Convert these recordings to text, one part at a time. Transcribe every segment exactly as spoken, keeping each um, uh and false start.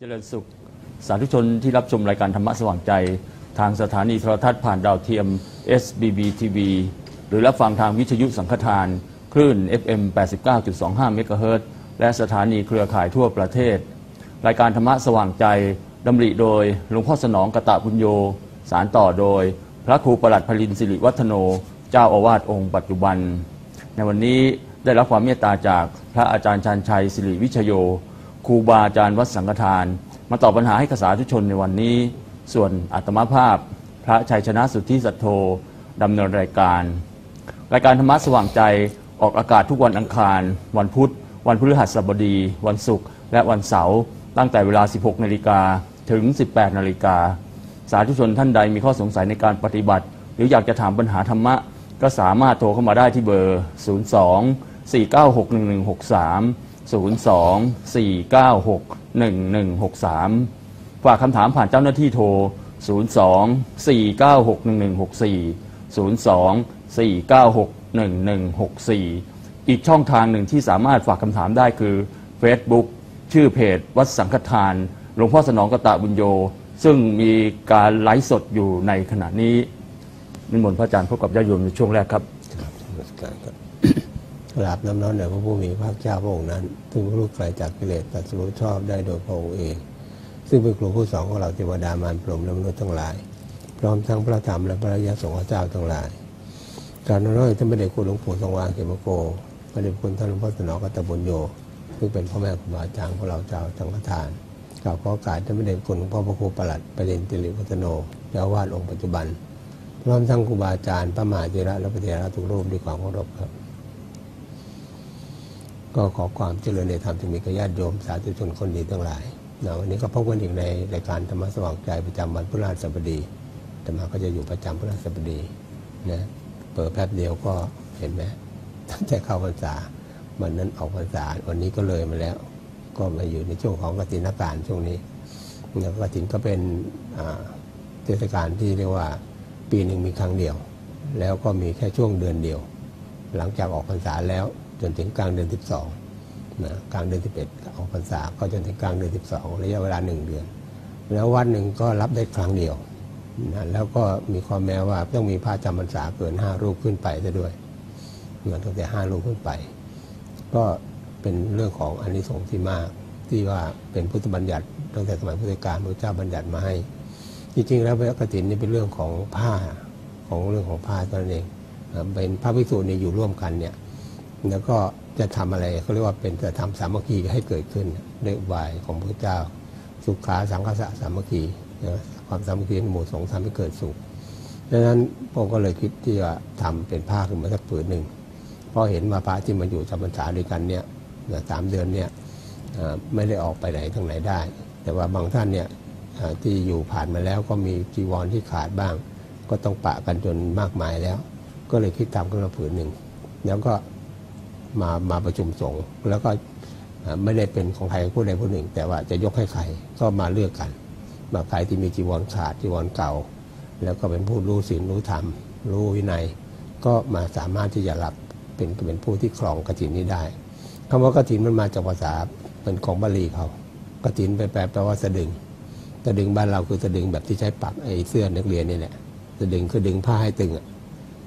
เจริญสุขสาธุชนที่รับชมรายการธรรมะสว่างใจทางสถานีโทรทัศน์ผ่านดาวเทียม เอส บี บี ที วี หรือรับฟังทางวิทยุสังฆทานคลื่น เอฟ เอ็ม แปดสิบเก้าจุดสองห้า เมกะเฮิรตซ์และสถานีเครือข่ายทั่วประเทศรายการธรรมะสว่างใจดำริโดยหลวงพ่อสนองกตปุญโญสานต่อโดยพระครูปลัดพลินสิริวัฒโนเจ้าอาวาสองค์ปัจจุบันในวันนี้ได้รับความเมตตาจากพระอาจารย์ชันชัยสิริวิชโยครูบาอาจารย์วัดสังฆทานมาตอบปัญหาให้สาธุชนในวันนี้ส่วนอาตมาภาพพระชัยชนะสุทธิสัทโธดำเนินรายการรายการธรรมะสว่างใจออกอากาศทุกวันอังคารวันพุธวันพฤหัสบดีวันศุกร์และวันเสาร์ตั้งแต่เวลา สิบหก นาฬิกาถึง สิบแปด นาฬิกาสาธุชนท่านใดมีข้อสงสัยในการปฏิบัติหรืออยากจะถามปัญหาธรรมะก็สามารถโทรเข้ามาได้ที่เบอร์ศูนย์ สอง สี่ เก้า หก หนึ่ง หนึ่ง หก สามศูนย์ สอง สี่ เก้า หก หนึ่ง หนึ่ง หก สาม ฝากคำถามผ่านเจ้าหน้าที่โทรศูนย์ สอง สี่ เก้า หก หนึ่ง หนึ่ง หก สี่ ศูนย์ สอง สี่ เก้า หก หนึ่ง หนึ่ง หก สี่อีกช่องทางหนึ่งที่สามารถฝากคำถามได้คือ เฟซบุ๊ก ชื่อเพจวัดสังฆทานหลวงพ่อสนองกตปุญโญซึ่งมีการไลฟ์สดอยู่ในขณะนี้นิมนต์พระอาจารย์พบกับญาติโยมในช่วงแรกครับกราบน้ำน้อมแด่พระผู้มีพระเจ้าพระองค์นั้นซึ่งผู้รู้ไกลจากกิเลสตรัสรู้ชอบได้โดยพระองค์เองซึ่งเป็นครูผู้สอนของเราเทวดามารพรหมและมนุษย์ทั้งหลายพร้อมทั้งพระธรรมและพระอริยสงฆ์เจ้าทั้งหลายการน้อมน้อมท่านพระเดชคุณหลวงปู่ทรงวางเขมโกพระเดชคุณท่านหลวงพ่อสนองกตปุญโญซึ่งเป็นพ่อแม่ครูบาอาจารย์ของเราเจ้าสังฆทานกล่าวขอโอกาสท่านพระเดชคุณหลวงพ่อพระครูปลัดพลินสิริวัฒโนเจ้าอาวาสองค์ปัจจุบันพร้อมทั้งครูบาอาจารย์พระมหาเถระและพระเถระทุกรูปด้วยความเคารพครับก็ขอความเจริญในธรรมที่มีกับญาติโยมสาธุชนคนดีทั้งหลายนะวันนี้ก็พบกันอีกในรายการธรรมะสว่างใจประจำวันพฤหัสบดีธรรมะก็จะอยู่ประจำพฤหัสบดีนะเปิดแป๊บเดียวก็เห็นไหมตั้งแต่เข้าพรรษาวันนั้นออกพรรษาวันนี้ก็เลยมาแล้วก็มาอยู่ในช่วงของกฐินกาลช่วงนี้นะกฐินก็เป็นเทศกาลที่เรียกว่าปีหนึ่งมีครั้งเดียวแล้วก็มีแค่ช่วงเดือนเดียวหลังจากออกพรรษาแล้วจนถึงกลางเดือนสิบสองนะกลางเดือนสิบเอ็ดออกพรรษาก็จนถึงกลางเดือนสิบสองระยะเวลาหนึ่งเดือนแล้ววันหนึ่งก็รับได้ครั้งเดียวนะแล้วก็มีข้อแม้ว่าต้องมีพระจำพรรษาเกินห้ารูปขึ้นไปจะด้วยเหมือนตั้งแต่ห้ารูปขึ้นไปก็เป็นเรื่องของอานิสงส์ที่มากที่ว่าเป็นพุทธบัญญัติตั้งแต่สมัยพุทธกาลพระเจ้าบัญญัติมาให้จริงๆแล้วพระกฐินนี่เป็นเรื่องของผ้าของเรื่องของผ้าตัวเองเป็นพระภิกษุเนี่ยอยู่ร่วมกันเนี่ยแล้วก็จะทำอะไรเขาเรียกว่าเป็นจะทำสามัคคีให้เกิดขึ้นด้วยอุบายของพระเจ้าสุขาสังคสะสามัคคีนะความสามัคคีในหมู่สงฆ์ทำให้เกิดสุขดังนั้นผมก็เลยคิดที่จะทำเป็นผ้าขึ้นมาสักผืนหนึ่งเพราะเห็นว่าพระที่มาอยู่จำพรรษาด้วยกันเนี่ยสามเดือนเนี่ยไม่ได้ออกไปไหนทางไหนได้แต่ว่าบางท่านเนี่ยที่อยู่ผ่านมาแล้วก็มีจีวรที่ขาดบ้างก็ต้องปะกันจนมากมายแล้วก็เลยคิดทำขึ้นมาผืนหนึ่งแล้วก็มามาประชุมสงฆ์แล้วก็ไม่ได้เป็นของใครผู้ใดผู้หนึ่งแต่ว่าจะยกให้ใครก็มาเลือกกันมาใครที่มีจีวรขาดจีวรเก่าแล้วก็เป็นผู้รู้ศีลรู้ธรรมรู้วินัยก็มาสามารถที่จะรับเป็นเป็นผู้ที่ครองกฐินนี้ได้คำว่ากฐินมันมาจากภาษาเป็นของบาลีเขากฐินไปแปลแปลว่าสะดึงสะดึงบ้านเราคือสะดึงแบบที่ใช้ปักไอ้เสื้อนักเรียนนี่แหละสะดึงคือดึงผ้าให้ตึง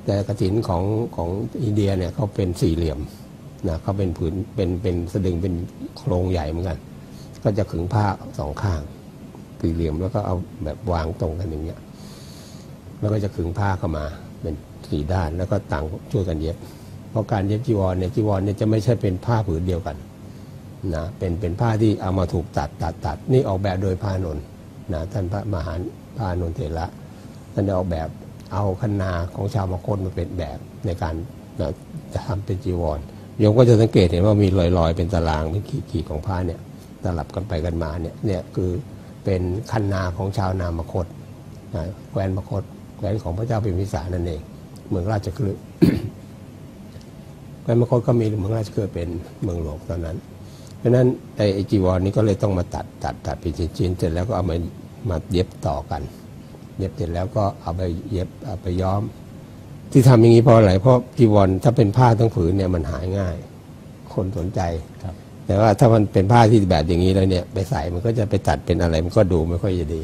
แต่กฐินของของอินเดียเนี่ยเขาเป็นสี่เหลี่ยมนะเขาเป็นผืนเป็นเป็นสะดึงเป็นโครงใหญ่เหมือนกันก็จะขึงผ้าสองข้างสี่เหลี่ยมแล้วก็เอาแบบวางตรงกันอย่างเงี้ยแล้วก็จะขึงผ้าเข้ามาเป็นสี่ด้านแล้วก็ต่างช่วยกันเย็บเพราะการเย็บจีวรเนี่ยจีวรเนี่ยจะไม่ใช่เป็นผ้าผืนเดียวกันนะเป็นเป็นผ้าที่เอามาถูกตัดตัดตัดนี่ออกแบบโดยพระอานนท์นะท่านพระมหาพระอานนท์เถระท่านได้ออกแบบเอาคณาของชาวมคธมาเป็นแบบในการจะทำเป็นจีวรโยมก็จะสังเกตเห็นว่ามีรอยๆเป็นตารางเป็นขีดๆของผ้าเนี่ยสลับกันไปกันมาเนี่ยเนี่ยคือเป็นคันนาของชาวนามคธนะแคว้นมคธแคว้นของพระเจ้าพิมพิสารนั่นเองเมืองราชคฤห์ แคว้นมคธก็มีเมืองราชคฤห์เป็นเมืองหลวงตอนนั้นเพราะฉะนั้นไอ้จีวรนี้ก็เลยต้องมาตัดตัดตัดเป็นชิ้นๆเสร็จแล้วก็เอามามาเย็บต่อกันเย็บเสร็จแล้วก็เอาไปเย็บเอาไปย้อมที่ทำอย่างนี้เพราะอะไรเพราะจีวรถ้าเป็นผ้าทั้งผืนเนี่ยมันหายง่ายคนสนใจแต่ แต่ว่าถ้ามันเป็นผ้าที่แบบอย่างนี้แล้วเนี่ยไปใส่มันก็จะไปตัดเป็นอะไรมันก็ดูไม่ค่อยจะดี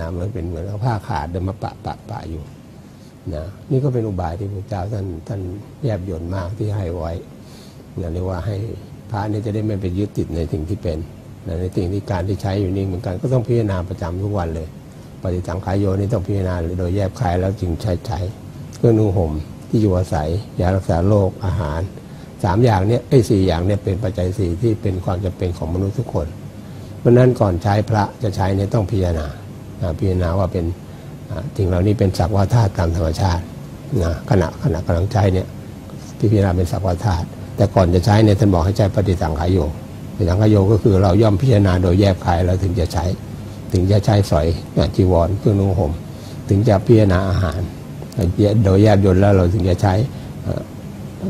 นะมันเป็นเหมือนเอาผ้าขาดเดินมาปะปะปะอยู่นะนี่ก็เป็นอุบายที่พระเจ้าท่านท่านแยบยลมากที่ให้ไว้นะเรียกว่าให้พระนี่จะได้ไม่ไปยึดติดในสิ่งที่เป็นในสิ่งที่การที่ใช้อยู่นี่เหมือนกันก็ต้องพิจารณาประจำทุกวันเลยปฏิสังขายโยนี่ต้องพิจารณาโดยแยบคายแล้วจึงใช้ใช้เครื่องนุ่งห่มที่อยู่อาศัยยารักษาโรคอาหารสามอย่างเนี่ยไอ้สี่อย่างเนี่ยเป็นปัจจัยสี่ที่เป็นความจำเป็นของมนุษย์ทุกคนเพราะนั้นก่อนใช้พระจะใช้เนี่ยต้องพิจารณาพิจารณาว่าเป็นสิ่งเหล่านี้เป็นสักวาธาตุตามธรรมชาตินะขณะขณะกำลังใช้เนี่ยพิจารณาเป็นสักวาธาตุแต่ก่อนจะใช้เนี่ยท่านบอกให้ใช้ปฏิสังขายโยปฏิสังขายโยก็คือเราย่อมพิจารณาโดยแยบคายเราถึงจะใช้ถึงจะใช้สอยจีวรเครื่องนุ่งห่มถึงจะพิจารณาอาหารโดยแยบยลแล้วเราถึงจะใช้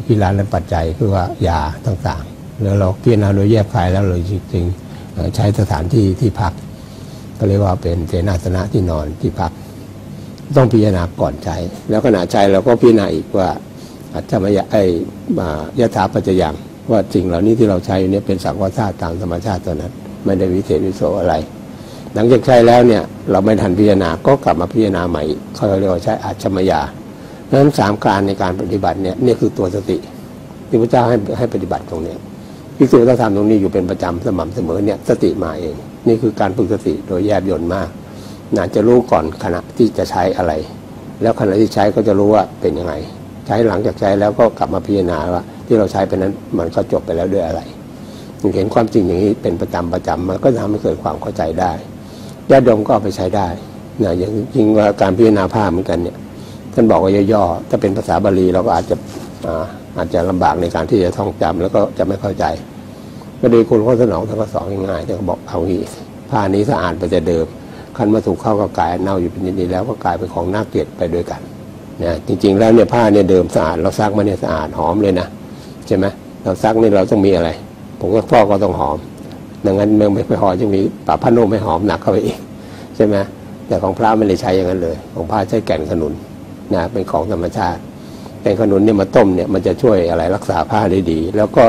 พิจารณาปัจจัยคือว่ายาต่างๆแล้วเราพิจารณาโดยแยบคายแล้วเราจริงๆใช้สถานที่ที่พักก็เรียกว่าเป็นเสนาสนะที่นอนที่พักต้องพิจารณาก่อนใช้แล้วขณะใช้เราก็พิจารณาอีกว่าอัจฉริยะไอยถาปัจจยังว่าสิ่งเหล่านี้ที่เราใช้เนี่ยเป็นสักวาธาตุตามธรรมชาติตัวนั้นไม่ได้วิเศษวิโสอะไรหลังจากใช้แล้วเนี่ยเราไม่ทันพิจารณาก็กลับมาพิจารณาใหม่เขาเรียกว่าใช้อัจฉริยะเพราะฉะนั้นสามการในการปฏิบัติเนี่ยนี่คือตัวสติที่พระเจ้าให้ให้ปฏิบัติตรงนี้ภิกษุต้องทำตรงนี้อยู่เป็นประจำสม่ำเสมอเนี่ยสติมาเองนี่คือการฝึกสติโดยแยบยลมากน่าจะรู้ก่อนขณะที่จะใช้อะไรแล้วขณะที่ใช้ก็จะรู้ว่าเป็นยังไงใช้หลังจากใช้แล้วก็กลับมาพิจารณาว่าที่เราใช้ไปนั้นมันก็จบไปแล้วด้วยอะไรเห็นความจริงอย่างนี้เป็นประจำประจำมันก็ทำให้เกิดความเข้าใจได้ญาติโยมก็เอาไปใช้ได้นะอย่างจริงว่าการพิจารณาภาพเหมือนกันเนี่ยท่านบอกว่าย่อๆถ้าเป็นภาษาบาลีเราก็อาจจะอาจจะลำบากในการที่จะท่องจำแล้วก็จะไม่เข้าใจก็โดยคุณข้อสนองท่านก็สอนง่ายๆท่านก็บอกเอางี้ผ้านี้สะอาดไปแต่เดิมคันมาถูกเข้ากับกายเน่าอยู่เป็นนิดๆแล้วก็กลายเป็นของน่าเกลียดไปด้วยกันนะจริงๆแล้วเนี่ยผ้าเนี่ยเดิมสะอาดเราซักมาเนี่ยสะอาดหอมเลยนะใช่ไหมเราซักนี่เราต้องมีอะไรผมก็ฟอกก็ต้องหอมดังนั้นเมืองไม่ไปหอมจึงมีป่าผ้านุ่มไม่หอมหนักเข้าไปอีกใช่ไหมแต่ของพระไม่ได้ใช้อย่างนั้นเลยของพระใช้แก่นขนุนนะเป็นของธรรมชาติแก่นขนุนเนี่ยมาต้มเนี่ยมันจะช่วยอะไรรักษาผ้าได้ดีแล้วก็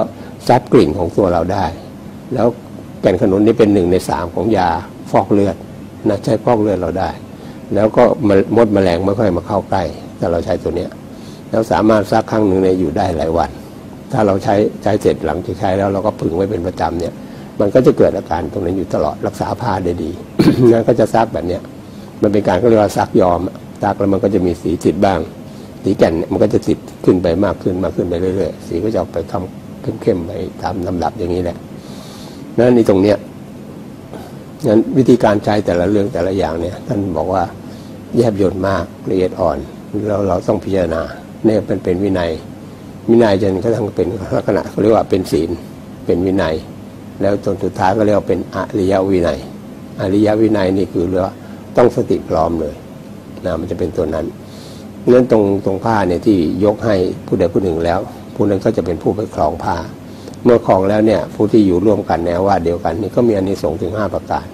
ซับกลิ่นของตัวเราได้แล้วแก่นขนุนนี่เป็นหนึ่งในสามของยาฟอกเลือดนะใช้ฟอกเลือดเราได้แล้วก็มดแมลงไม่ค่อยมาเข้าใกล้แต่เราใช้ตัวเนี้ยแล้วสามารถซักครั้งหนึ่งเนี่ยอยู่ได้หลายวันถ้าเราใช้ใช้เสร็จหลังจากใช้แล้วเราก็ผึ่งไว้เป็นประจำเนี่ยมันก็จะเกิดอาการตรงนั้นอยู่ตลอดรักษาผ้าได้ดี งั้นก็จะซักแบบเนี้ยมันเป็นการก็เรียกว่าซักยอมซักแล้วมันก็จะมีสีติดบ้างสีแก่นมันก็จะติดขึ้นไปมากขึ้นมากขึ้นไปเรื่อยๆสีก็จะไปคำเข้มๆไปตามลำดับอย่างนี้แหละนั่นในตรงเนี้ยงั้นวิธีการใช้แต่ละเรื่องแต่ละอย่างเนี่ยท่านบอกว่าแยบยลมากละเอียดอ่อนเราเราต้องพิจารณาเนี่ยเป็นเป็นวินัยวินัยจนกระทั่งเป็นลักษณะเขาเรียกว่าเป็นศีลเป็นวินัยแล้วจนสุดท้ายก็เรียกว่าเป็นอริยวินัยอริยวินัยนี่คือเรียกว่าต้องสติพร้อมเลยนะมันจะเป็นตัวนั้นนั้นตรงตรงผ้าเนี่ยที่ยกให้ผู้ใดผู้หนึ่งแล้วผู้นั้นก็จะเป็นผู้ไปครองผ้าเมื่อครองแล้วเนี่ยผู้ที่อยู่ร่วมกันแนวว่าเดียวกันนี่ก็มีอานิสงส์ถึงห้าประการ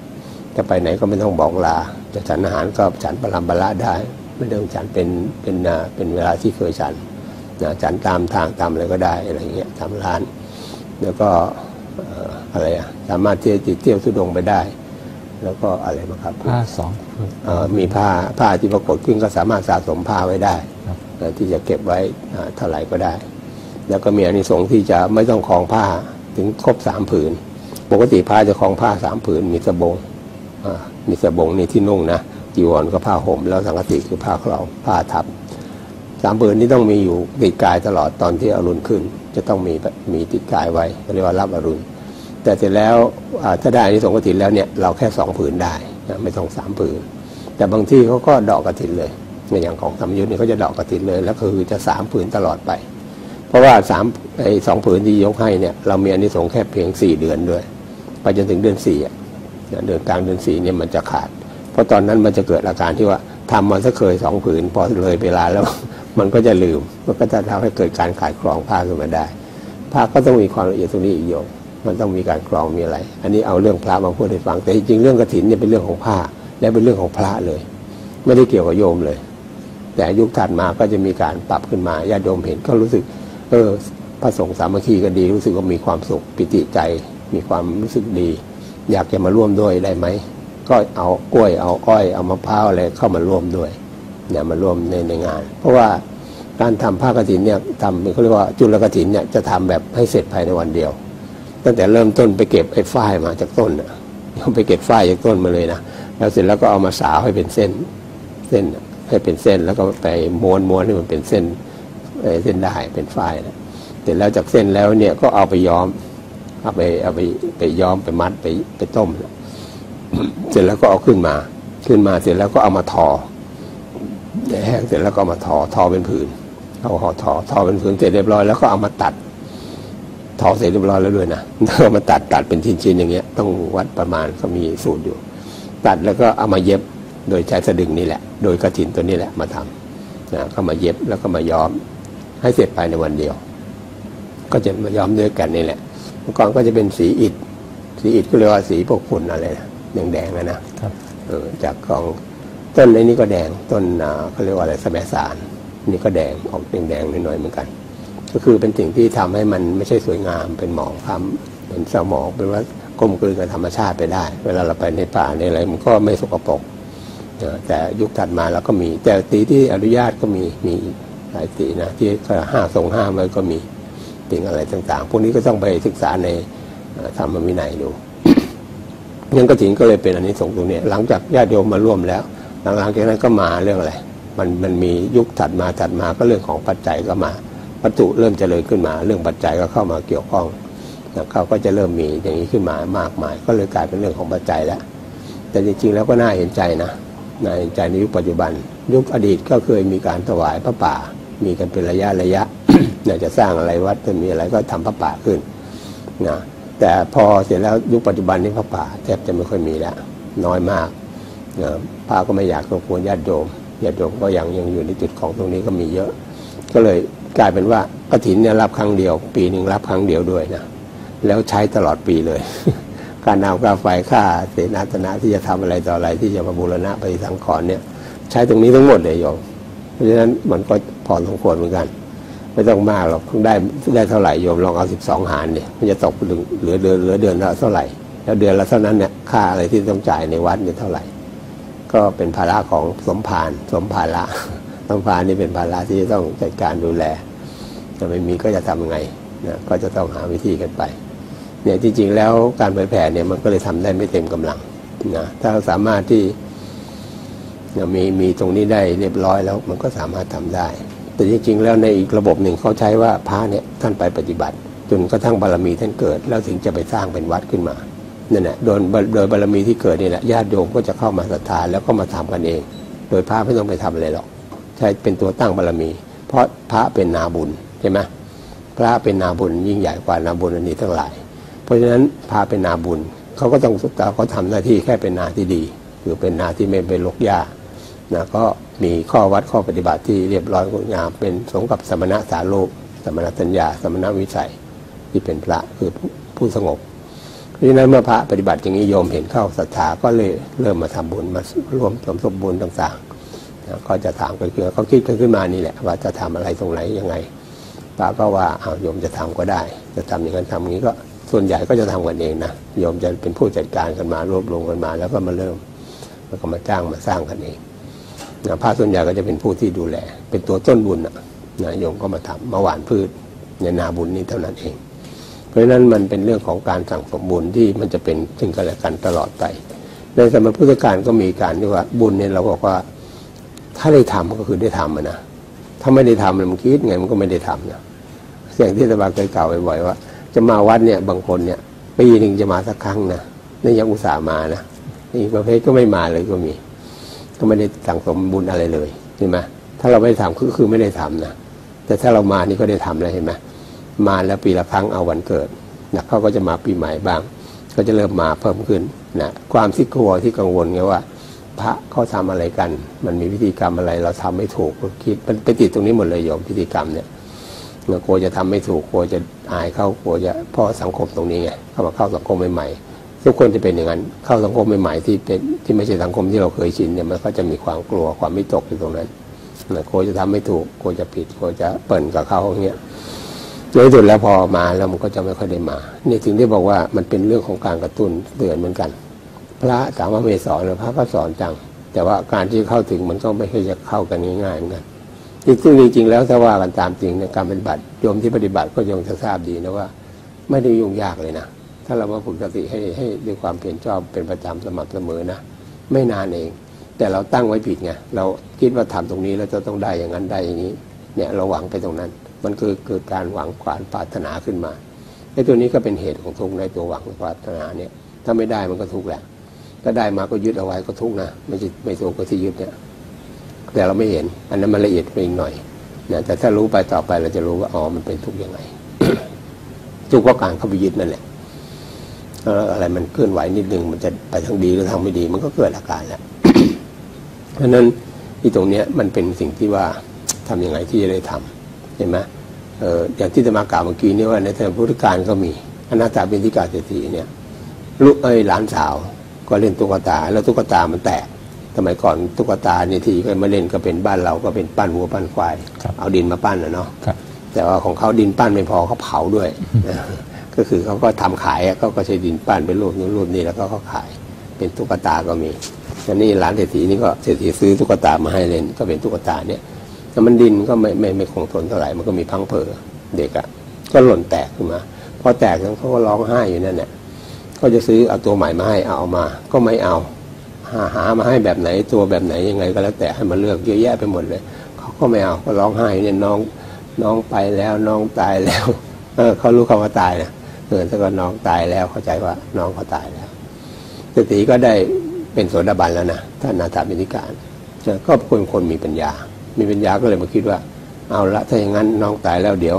จะไปไหนก็ไม่ต้องบอกลาจะฉันอาหารก็ฉันประลัมบละได้ไม่ต้องฉันเป็นเป็นเป็นเวลาที่เคยฉันนะฉันตามทางตามอะไรก็ได้อะไรเงี้ยตามร้านแล้วก็อะไรอะสามารถที่จะติดเที่ยวสุดงไปได้แล้วก็อะไรมาครับผ้าสองมีผ้าผ้าที่ปรากฏขึ้นก็สามารถสะสมผ้าไว้ได้ที่จะเก็บไว้เท่าไหร่ก็ได้แล้วก็มีอานิสงส์ที่จะไม่ต้องคลองผ้าถึงครบสามผืนปกติผ้าจะคลองผ้าสามผืนมีสบงมีสบงนี่ที่นุ่งนะจีวรก็ผ้าห่มแล้วสังฆติคือผ้าครองผ้าทับสามผืนนี้ต้องมีอยู่ติดกายตลอดตอนที่อรุณขึ้นจะต้องมีมีติดกายไว้เรียกว่ารับอรุณแต่เสร็จแล้วถ้าได้อานิสงส์กฐินแล้วเนี่ยเราแค่สองผืนได้ไม่ต้องสามผืนแต่บางที่เขาก็ดอกกฐินเลยอย่างของธรรมยุทธ์เนี่ยเขาจะดอกกฐินเลยแล้วคือจะสามผืนตลอดไปเพราะว่าสามไอ้สองผืนที่ยกให้เนี่ยเรามีอานิสงส์แค่เพียงสี่เดือนด้วยไปจนถึงเดือนสี่เดือนกลางเดือนสี่เนี่ยมันจะขาดเพราะตอนนั้นมันจะเกิดอาการที่ว่าทำมันซะเคยสองผืนพอเลยเวลาแล้วมันก็จะลืมมันก็จะทำให้เกิดการขาดคลองผ้าขึ้นมาได้ผ้าก็ต้องมีความละเอียดตรงนี้อีกโยมมันต้องมีการคลองมีอะไรอันนี้เอาเรื่องพระมาพูดให้ฟังแต่จริงเรื่องกฐินเนี่ยเป็นเรื่องของผ้าและเป็นเรื่องของพระเลยไม่ได้เกี่ยวกับโยมเลยแต่ยุคถัดมาก็จะมีการปรับขึ้นมาญาติโยมเห็นก็รู้สึกเออพระสงฆ์สามัคคีก็ดีรู้สึกว่ามีความสุขปิติใจ มีความรู้สึกดีอยากจะมาร่วมด้วยได้ไหมก็เอากล้วยเอาอ้อยเอามะพร้าวอะไรเข้ามาร่วมด้วยเนี่ยมาร่วมในในงานเพราะว่าการทำผ้ากฐินเนี่ยทำเขาเรียกว่าจุลกฐินเนี่ยจะทำแบบให้เสร็จภายในวันเดียวตั้งแต่เริ่มต้นไปเก็บไอ้ฝ้ายมาจากต้นไปเก็บฝ้ายจากต้นมาเลยนะแล้วเสร็จแล้วก็เอามาสาวให้เป็นเส้นเส้นให้เป็นเส้นแล้วก็ไปม้วนม้วนให้มันเป็นเส้นเส้นได้เป็นฝ้ายนะเสร็จแล้วจากเส้นแล้วเนี่ยก็เอาไปย้อมเอาไปเอาไปไปย้อมไปมัดไปไปต้มเสร็จแล้วก็เอาขึ้นมาขึ้นมาเสร็จแล้วก็เอามาทอแห้งเสร็จแล้วก็เอามาทอทอเป็นผืนเอาห่อทอทอเป็นผืนเสร็จเรียบร้อยแล้วก็เอามาตัดทอเสร็จเรียบร้อยแล้วด้วยนะเอามาตัดตัดเป็นชิ้นๆอย่างเงี้ยต้องวัดประมาณก็มีสูตรอยู่ตัดแล้วก็เอามาเย็บโดยใช้สะดึงนี่แหละโดยกฐินตัวนี้แหละมาทำนะก็มาเย็บแล้วก็มาย้อมให้เสร็จภายในวันเดียวก็จะมาย้อมด้วยกันนี่แหละเมื่อก่อนก็จะเป็นสีอิฐสีอิฐก็เรียกว่าสีพวกฝุ่นอะไรนะแดงๆนะนะครับเออจากของต้นไอ้นี่ก็แดงต้นอ่าเขาเรียกว่าอะไรสมัยสารนี่ก็แดงออกแดงๆหน่อยๆเหมือนกันก็คือเป็นสิ่งที่ทำให้มันไม่ใช่สวยงามเป็นหมองคล้ำเป็นสมองเป็นว่ากลมกลืนกับธรรมชาติไปได้เวลาเราไปในป่าในอะไรมันก็ไม่สกปรกแต่ยุคถัดมาเราก็มีแต่สีที่อนุญาตก็มีมีหลายสีนะที่ห้าทรงห้ามันก็มีสิ่งอะไรต่างๆพวกนี้ก็ต้องไปศึกษาในธรรมวินัยดูยังกฐินก็เลยเป็นอานิสงส์ตรงนี้หลังจากญาติโยมมาร่วมแล้วหลังจากนั้นก็มาเรื่องอะไรมันมันมียุคถัดมาถัดมาก็เรื่องของปัจจัยก็มาวัตถุเริ่มเจริญขึ้นมาเรื่องปัจจัยก็เข้ามาเกี่ยวข้องเขาก็จะเริ่มมีอย่างนี้ขึ้นมามากมายก็เลยกลายเป็นเรื่องของปัจจัยแล้วแต่จริงๆแล้วก็น่าเห็นใจนะน่าเห็นใจในยุคปัจจุบันยุคอดีตก็เคยมีการถวายพระป่ามีกันเป็นระยะระยะอยากจะสร้างอะไรวัดจะมีอะไรก็ทำพระป่าขึ้นนะแต่พอเสร็จแล้วยุคปัจจุบันนี้พระป่าแทบจะไม่ค่อยมีแล้วน้อยมากพระก็ไม่อยากรบกวนญาติโยมญาติโยมก็ยังยังอยู่ในจุดของตรงนี้ก็มีเยอะก็เลยกลายเป็นว่ากฐินเนี่ยรับครั้งเดียวปีหนึ่งรับครั้งเดียวด้วยนะแล้วใช้ตลอดปีเลยการนำค่าไฟค่าเสนาสนะที่จะทำอะไรต่ออะไรที่จะมาบูรณะไปสังขรณ์เนี่ยใช้ตรงนี้ทั้งหมดเลยโยมเพราะฉะนั้นมันก็พอสมควรเหมือนกันไม่ต้องมากหรอกได้ได้เท่าไหร่โยมลองเอาสิบสองหารเนี่ยมันจะตกเหลือเดือนเหลือเดือนละเท่าไหร่แล้วเดือนละเท่านั้นเนี่ยค่าอะไรที่ต้องจ่ายในวัดเนี่ยเท่าไหร่ก็เป็นภาระของสมภารสมภาระสมภารนี่เป็นภาระที่ต้องจัดการดูแลแต่ไม่มีก็จะทำยังไงนะก็จะต้องหาวิธีกันไปเนี่ยจริงๆแล้วการเผยแผ่เนี่ยมันก็เลยทำได้ไม่เต็มกำลังนะถ้าเราสามารถที่มีมีตรงนี้ได้เรียบร้อยแล้วมันก็สามารถทำได้แต่จริงๆแล้วในอีกระบบหนึ่งเขาใช้ว่าพระเนี่ยท่านไปปฏิบัติจนกระทั่งบารมีท่านเกิดแล้วถึงจะไปสร้างเป็นวัดขึ้นมานั่นแหละโดยโดยบารมีที่เกิดนี่แหละญาติโยมก็จะเข้ามาศรัทธาแล้วก็มาทำกันเองโดยพระไม่ต้องไปทำอะไรหรอกใช้เป็นตัวตั้งบารมีเพราะพระเป็นนาบุญใช่ไหมพระเป็นนาบุญยิ่งใหญ่กว่านาบุญอันนี้ทั้งหลายเพราะฉะนั้นพาเป็นนาบุญเขาก็ต้องเขาทำหน้าที่แค่เป็นนาที่ดีคือเป็นนาที่ไม่เป็นรกหญ้านะก็มีข้อวัดข้อปฏิบัติที่เรียบร้อยงดงามเป็นสมกับสมณะสาโลกสมณะสัญญาสมณะวิสัยที่เป็นพระคือผู้สงบเพราะฉะนั้นเมื่อพระปฏิบัติอย่างนี้โยมเห็นเข้าศรัทธาก็เลยเริ่มมาทำบุญมาร่วมสมทบบุญต่างๆนะก็จะถามกันคือเขาคิดกันขึ้นมานี่แหละว่าจะทำอะไรตรงไหนยังไงพระก็ว่าเอาโยมจะทำก็ได้จะทำอย่างนั้นทำนี้ก็ส่วนใหญ่ก็จะทำกันเองนะโยมจะเป็นผู้จัดการกันมารวบรวมกันมาแล้วก็มาเริ่มแล้วก็มาจ้างมาสร้างกันเองนะพระส่วนใหญ่ก็จะเป็นผู้ที่ดูแลเป็นตัวต้นบุญนะนะโยมก็มาทำมาหว่านพืชในนาบุญนี้เท่านั้นเองเพราะฉะนั้นมันเป็นเรื่องของการสั่งสมบุญที่มันจะเป็นซึ่งกันและกันตลอดไปในสมัยพุทธกาลก็มีการที่ว่าบุญเนี่ยเราบอกว่าถ้าได้ทำก็คือได้ทำนะถ้าไม่ได้ทำมันคิดไงมันก็ไม่ได้ทำนะอย่างที่ตบะเคยกล่าวบ่อยๆว่าจะมาวัดเนี่ยบางคนเนี่ยปีหนึ่งจะมาสักครั้งนะนี่ยังอุตส่าห์มานะอีกประเภทก็ไม่มาเลยก็มีก็ไม่ได้สั่งสมบุญอะไรเลยเห็นไหมถ้าเราไม่ได้ทำก็คือไม่ได้ทำนะแต่ถ้าเรามานี่ก็ได้ทำแล้วเห็นไหมมาแล้วปีละครั้งเอาวันเกิดนะเขาก็จะมาปีใหม่บ้างก็จะเริ่มมาเพิ่มขึ้นนะความที่กลัวที่กังวลไงว่าพระเขาทำอะไรกันมันมีพิธีกรรมอะไรเราทำไม่ถูกคิดมันไปติดตรงนี้หมดเลยโยมพิธีกรรมเนี่ยกลัวจะทำไม่ถูกกลัวจะอายเข้ากลัวจะเพราะสังคมตรงนี้ไงเข้ามาเข้าสังคมใหม่ๆทุกคนจะเป็นอย่างนั้นเข้าสังคมใหม่ๆที่เป็นที่ไม่ใช่สังคมที่เราเคยชินเนี่ยมันก็จะมีความกลัวความวิตกอยู่ตรงนั้นกลัวจะทำไม่ถูกกลัวจะผิดกลัวจะเปิ่นกับเขาอย่างเงี้ย ในที่สุดแล้วพอมาแล้วมันก็จะไม่ค่อยได้มานี่ถึงได้บอกว่ามันเป็นเรื่องของการกระตุ้นเตือนเหมือนกันพระสามารถสอนหรือพระก็สอนจังแต่ว่าการที่เข้าถึงมันก็ไม่ใช่จะเข้ากันง่ายๆเหมือนกันซึ่งจริงๆแล้วถ้าว่ากันตามจริงในการปฏิบัติโยมที่ปฏิบัติก็ยังจะทราบดีนะว่าไม่ได้ยุ่งยากเลยนะถ้าเรามาฝึกสติให้ให้ด้วยความเพียรชอบเป็นประจำสม่ำเสมอนะไม่นานเองแต่เราตั้งไว้ผิดไงเราคิดว่าทำตรงนี้แล้วจะต้องได้อย่างนั้นได้อย่างนี้เนี่ยเราหวังไปตรงนั้นมันคือเกิดการหวังขวานปรารถนาขึ้นมาไอ้ตัวนี้ก็เป็นเหตุของทุกข์ในตัวหวังปรารถนาเนี่ยถ้าไม่ได้มันก็ทุกข์แหละถ้าได้มาก็ยึดเอาไว้ก็ทุกข์นะไม่ใช่ไม่ถูกก็ที่ยึดเนี่ยแต่เราไม่เห็นอันนั้นมันละเอียดไปอีกหน่อยนะแต่ถ้ารู้ไปต่อไปเราจะรู้ว่าอ๋อมันเป็นทุกข์ยังไง ทุกข์ก็การเข้าไปยึดนั่นแหละอะไรมันเคลื่อนไหวนิดนึงมันจะไปทางดีหรือทางไม่ดีมันก็เกิดอาการแล้ว เพราะนั้นที่ตรงเนี้ยมันเป็นสิ่งที่ว่าทำยังไงที่จะได้ทำเห็นไหมเอออย่างที่ธรรมกล่าวเมื่อกี้นี่ว่าในทางพุทธการก็มีอนาถาบิณฑิกาเศรษฐีเนี่ยลูกเอ้ยหลานสาวก็เล่นตุ๊กตาแล้วตุ๊กตามันแตกสมัยก่อนตุ๊กตาเนี่ยที่ก็มาเล่นก็เป็นบ้านเราก็เป็นปั้นวัวปั้นควายเอาดินมาปั้นนะเนาะแต่ว่าของเขาดินปั้นไม่พอเขาเผาด้วย ก็คือเขาก็ทำขายเขาก็ใช้ดินปั้นเป็นรูปนู้นรูปนี้แล้วก็เขาขายเป็นตุ๊กตาก็มีอันนี้หลานเศรษฐีนี่ก็เศรษฐีซื้อตุ๊กตามาให้เล่นก็เป็นตุ๊กตาเนี่ยแต่มันดินก็ไม่ไม่ไม่คงทนเท่าไหร่มันก็มีพังเผอเด็กอ่ะก็หล่นแตกขึ้นมาพอแตกแล้วเขาก็ร้องไห้อยู่นั่นแหละก็จะซื้อเอาตัวใหม่มาให้เอามาก็ไม่เอาหาหามาให้แบบไหนตัวแบบไหนยังไงก็แล้วแต่ให้มาเลือกเยอะแยะไปหมดเลยเขาก็ไม่เอาก็ร้องไห้เนี่ยน้องน้องไปแล้วน้องตายแล้วเออเขารู้คำว่าตายนะเออถ้าก็น้องตายแล้วเข้าใจว่าน้องเขาตายแล้วเศรษฐีก็ได้เป็นโสดาบันแล้วนะท่านอนาถบิณฑิกาก็คนคนมีปัญญามีปัญญาก็เลยมาคิดว่าเอาละถ้าอย่างนั้นน้องตายแล้วเดี๋ยว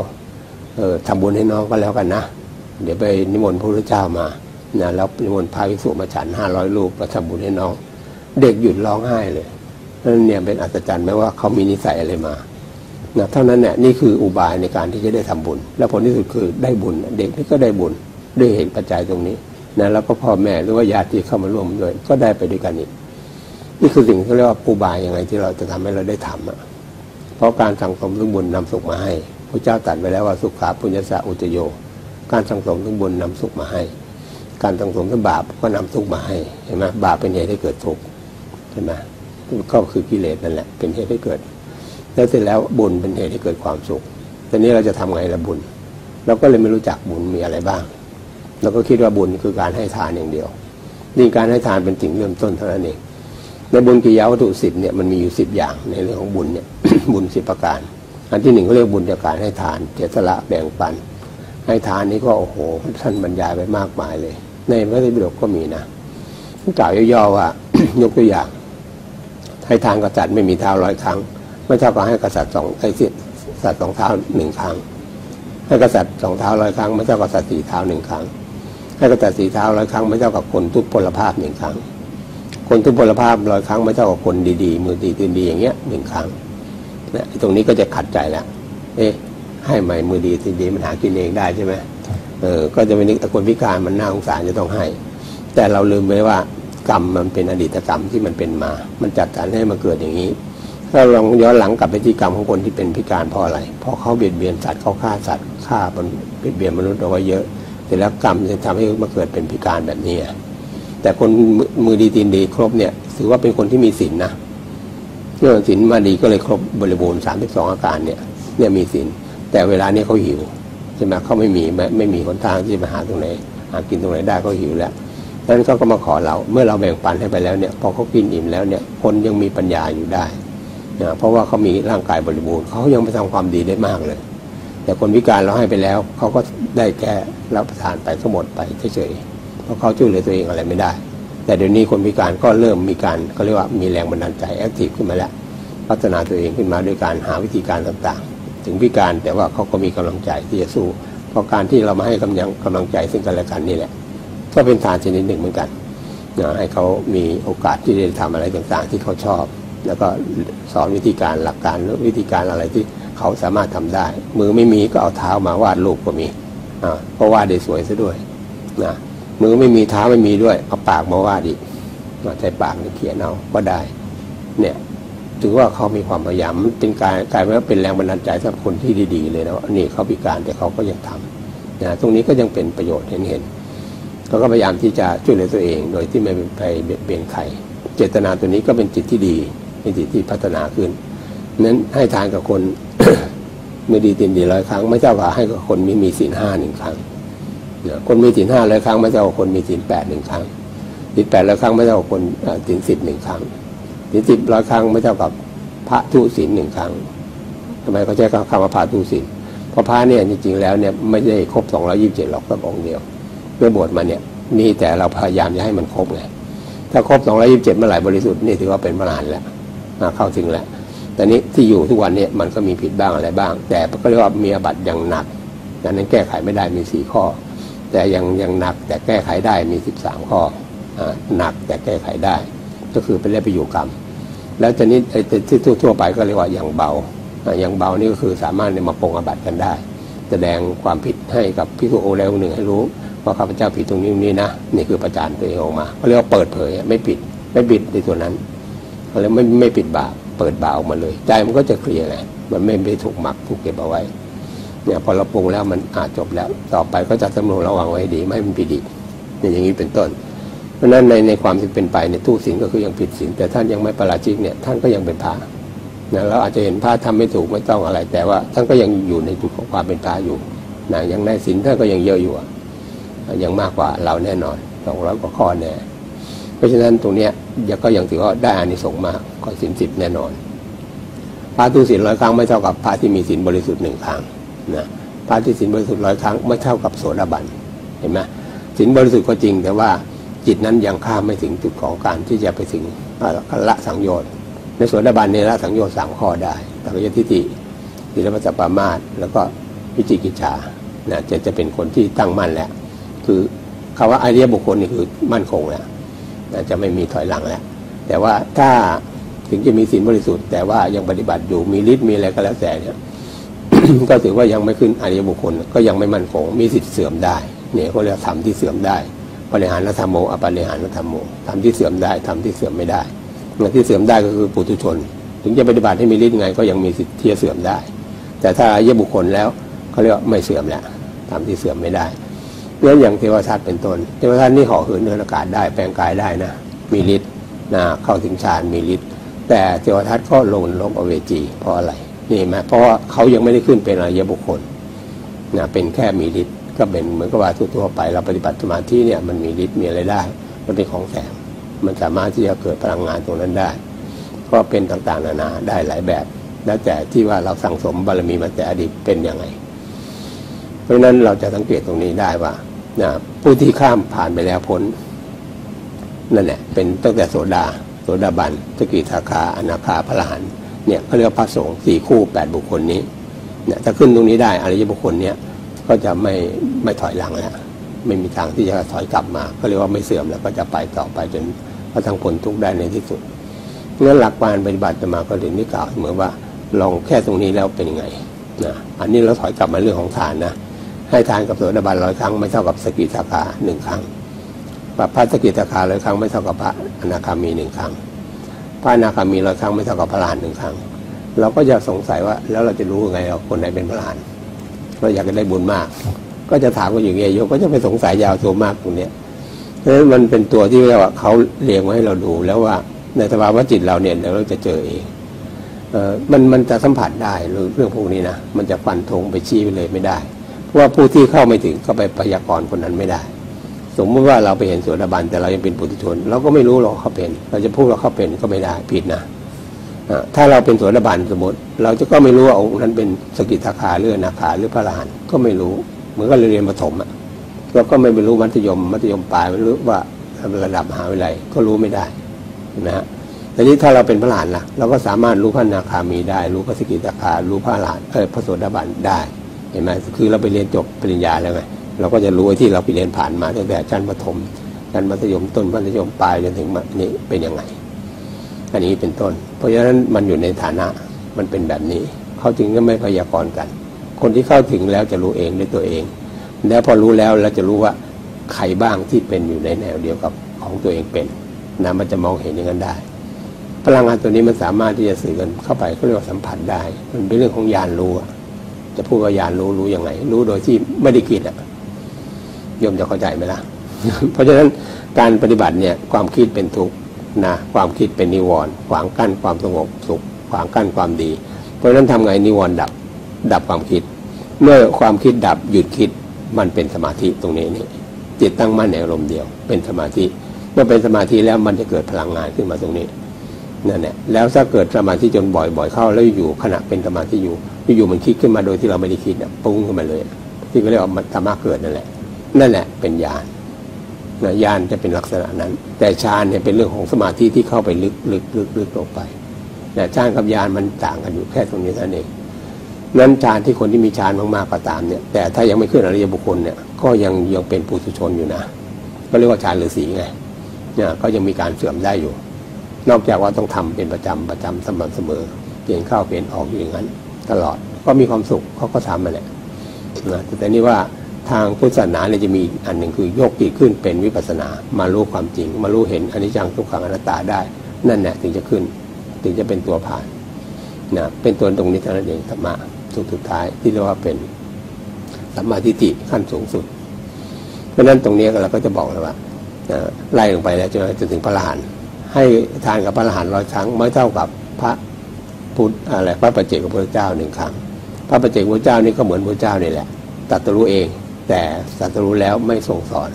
เออทำบุญให้น้องก็แล้วกันนะเดี๋ยวไปนิมนต์พระพุทธเจ้ามานะแล้วนิมนต์พระภิกษุมาฉันห้าร้อยรูปมาทำบุญให้น้องเด็กหยุดร้องไห้เลยนั่นเนี่ยเป็นอัศจรรย์ไหมว่าเขามีนิสัยอะไรมานะเท่านั้นเนี่ยนี่คืออุบายในการที่จะได้ทำบุญและผลที่สุดคือได้บุญเด็กนี่ก็ได้บุญด้วยเหตุปัจจัยตรงนี้นะแล้วก็พ่อแม่หรือว่าญาติที่เข้ามาร่วมด้วยก็ได้ไปด้วยกันอีกนี่คือสิ่งที่เรียกว่าอุบายอย่างไรที่เราจะทำให้เราได้ทำอ่ะเพราะการสั่งสมบุญนำสุขมาให้พระเจ้าตรัสไว้แล้วว่าสุขาปุญญสะอุจโยการสั่งสมบุญนำสุขมาให้การสั่งสมบาปก็นำทุกข์มาให้เห็นไหมบาปเป็นเหตุให้เกิดทุกข์เห็นไหมก็คือกิเลสนั่นแหละเป็นเหตุให้เกิดแล้วเสร็จแล้วบุญเป็นเหตุให้เกิดความสุขตอนนี้เราจะทำไงละบุญเราก็เลยไม่รู้จักบุญมีอะไรบ้างเราก็คิดว่าบุญคือการให้ทานอย่างเดียวนี่การให้ทานเป็นสิ่งเริ่มต้นเท่านั้นเองในบุญกิริยาวัตถุสิบเนี่ยมันมีอยู่สิบอย่างในเรื่องของบุญเนี่ย บุญสิบประการอันที่หนึ่งเขาเรียกบุญจากการให้ทานเจตละแบ่งปันให้ทานนี้ก็โอ้โหท่านบรรยายไปมากมายเลยในพระไตรปิฎกก็มีนะกล่าวย่อๆว่า ยกตัวอย่างให้ทานกษัตริย์ไม่มีเท้าร้อยครั้งไม่เท่ากับให้กษัตริย์สองไอ้สิสัตว์สองเท้าหนึ่งครั้งให้กษัตริย์สองเท้าร้อยครั้งไม่เท่ากับกษัตริย์สี่เท้าหนึ่งครั้งให้กษัตริย์สี่เท้าร้อยครั้งไม่เท่ากับคนทุพพลภาพหนึ่งครั้งคนทุพพลภาพร้อยครั้งไม่เท่ากับคนดีๆมือดีตื่นดีอย่างเงี้ยหนึ่งครั้งนะตรงนี้ก็จะขัดใจแล้วเอ๊ะให้ใหม่มือดีตื่นดีมันหากินเองได้ใช่ไหมเออก็จะเป็นนิสัยคนพิการมันน่าสงสารจะต้องให้แต่เราลืมไปว่ากรรมมันเป็นอดีตกรรมที่มันเป็นมามันจัดสรรให้มาเกิดอย่างนี้ถ้าลองย้อนหลังกลับไปที่กรรมของคนที่เป็นพิการเพราะอะไรเพราะเขาเบียดเบียนสัตว์เขาฆ่าสัตว์ฆ่าเบียดเบียนมนุษย์เอาไว้เยอะแต่แล้วกรรมจะทำให้มาเกิดเป็นพิการแบบนี้แต่คนมือดีตีนดีครบเนี่ยถือว่าเป็นคนที่มีศีลนะเรื่องศีลมาดีก็เลยครบบริบูรณ์สามสิบสองอาการเนี่ยเนี่ยมีศีลแต่เวลานี้เขาหิวใช่ไหมเขาไม่มีไม่ไม่มีหนทางที่จะมาหาตรงไหนหากินตรงไหนได้เขาหิวแล้วดังนั้นเขาก็มาขอเราเมื่อเราแบ่งปันให้ไปแล้วเนี่ยพอเขากินอิ่มแล้วเนี่ยคนยังมีปัญญาอยู่ได้นะเพราะว่าเขามีร่างกายบริบูรณ์เขายังไปทำความดีได้มากเลยแต่คนพิการเราให้ไปแล้วเขาก็ได้แค่รับประทานไปก็หมดไปเฉยๆเพราะเขาช่วยเหลือตัวเองอะไรไม่ได้แต่เดี๋ยวนี้คนพิการก็เริ่มมีการก็เรียกว่ามีแรงบันดาลใจแอคทีฟขึ้นมาแล้วพัฒนาตัวเองขึ้นมาด้วยการหาวิธีการต่างๆถึงพิการแต่ว่าเขาก็มีกำลังใจที่จะสู้เพราะการที่เรามาให้กำลังกำลังใจซึ่งกันและกันนี่แหละก็เป็นทานชนิดหนึ่งเหมือนกันนะให้เขามีโอกาสที่จะทำอะไรต่างๆที่เขาชอบแล้วก็สอนวิธีการหลักการหรือวิธีการอะไรที่เขาสามารถทำได้มือไม่มีก็เอาเท้ามาวาดรูปก็มีอ่าเพราะวาดได้สวยซะด้วยนะมือไม่มีเท้าไม่มีด้วยเอาปากมาวาดอีกใช้ปากเขียนเอาก็ได้เนี่ย ถือว่าเขามีความพยายามเป็นการกลายเป็นแรงบันดาลใจสำหรับคนที่ดีๆเลยนะว่านี่เขาพิการแต่เขาก็ยังทำนะตรงนี้ก็ยังเป็นประโยชน์เห็นๆเขาก็พยายามที่จะช่วยเหลือตัวเองโดยที่ไม่ไปเบียดเบียนใครเจตนาตัวนี้ก็เป็นจิตที่ดีเป็นจิตที่พัฒนาขึ้นนั้นให้ทานกับคน ไม่ดีตินดีร้อยครั้งไม่เจ้ากับให้กับคนไม่มีศีลห้าหนึ่งครั้งนะคนมีศีลห้าร้อยครั้งไม่เจ้ากับคนมีศีลแปดหนึ่งครั้งศีลแปดร้อยครั้งไม่เท่ากับคนศีลสิบหนึ่งครั้งศีลสิบร้อยครั้งไม่เท่ากับพระทุศีลหนึ่งครั้งทำไมเขาใช้คำว่าพระทุศีลเพราะพระเนี่ยจริงๆแล้วเนี่ยไม่ได้ครบสองร้อยยี่สิบเจ็ดหรอกสักองค์เดียวเมื่อบวชมาเนี่ยมีแต่เราพยายามจะให้มันครบไงถ้าครบสองร้อยยี่สิบเจ็ดเมื่อไหร่บริสุทธิ์นี่ถือว่าเป็นมรณะแล้วเข้าถึงแล้วแต่นี้ที่อยู่ทุกวันเนี่ยมันก็มีผิดบ้างอะไรบ้างแต่ก็เรียกว่ามีอาบัติอย่างหนักนั้นแก้ไขไม่ได้มีสี่ข้อแต่ยังยังหนักแต่แก้ไขได้มีสิบสามข้อหนักแต่แก้ไขได้ก็คือเป็นเรื่องประโยชน์กรรมแล้วจะนี้ไอ้ที่ทั่วๆไปก็เรียกว่าอย่างเบาอย่างเบานี่ก็คือสามารถเนี่ยมาปรงอาบัติกันได้แสดงความผิดให้กับภิกษุองค์ใดองค์หนึ่งให้รู้ว่าข้าพเจ้าผิดตรงนี้นี่นะนี่คือประจานตัวเองออกมาเขาเรียกว่าเปิดเผยไม่ปิดไม่ปิดในตัวนั้นเขาเรียกไม่ไม่ปิดบาปเปิดบาปออกมาเลยใจมันก็จะเคลียร์แหละมันไม่ไปถูกหมักถูกเก็บเอาไว้เนี่ยพอเราปรุงแล้วมันอาจจบแล้วต่อไปก็จะสำรวจระวังไว้ดีไม่ให้มันผิดอีกอย่างนี้เป็นต้นเพราะนั้นในในความที่เป็นไปในทุศีลก็คือยังผิดศีลแต่ท่านยังไม่ปาราชิกเนี่ยท่านก็ยังเป็นพระนะเราอาจจะเห็นพระทำไม่ถูกไม่ต้องอะไรแต่ว่าท่านก็ยังอยู่ในจุดของความเป็นพระอยู่นะยังได้ศีลท่านก็ยังเยอะอยู่ยังมากกว่าเราแน่นอนสองร้อยกว่าข้อแน่เพราะฉะนั้นตรงเนี้ยก็ยังถือว่าได้อานิสงส์มากกว่าศีลสิบแน่นอนพระทุศีลร้อยครั้งไม่เท่ากับพระที่มีศีลบริสุทธิ์หนึ่งครั้งนะพระที่ศีลบริสุทธิ์ร้อยครั้งไม่เท่ากับโสดาบันเห็นไหมศีลบริสุทธิ์ก็จริงแต่ว่าจิตนั้นยังข้ามไม่ถึงจุดของการที่จะไปถึงละสังโยชน์ในโสดาบันในละสังโยชน์สามข้อได้สังโยชน์ทิฏฐิศีลมัจฉปามาสแล้วก็วิจิกิจฉานะจะจะเป็นคนที่ตั้งมั่นแล้วคือคำว่าอริยบุคคลนี่คือมั่นคงแล้วจะไม่มีถอยหลังแล้วแต่ว่าถ้าถึงจะมีศีลบริสุทธิ์แต่ว่ายังปฏิบัติอยู่มีฤทธิ์มีอะไรก็แล้วแต่เนี่ย ก็ถือว่ายังไม่ขึ้นอริยบุคคลก็ยังไม่มั่นคงมีสิทธิ์เสื่อมได้เนี่ยเขาเรียกธรรมที่เสื่อมได้ปริหารธรรมโมอปริหารธรรมโมธรรมที่เสื่อมได้ธรรมที่เสื่อมไม่ได้อย่างที่เสื่อมได้ก็คือปุถุชนถึงจะปฏิบัติให้มีฤทธิ์ไงก็ยังมีสิทธิ์ที่จะเสื่อมได้แต่ถ้าอริยบุคคลแล้วเขาเรียกว่าไม่เสื่อมแล้วธรรมที่เสื่อมไม่ได้เรื่องอย่างเทวทัตเป็นต้นเทวทัตนี่ห่อเหินเดินอากาศได้แปลงกายได้นะมีฤทธิ์นะเข้าถึงฌานมีฤทธิ์แต่เทวทัตก็ลงลงอเวจีเพราะอะไรนี่ไหมเพราะว่าเขายังไม่ได้ขึ้นเป็นอริยบุคคลนะเป็นแค่มีฤทธิ์ก็เป็นเหมือนกับว่าทั่วๆไปเราปฏิบัติสมาธิเนี่ยมันมีฤทธิ์มีอะไรได้มันเป็นของแฝงมันสามารถที่จะเกิดพลังงานตรงนั้นได้ก็เป็นต่างๆนานาได้หลายแบบแล้วแต่ที่ว่าเราสั่งสมบารมีมาแต่อดีตเป็นยังไงเพราะฉะนั้นเราจะสังเกตตรงนี้ได้ว่านะผู้ที่ข้ามผ่านไปแล้วพ้นนั่นแหละเป็นตั้งแต่โสดาโสดาบันสกิทาคาอนาคาพระอรหันต์เนี่ยเขาเรียกพระสงฆ์สี่คู่แปดบุคคลนี้เนี่ยถ้าขึ้นตรงนี้ได้อริยบุคคลเนี่ยก็จะไม่ไม่ถอยหลังแล้วไม่มีทางที่จะถอยกลับมาก็เรียกว่าไม่เสื่อมแล้วก็จะไปต่อไปจนกระทั่งพ้นทุกข์ได้ในที่สุดเพราะฉะนั้นหลักการปฏิบัติจะมาก็ถึงได้กล่าวเหมือนว่าลองแค่ตรงนี้แล้วเป็นยังไงนะอันนี้เราถอยกลับมาเรื่องของทานนะให้ทานกับโสดาบันร้อยครั้งไม่เท่ากับสกิทาคาหนึ่งครั้งพระสกิทาคาร้อยครั้งไม่เท่ากับพระอนาคามีหนึ่งครั้งพระอนาคามีร้อยครั้งไม่เท่ากับพระอรหันต์หนึ่งครั้งเราก็จะสงสัยว่าแล้วเราจะรู้ยังไงว่าคนไหนเป็นพระอรหันต์เราอยากจะได้บุญมากก็จะถามกันอยู่เงี้ยโยก็จะไปสงสัยยาวตัวมากตรงเนี้ยเพราะฉะนั้นมันเป็นตัวที่เรียกว่าเขาเลี้ยงไว้ให้เราดูแล้วว่าในสภาวะจิตเราเนี่ยเราจะเจอเองเออมันมันจะสัมผัสได้เรื่องพวกนี้นะมันจะฟันธงไปชี้ไปเลยไม่ได้ว่าผู้ที่เข้าไม่ถึงก็ไปพยากรณ์คนนั้นไม่ได้สมมติว่าเราไปเห็นโสดาบันแต่เรายังเป็นปุถุชนเราก็ไม่รู้หรอกเขาเป็นเราจะพูดว่าเขาเป็นก็ไม่ได้ผิดนะถ้าเราเป็นโสดาบันสมมติเราจะก็ไม่รู้ว่าองค์นั้นเป็นสกิทาคาหรืออนาคาหรือพระอรหันต์ก็ไม่รู้เหมือนกับเรียนประถมอ่ะเราก็ไม่รู้มัธยมมัธยมปลายไม่รู้ว่าระดับมหาวิทยาลัยก็รู้ไม่ได้นะฮะแต่นี้ถ้าเราเป็นพระอรหันต์ล่ะเราก็สามารถรู้พระอนาคามีได้รู้พระสกิทาคารู้พระอรหันต์เออพระโสดาบันได้เห็นไหมคือเราไปเรียนจบปริญญาแล้วไงเราก็จะรู้ที่เราไปเรียนผ่านมาตั้งแต่ชั้นประถมชั้นมัธยมต้นมัธยมปลายจนถึงนี้เป็นยังไงอันนี้เป็นต้นเพราะฉะนั้นมันอยู่ในฐานะมันเป็นแบบนี้เขาจึงก็ไม่พยากรณ์กันคนที่เข้าถึงแล้วจะรู้เองด้วยตัวเองแล้วพอรู้แล้วเราจะรู้ว่าใครบ้างที่เป็นอยู่ในแนวเดียวกับของตัวเองเป็นนะมันจะมองเห็นอย่างนั้นได้ พลังงานตัวนี้มันสามารถที่จะสื่อกันเข้าไปเขาเรียกว่าสัมผัสได้มันเป็นเรื่องของญาณรู้จะพูดว่ายานรู้รู้ยังไงรู้โดยที่ไม่ได้คิดอ่ะโยมจะเข้าใจไหมล่ะ เพราะฉะนั้นการปฏิบัติเนี่ยความคิดเป็นทุกข์นะความคิดเป็นนิวรณ์ขวางกั้นความสงบสุขขวางกั้นความดีเพราะฉะนั้นทำไงนิวรณ์ดับดับความคิดเมื่อความคิดดับหยุดคิดมันเป็นสมาธิตรงนี้นี่จิตตั้งมั่นในอารมณ์เดียวเป็นสมาธิเมื่อเป็นสมาธิแล้วมันจะเกิดพลังงานขึ้นมาตรงนี้นั่นแหละแล้วถ้าเกิดสมาธิจนบ่อยๆเข้าแล้วอยู่ขณะเป็นสมาธิอยู่อยู่มันคิดขึ้นมาโดยที่เราไม่ได้คิดปุ้งขึ้นมาเลยที่เขาเรียกว่าธรรมะเกิดนั่นแหละนั่นแหละเป็นญาณญาณจะเป็นลักษณะนั้นแต่ฌานเนี่ยเป็นเรื่องของสมาธิที่เข้าไปลึกลึกลึกลึกลงไปแต่ฌานกับญาณมันต่างกันอยู่แค่ตรงนี้นั่นเองนั้นฌานที่คนที่มีฌานมากๆก็ตามเนี่ยแต่ถ้ายังไม่ขึ้นอริยบุคคลเนี่ยก็ยังยังเป็นปุถุชนอยู่นะก็เรียกว่าฌานฤาษีไงเนี่ยก็ยังมีการเสื่อมได้อยู่นอกจากว่าต้องทำเป็นประจำประจำสม่ำเสมอเปลี่ยนเข้าเปลี่ยนออกอยู่อย่างนั้นตลอดก็มีความสุขเขาก็ทำมาแหละนะแต่นี่ว่าทางพุทธศาสนาเนี่ยจะมีอันหนึ่งคือยกปีขึ้นเป็นวิปัสสนามารู้ความจริงมารู้เห็นอนิจจังทุกขังอนัตตาได้นั่นแหละถึงจะขึ้นถึงจะเป็นตัวผ่านนะเป็นตัวตรงนี้เท่านั้นเองธรรมะสุดท้ายที่เรียกว่าเป็นสัมมาทิฏฐิขั้นสูงสุดเพราะนั้นตรงนี้เราก็จะบอกเลยว่าไล่ลงไปแล้วจนจนถึงพระอรหันต์ให้ทานกับพระอรหันต์ร้อยครั้งไม่เท่ากับพระพุทธอะไรพระปัจเจกพุทธเจ้าหนึ่งครั้งพระปัจเจกพุทธเจ้านี่ก็เหมือนพุทธเจ้านี่แหละตรัสรู้เองแต่ตรัสรู้แล้วไม่ทรงสอน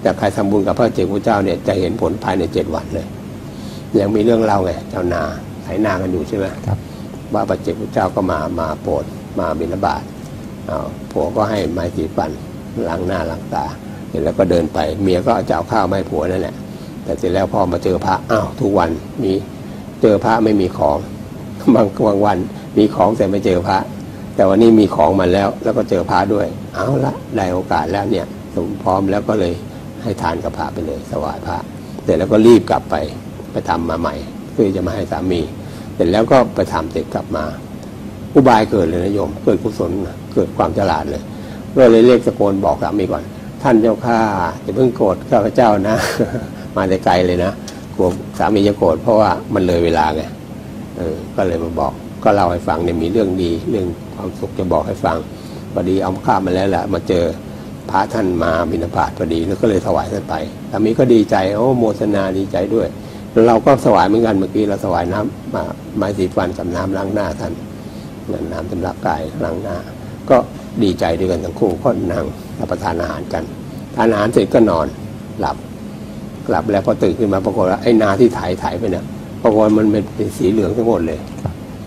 แต่ใครทำบุญกับพระปัจเจกพุทธเจ้าเนี่ยจะเห็นผลภายในเจ็ดวันเลยยังมีเรื่องเล่าไงชาวนาไถนากันอยู่ใช่ไหมครับว่าปัจเจกพุทธเจ้าก็มามาโปรดมาบิณฑบาตเอาผัวก็ให้ไม้สีฟันล้างหน้าล้างตาเสร็จแล้วก็เดินไปเมียก็เอาจะเอาข้าวไม้ผัวนั่นแหละแต่เสร็จแล้วพอมาเจอพระอ้าวทุกวันมีเจอพระไม่มีของบางบางวันมีของแต่ไม่เจอพระแต่วันนี้มีของมาแล้วแล้วก็เจอพระด้วยเอาละได้โอกาสแล้วเนี่ยสมพร้อมแล้วก็เลยให้ทานกับพระไปเลยสวายพระเสร็จแล้วก็รีบกลับไปไปทำมาใหม่เพื่อจะมาให้สามีเสร็จแล้วก็ไปทำเสร็จกลับมาอุบายเกิดเลยนะโยมเกิดกุศลเกิดความฉลาดเลยก็เลยเรียกตะโกนบอกสามีก่อนท่านเจ้าข้าอย่าเพิ่งโกรธข้าพเจ้านะมาไกลเลยนะกลัวสามีจะโกรธเพราะว่ามันเลยเวลาไงเออก็เลยมาบอกก็เล่าให้ฟังเนี่ยมีเรื่องดีเรื่องความสุขจะบอกให้ฟังพอดีเอาข้าวมาแล้วแหละมาเจอพระท่านมาบิณฑบาตพอดีแล้วก็เลยถวายท่านไปสามีก็ดีใจโอ้โมทนาดีใจด้วยเราก็ถวายเหมือนกันเมื่อกี้เราถวายน้ำมาไม้สีฟันกับน้ำล้างหน้าท่านน้ำสำหรับกายล้างหน้าก็ดีใจด้วยกันทั้งคู่ก็นั่งรับประทานอาหารกันทานอาหารเสร็จก็นอนหลับหลับแล้วพอตื่นขึ้นมาปรากฏว่าไอ้นาที่ไถไถไปเนี่ยปรากฏมันเป็นสีเหลืองทั้งหมดเลย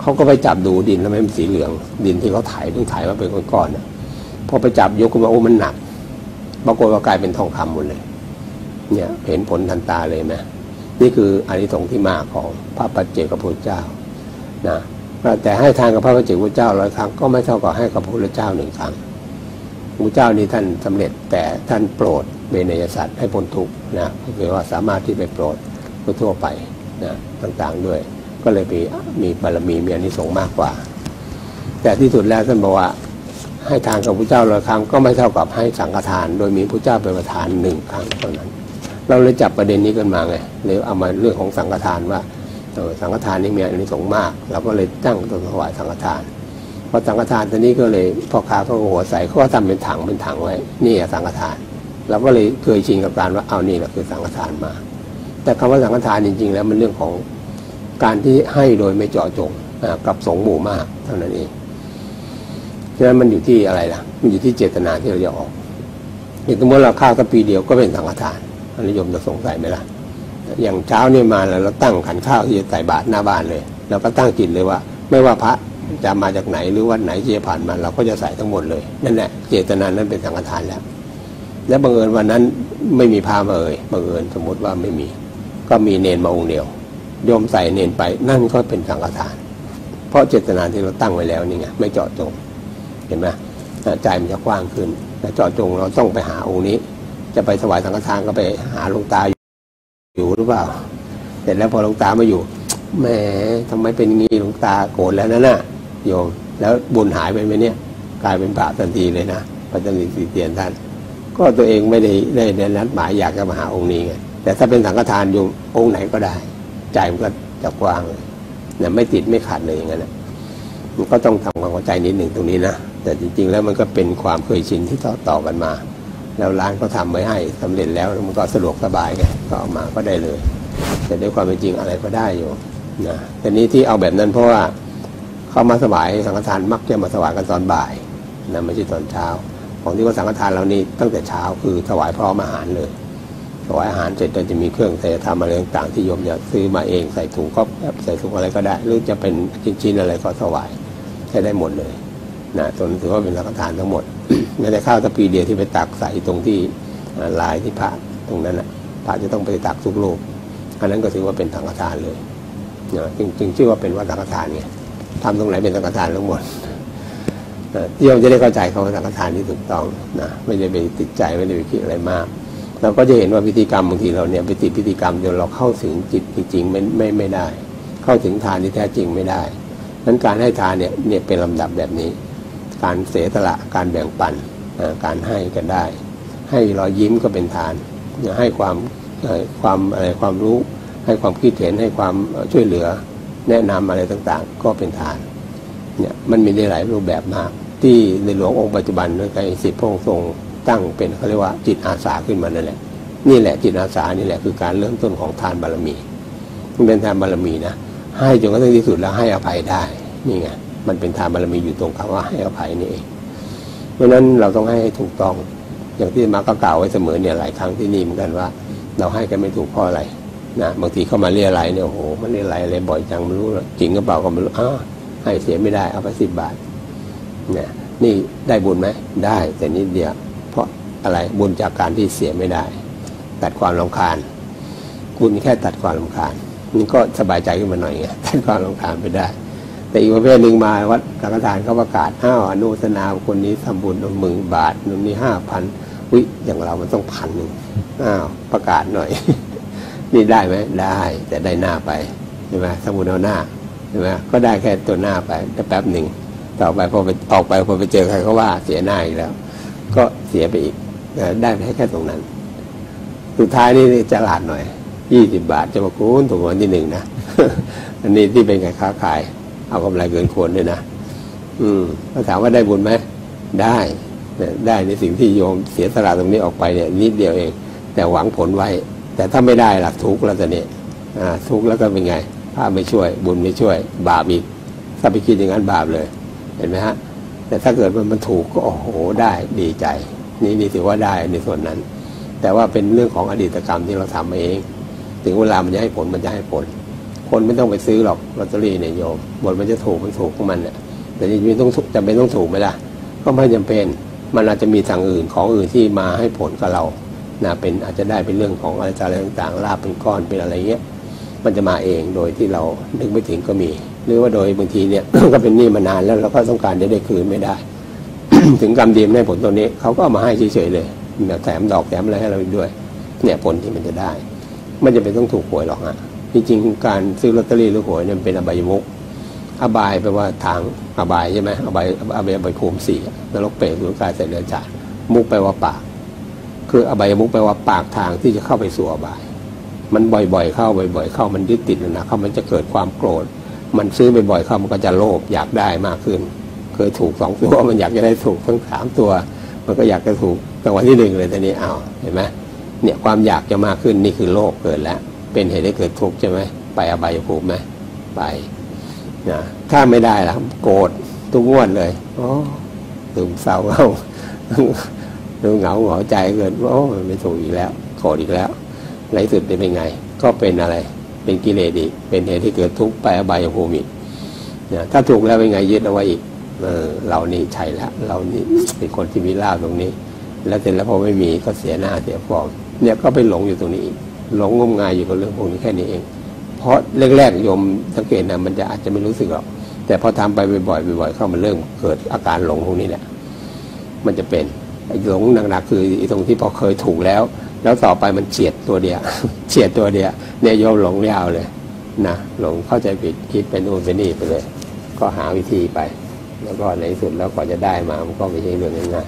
เขาก็ไปจับดูดินแล้วไม่เป็นสีเหลืองดินที่เขาไถเพิ่งไถมาเป็นก้อนๆเนี่ยพอไปจับยกขึ้นมาโอ้มันหนักปรากฏว่ากลายเป็นทองคำหมดเลยเนี่ยเห็นผลทันตาเลยไหมนี่คืออานิสงส์ที่มาของพระปัจเจกพุทธเจ้านะแต่ให้ทานกับพระปัจเจกพุทธเจ้าร้อยครั้งก็ไม่เท่ากับให้กับพระพุทธเจ้าหนึ่งครั้งพุทธเจ้านี่ท่านสำเร็จแต่ท่านโปรดเบญญสัตว์ให้พ้นทุกข์นะก็คือว่าสามารถที่ไปโปรดทั่วไปนะต่างๆด้วยก็เลยมีมีบารมีมีอานิสงส์มากกว่าแต่ที่สุดแล้วท่านบอกว่าให้ทานกับพุทธเจ้าร้อยครั้งก็ไม่เท่ากับให้สังฆทานโดยมีพุทธเจ้าเป็นประธานหนึ่งครั้งเท่านั้นเราเลยจับประเด็นนี้กันมาไงเลยเอามาเรื่องของสังฆทานว่าสังฆทานนี่มีอานิสงส์มากเราก็เลยตั้งตัวถวายสังฆทานพอสังฆทานตอนนี้ก็เลยพ่อค้าเขาหัวใสเขาก็ทำเป็นถังเป็นถังไว้นี่สังฆทานเราก็เลยเคยชินกับการว่าเอานี่แหละคือสังฆทานมาแต่คำว่าสังฆทานจริงๆแล้วมันเรื่องของการที่ให้โดยไม่เจาะจงกับสงฆ์หมู่มากเท่านั้นเองฉะนั้นมันอยู่ที่อะไรล่ะมันอยู่ที่เจตนาที่เราจะออกอย่างสมมติเราข้าวสักปีเดียวก็เป็นสังฆทานท่านนิยมจะสงสัยไหมล่ะอย่างเช้านี่มาแล้วเราตั้งขันข้าวที่จะใส่บาตรหน้าบ้านเลยเราก็ตั้งจิตเลยว่าไม่ว่าพระจะมาจากไหนหรือวัดไหนที่จะผ่านมาเราก็จะใส่ทั้งหมดเลยนั่นแหละเจตนานั้นเป็นสังฆทานแล้วและบังเอิญวันนั้นไม่มีพามาเอ่ยบังเอิญสมมติว่าไม่มีก็มีเนนมาองค์เดียวโยมใส่เนนไปนั่นก็เป็นสังฆทานเพราะเจตนาที่เราตั้งไว้แล้วนี่ไงไม่เจาะจงเห็นไหมใจมันจะกว้างขึ้นและเจาะจงเราต้องไปหาองค์นี้จะไปถวายสังฆทานก็ไปหาหลวงตาอยู่หรือเปล่าเสร็จแล้วพอหลวงตามาอยู่แหมทำไมเป็นงี้หลวงตาโกรธแล้วนะน่ะโยมแล้วบุญหายไปไหมเนี่ยกลายเป็นบาปทันทีเลยนะพระจันทร์สีเตียนท่านก็ตัวเองไม่ได้ได้นัดหมายอยากจะมาหาองค์นี้ไงแต่ถ้าเป็นสังฆทานอยู่องค์ไหนก็ได้ใจมันก็ใจ จะกว้างนะไม่ติดไม่ขาดเลยอย่างนั้นนะมันก็ต้องทำความเข้าใจนิดหนึ่งตรงนี้นะแต่จริงๆแล้วมันก็เป็นความเคยชินที่ต่อต่อกันมาแล้วร้านก็ทำไว้ให้สำเร็จแล้วมันก็สะดวกสบายไงก็เอามาก็ได้เลยแต่ด้วยความเป็นจริงอะไรก็ได้อยู่นะแต่นี้ที่เอาแบบนั้นเพราะว่าเข้ามาถวายสังฆทานมักจะมาถวายกันตอนบ่ายนะไม่ใช่ตอนเช้าของที่ว่าสังฆทานเรานี่ตั้งแต่เช้าคือถวายพร้อมอาหารเลยถวายอาหารเสร็จเราจะมีเครื่องใส่ธรรมอะไรต่างๆที่โยมอยากซื้อมาเองใส่ถุงก็ใส่ถุงอะไรก็ได้หรือจะเป็นชิ้นๆอะไรก็ถวายใช้ได้หมดเลยนะตนถือว่าเป็นสังฆทานทั้งหมด ไม่ได้ข้าวตะปีเดียวที่ไปตักใส่ตรงที่ลายที่พระตรงนั้นนะพระจะต้องไปตักทุกโลกอันนั้นก็ถือว่าเป็นสังฆทานเลยนะจึงจึงชื่อว่าเป็นว่าสังฆทานเนี่ยทำตรงไหนเป็นสังฆทานทั้งหมดโยมจะได้เข้าใจคำว่าสังฆทานที่ถูกต้องนะไม่ได้ไปติดใจไม่ได้ไปคิดอะไรมากเราก็จะเห็นว่าพิธีกรรมบางทีเราเนี่ยไปติดพิธีกรรมเดี๋ยวเราเข้าถึงจิตจริงๆไม่ไม่ไม่ได้เข้าถึงทานที่แท้จริงไม่ได้นั้นการให้ทานเนี่ยเนี่ยเป็นลำดับแบบนี้การเสียสละการแบ่งปันการให้กันได้ให้รอยยิ้มก็เป็นทานให้ความความอะไรความรู้ให้ความคิดเห็นให้ความช่วยเหลือแนะนำอะไรต่างๆก็เป็นทานเนี่ยมันมีได้หลายรูปแบบมากที่ในหลวงองค์ปัจจุบันในการสิบพระองค์ทรงตั้งเป็นเขาเรียกว่าจิตอาสาขึ้นมานั่นแหละนี่แหละจิตอาสานี่แหละคือการเริ่มต้นของทานบารมีมันเป็นทานบารมีนะให้จนกระทั่งที่สุดแล้วให้อภัยได้นี่ไงมันเป็นทานบารมีอยู่ตรงคำว่าให้อภัยนี่เองเพราะฉะนั้นเราต้องให้ถูกต้องอย่างที่มาก็กล่าวไว้เสมอเนี่ยหลายครั้งที่นี่เหมือนกันว่าเราให้กันไม่ถูกเพราะอะไรนะบางทีเข้ามาเรียอะไรเนี่ยโอ้โหมันเรียอะไรอะไรบ่อยจังไม่รู้จริงหรือเปล่าก็ไม่รู้อ้าวให้เสียไม่ได้เอาไปสิบบาทเนี่ยนี่ได้บุญไหมได้แต่นิดเดียวเพราะอะไรบุญจากการที่เสียไม่ได้ตัดความรำคาญบุญแค่ตัดความรำคาญนี่ก็สบายใจขึ้นมาหน่อยไงตัดความรำคาญไปได้แต่อีกประเภทหนึ่งมาวัดสังฆทานเขาประกาศอ้าวอนุโมทนาคนนี้ทำบุญหมื่นบาทคนนี้ห้าพันวิอย่างเรามันต้องพันหนึ่งอ้าวประกาศหน่อย นี่ได้ไหมได้แต่ได้หน้าไปใช่ไหมทำบุญเอาหน้าใช่ไหมก็ได้แค่ตัวหน้าไปแต่แป๊บหนึ่งต่อไปพอไปออกไปพอไปเจอใครเขาว่าเสียหน้าอีกแล้วก็เสียไปอีกได้แค่แค่ตรงนั้นสุดท้ายนี่จะหลาดหน่อยยี่สิบบาทจะมาคูณถูกวันที่หนึ่งนะ อันนี้ที่เป็นการค้าขายเอากำไรเกินควรด้วยนะอืมถ้าถามว่าได้บุญไหมได้ได้ในสิ่งที่โยมเสียสละตรงนี้ออกไปเนี่ยนิดเดียวเองแต่หวังผลไว้แต่ถ้าไม่ได้ล่ะทุกข์แล้วแต่เนี่ยทุกข์แล้วก็เป็นไงพระไม่ช่วยบุญไม่ช่วยบาปอีกถ้าไปคิดอย่างนั้นบาปเลยเห็นไหมฮะแต่ถ้าเกิดมันมันถูกก็โอ้โหได้ดีใจนี่นี่ถือว่าได้ในส่วนนั้นแต่ว่าเป็นเรื่องของอดีตกรรมที่เราทำเองถึงเวลามันจะให้ผลมันจะให้ผลคนไม่ต้องไปซื้อหรอกลอตเตอรี่เนี่ยโยมบนมันจะถูกมันถูกของมันเนี่ยแต่จริงๆต้องจำเป็นต้องถูกไหมล่ะก็ไม่จำเป็นมันอาจจะมีทางอื่นของอื่นที่มาให้ผลกับเรานะเป็นอาจจะได้เป็นเรื่องของอะไรต่างๆลาบเป็นก้อนเป็นอะไรเงี้ยมันจะมาเองโดยที่เรานึกไม่ถึงก็มีหรือว่าโดยบางทีเนี่ย ก็เป็นหนี้มานานแล้วเราก็ต้องการจะได้คืนไม่ได้ ถึงกรรมดีไม่ผลตัวนี้เขาก็เอามาให้เฉยๆเลยแบบแถมดอกแถมอะไรให้เราด้วยเนี่ยผลที่มันจะได้ไม่จำเป็นต้องถูกหวยหรอกฮะจริงๆการซื้อลอตเตอรี่หรือหวยเนี่ยเป็นอบายมุขอบายแปลว่าทางอบายใช่ไหมอบายอบายภูมิสี่นรกเปรตสุรกายเสด็จจักรมุขแปลว่าปากคืออบายมุขแปลว่าปากทางที่จะเข้าไปสู่อบายมันบ่อยๆเข้าบ่อยๆเข้ามันยึดติดนะเข้ามันจะเกิดความโกรธมันซื้อบ่อยๆเข้ามันก็จะโลภอยากได้มากขึ้นเคยถูกสองตัวมันอยากจะได้ถูกทั้งสามตัวมันก็อยากจะถูกแต่วันที่หนึ่งเลยแต่นี้เอาเห็นไหมเนี่ยความอยากจะมากขึ้นนี่คือโลภเกิดแล้วเป็นเหตุให้เกิดทุกข์ใช่ไหมไปอบายภูมิไหมไปนะถ้าไม่ได้ล่ะโกรธทุกงวดเลยโอ้ตึงเศร้าเงาตึงเหงาเหงาใจเกินโอ้ไม่ถูกอีกแล้วโกรธอีกแล้วในสุดจะเป็นไงก็เป็นอะไรเป็นกิเลสอีกเป็นเหตุที่เกิดทุกข์ไปอบายภูมิอีกนะถ้าถูกแล้วเป็นไงยึดเอาไว้อีกเออเรานี่ใช่แล้วเรานี่เป็นคนที่มีลาภตรงนี้แล้วเสร็จแล้วพอไม่มีก็เสียหน้าเสียฟอร์มเนี่ยก็ไปหลงอยู่ตรงนี้อีกหลงงมงายอยู่กับเรื่องพวกนี้แค่นี้เองเพราะแรกๆโยมสังเกตนะมันจะอาจจะไม่รู้สึกหรอกแต่พอทำไปบ่อยๆบ่อยๆเข้ามันเริ่มเกิดอาการหลงพวกนี้แหละมันจะเป็นหลงหนักๆคือตรงที่พอเคยถูกแล้วแล้วต่อไปมันเฉียดตัวเดียวเฉียดตัวเดียวเนี่ยโยมหลงยาวเลยนะหลงเข้าใจผิดคิดเป็นนู่นเป็นนี่ไปเลยก็หาวิธีไปแล้วก็ในที่สุดแล้วกว่าจะได้มามันก็ไม่ใช่เรื่องง่าย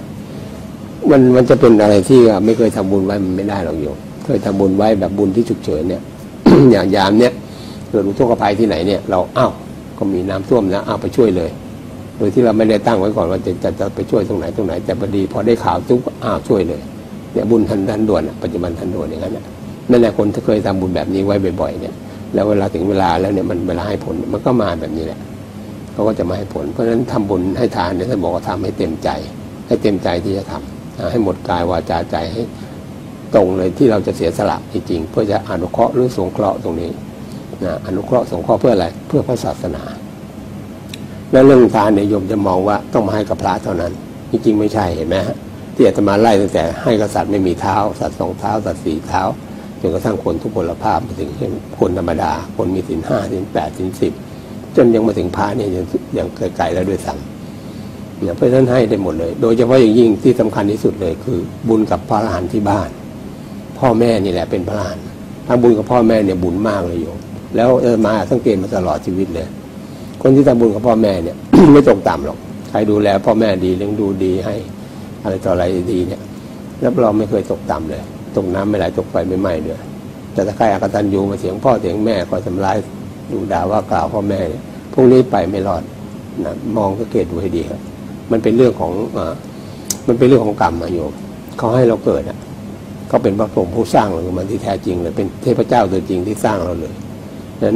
ๆมันมันจะเป็นอะไรที่ไม่เคยทำบุญไว้มันไม่ได้หรอกโยมเคยทำบุญไว้แบบบุญที่ฉุกเฉินเนี่ย อย่างยามเนี่ย เกิดอุทกภัยที่ไหนเนี่ยเราอ้าวก็มีน้ำท่วมนะอ้าวไปช่วยเลยโดยที่เราไม่ได้ตั้งไว้ก่อนว่าจะจะจะไปช่วยตรงไหนตรงไหนแต่พอดีพอได้ข่าวทุกอ้าวช่วยเลยเนี่ยบุญทันทันด่วนปัจจุบันทันด่วนอย่างนั้นนั่นแหละคนที่เคยทำบุญแบบนี้ไว้บ่อยๆเนี่ยแล้วเวลาถึงเวลาแล้วเนี่ยมันเวลาให้ผลมันก็มาแบบนี้แหละเขาก็จะมาให้ผลเพราะฉะนั้นทำบุญให้ทานเนี่ยท่านบอกว่าทำให้เต็มใจให้เต็มใจที่จะทำให้หมดกายวาจาใจให้ตรงเลยที่เราจะเสียสละจริงๆเพื่อจะอนุเคราะห์หรือสงเคราะห์ตรงนี้นะอนุเคราะห์สงเคราะห์เพื่ออะไรเพื่อพระศาสนาแล้วเรื่องทานเนี่ยโยมจะมองว่าต้องมาให้กับพระเท่านั้นจริงๆไม่ใช่เห็นไหมฮะที่อาตมาไล่ตั้งแต่ให้กษัตริย์ไม่มีเท้าสัตว์สองเท้าสัตว์สี่เท้าจนกระทั่งคนทุกพลภาพมาถึงคนธรรมดาคนมีศีลห้าศีลแปดศีลสิบจนยังมาถึงพระเนี่ยยังไกลๆแล้วด้วยซ้ำเนี่ยเพราะฉะนั้นให้ได้หมดเลยโดยเฉพาะอย่างยิ่งที่สำคัญที่สุดเลยคือบุญกับพระอรหันต์ที่บ้านพ่อแม่นี่แหละเป็นพระอรหันต์ทำบุญกับพ่อแม่เนี่ยบุญมากเลยโยมแล้วเออมาสังเกตมาตลอดชีวิตเลยคนที่ทำบุญกับพ่อแม่เนี่ย ไม่ตกต่ำหรอกใครดูแลพ่อแม่ดีเลี้ยงดูดีให้อะไรต่ออะไรดีเนี่ยรับรองไม่เคยตกต่ำเลยตกน้ำไม่ไหลตกไฟไม่ไหม้เลยแต่ถ้าใครอกตัญญูมาเสียงพ่อเสียงแม่คอยทำร้ายดูด่าว่ากล่าวพ่อแม่พวกนี้ไปไม่รอดนะมองสังเกตดูให้ดีครับมันเป็นเรื่องของอ่ามันเป็นเรื่องของกรรมนะโยมเขาให้เราเกิดอ่ะเขาเป็นพระพรหมผู้สร้างเราขึ้นมาที่แท้จริงเลยเป็นเทพเจ้าตัวจริงที่สร้างเราเลย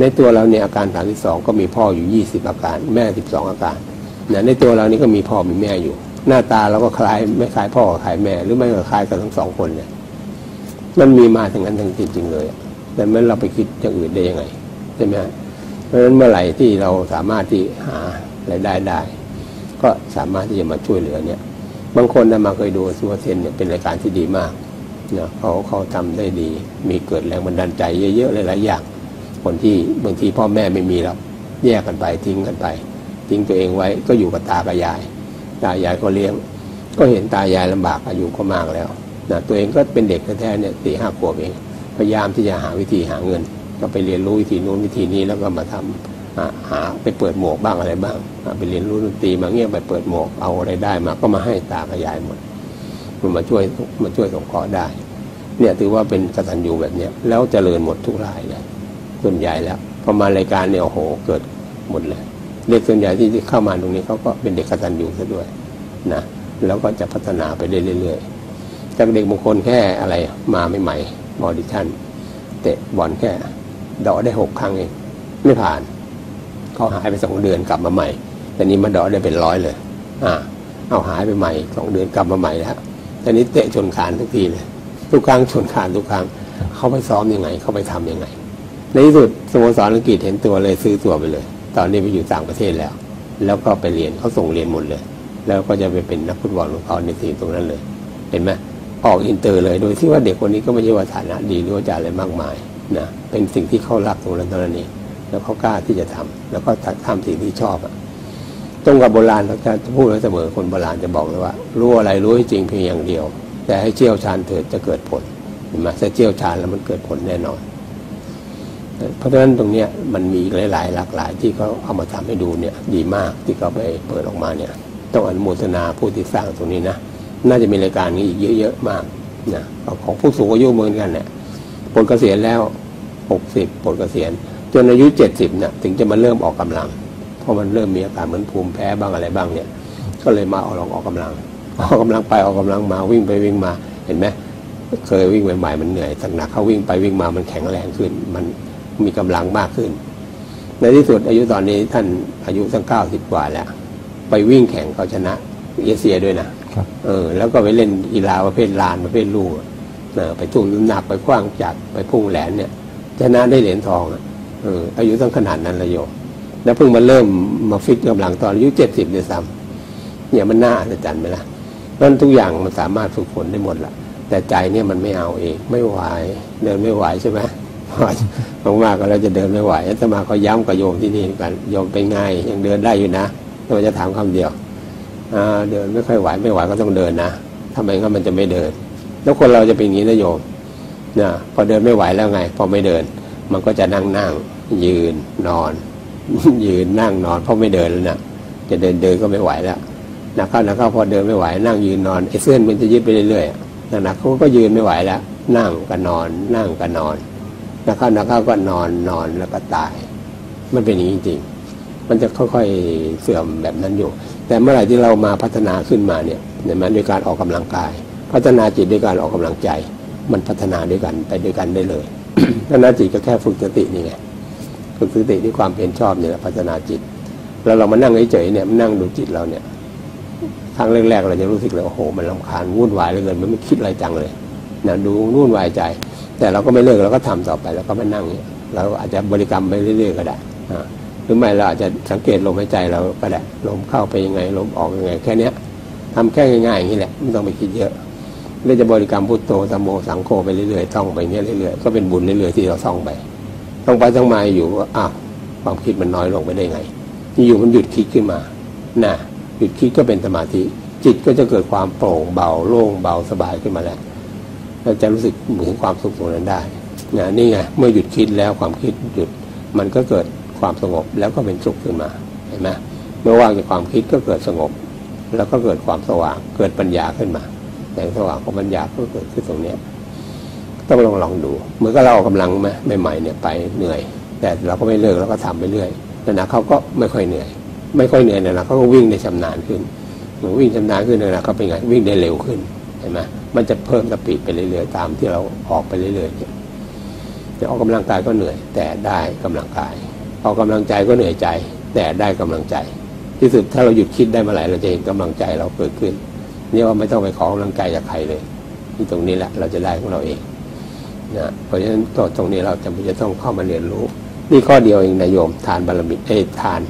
ในตัวเราเนี่ยอาการสามสิบสองก็มีพ่ออยู่ยี่สิบอาการแม่สิบสองอาการในตัวเรานี่ก็มีพ่อมีแม่อยู่หน้าตาเราก็คล้ายไม่คล้ายพ่อคล้ายแม่หรือไม่ก็คล้ายกันทั้งสองคนเนี่ยมันมีมาทั้งนั้นทั้งจริงๆเลยแต่เมื่อเราไปคิดอย่างอื่นได้ยังไงใช่ไหมฮะเพราะฉะนั้นเมื่อไหร่ที่เราสามารถที่หารายได้ได้ก็สามารถที่จะมาช่วยเหลือเนี่ยบางคนนะมาเคยดูซูเปอร์เซนเนี่ยเป็นรายการที่ดีมากนะเขาเขาทำได้ดีมีเกิดแรงบันดาลใจเยอะๆหลายๆอย่างคนที่บางทีพ่อแม่ไม่มีเราแยกกันไปทิ้งกันไปทิ้งตัวเองไว้ก็อยู่กับตากับยายตายายก็เลี้ยงก็เห็นตายายลำบากอายุก็มากแล้วนะตัวเองก็เป็นเด็กแท้ๆเนี่ยสี่ห้าขวบเองพยายามที่จะหาวิธีหาเงินก็ไปเรียนรู้วิธีนู้นวิธีนี้แล้วก็มาทำหาไปเปิดหมวกบ้างอะไรบ้างไปเรียนรู้ดนตรีมาเงี้ยไปเปิดหมวกเอาอะไรได้มาก็มาให้ตากับยายหมดมันมาช่วยมาช่วยสงเคราะห์ได้เนี่ยถือว่าเป็นกตัญญูแบบเนี้ยแล้วเจริญหมดทุกรายเลยส่วนใหญ่แล้วพอมารายการเนี่ยโอ้โหเกิดหมดเลยเด็กส่วนใหญ่ที่เข้ามาตรงนี้เขาก็เป็นเด็กกตัญญูซะด้วยนะแล้วก็จะพัฒนาไปเรื่อยๆจากเด็กบางคนแค่อะไรมาใหม่ๆออดิชั่นเตะบอลแค่เดาะได้หกครั้งเองไม่ผ่านเขาหายไปสองเดือนกลับมาใหม่แต่นี้มาเดาะได้เป็นร้อยเลยอ่าเอาหายไปใหม่สองเดือนกลับมาใหม่แล้วแต่นี้เตะชนคานทุกทีเลยทุกครั้งชนคานทุกครั้งเขาไปซ้อมยังไงเขาไปทำยังไงในที่สุดสโมสรอังกฤษเห็นตัวเลยซื้อตัวไปเลยตอนนี้ไปอยู่ต่างประเทศแล้วแล้วก็ไปเรียนเขาส่งเรียนหมดเลยแล้วก็จะไปเป็นนักฟุตบอลของเขาในทีมตรงนั้นเลยเห็นไหมออกอินเตอร์เลยโดยที่ว่าเด็กคนนี้ก็ไม่ใช่ว่าฐานะดีหรือว่าจะอะไรมากมายนะเป็นสิ่งที่เขารักตรงนั้นตรงนี้แล้วเขากล้าที่จะทำแล้วก็ทำสิ่งที่ชอบอ่ะตรงกับโบราณเราจะพูดไว้เสมอคนโบราณจะบอกเลยว่ารู้อะไรรู้จริงเพียงอย่างเดียวแต่ให้เชี่ยวชาญเถิดจะเกิดผลเห็นไหมถ้าเชี่ยวชาญแล้วมันเกิดผลแน่นอนเพราะฉะนั้นตรงเนี้ยมันมีหลายๆหลากหลายที่เขาเอามาทำให้ดูเนี่ยดีมากที่เขาไปเปิดออกมาเนี่ยต้องอนุโมทนาผู้ที่สร้างตรงนี้นะน่าจะมีรายการนี้อีกเยอะๆมากนะของผู้สูงอายุเหมือนกันเนี่ยปลดเกษียณแล้วหกสิบปลดเกษียณจนอายุเจ็ดสิบเนี่ยถึงจะมาเริ่มออกกำลังเพราะมันเริ่มมีอาการเหมือนภูมิแพ้บ้างอะไรบ้างเนี่ยก็เลยมาออกลองออกกำลังออกกำลังไปออกกำลังมาวิ่งไปวิ่งมาเห็นไหมเคยวิ่งใหม่ๆมันเหนื่อยหนักเขาวิ่งไปวิ่งมามันแข็งแรงขึ้นมันมีกำลังมากขึ้นในที่สุดอายุตอนนี้ท่านอายุตั้งเก้าสิบกว่าแล้วไปวิ่งแข่งเขาชนะเอเชียด้วยนะเออแล้วก็ไปเล่นกีฬาประเภทลานประเภทลู่เออไปทุ่งน้ำหนักไปคว้างจักรไปพุ่งแหลนเนี่ยชนะได้เหรียญทองเอออายุตั้งขนาดนั้นละโยมแล้วเพิ่งมาเริ่มมาฟิตกำลังตอนอายุเจ็ดสิบเนี่ยซ้ำเนี่ยมันน่าอัศจรรย์ไหมล่ะนั่นทุกอย่างมันสามารถฝึกฝนได้หมดละแต่ใจเนี่ยมันไม่เอาเองไม่ไหวเดินไม่ไหวใช่ไหมมากมากก็เราจะเดินไม่ไหวอาตมาเขาย้ำกับโยมที่นี่กันโยมเป็นไงยังเดินได้อยู่นะเราจะถามคำเดียวเดินไม่ค่อยไหวไม่ไหวก็ต้องเดินนะทำไมงั้นมันจะไม่เดินแล้วคนเราจะเป็นอย่างนี้นะโยมนะพอเดินไม่ไหวแล้วไงพอไม่เดินมันก็จะนั่งนั่งยืนนอนยืนนั่งนอนเพราะไม่เดินแล้วนะจะเดินเดินก็ไม่ไหวแล้วนักเข้านักเข้าพอเดินไม่ไหวนั่งยืนนอนไอ้เส้นมันจะยืดไปเรื่อยๆนักเขาก็ยืนไม่ไหวแล้วนั่งก็นอนนั่งก็นอน นักเข้านักเข้าก็นอนนอนแล้วก็ตายมันเป็นอย่างนี้จริงมันจะค่อยๆเสื่อมแบบนั้นอยู่แต่เมื่อไหร่ที่เรามาพัฒนาขึ้นมาเนี่ยมันด้วยการออกกำลังกายพัฒนาจิตด้วยการออกกำลังใจมันพัฒนาด้วยกันไปด้วยกันได้เลย พัฒนาจิตก็แค่ฝึกสตินี่ไงฝึกสติด้วยความเพียรชอบเนี่ยพัฒนาจิตแล้วเรามานั่งเฉยๆเนี่ยนั่งดูจิตเราเนี่ยครั้งแรกๆเราจะรู้สึกเลยโอ้โหมันรำคาญวุ่นวายเหลือเกินมันไม่คิดอะไรจังเลยนะดูวุ่นวายใจแต่เราก็ไม่เลิกเราก็ทำต่อไปแล้วก็ไม่นั่งเนี่ยเราอาจจะบริกรรมไปเรื่อยๆก็ได้หรือไม่เราอาจจะสังเกตลมหายใจเราก็ได้ลมเข้าไปยังไงลมออกยังไงแค่เนี้ยทำแค่ง่ายๆอย่างนี้แหละไม่ต้องไปคิดเยอะเราจะบริกรรมพุทโธธัมโมสังโฆไปเรื่อยๆท่องไปเนี้ยเรื่อยๆก็เป็นบุญเรื่อยๆที่เราท่องไปท่องไปท่องมาอยู่อ้าวความคิดมันน้อยลงไปได้ไงอยู่มันหยุดคิดขึ้นมาน่ะหยุดคิดก็เป็นสมาธิจิตก็จะเกิดความโปร่งเบาโล่งเบาสบายขึ้นมาแล้วเราจะรู้สึกถึงความสุขตรงนั้นได้นะนี่ไงเมื่อหยุดคิดแล้วความคิดหยุดมันก็เกิดความสงบแล้วก็เป็นสุขขึ้นมาเห็นไหมเมื่อว่างจากความคิดก็เกิดสงบแล้วก็เกิดความสว่างเกิดปัญญาขึ้นมาแสงสว่างของปัญญาก็เกิดขึ้นตรงนี้ต้องลองลองดูเมื่อก็เราออกกำลังไหมใหม่ๆเนี่ยไปเหนื่อยแต่เราก็ไม่เลิกเราก็ทำไปเรื่อยแต่นะเขาก็ไม่ค่อยเหนื่อยไม่ค่อยเหนื่อยนะเขาก็วิ่งได้ชำนาญขึ้นหรือวิ่งชำนาญขึ้นนะเขาเป็นไงวิ่งได้เร็วขึ้นเห็นไหมมันจะเพิ่มสปีดไปเรื่อยๆตามที่เราออกไปเรื่อยๆเนี่ยจะออกกำลังกายก็เหนื่อยแต่ได้กำลังกายออกกำลังใจก็เหนื่อยใจแต่ได้กำลังใจที่สุดถ้าเราหยุดคิดได้เมื่อไหร่เราจะเห็นกำลังใจเราเกิดขึ้นนี่ว่าไม่ต้องไปขอกำลังใจจากใครเลยที่ตรงนี้แหละเราจะได้ของเราเองนะเพราะฉะนั้นตรงนี้เราจำเป็นจะต้องเข้ามาเรียนรู้นี่ข้อเดียวเองนะโยมทานบารมีเอทาน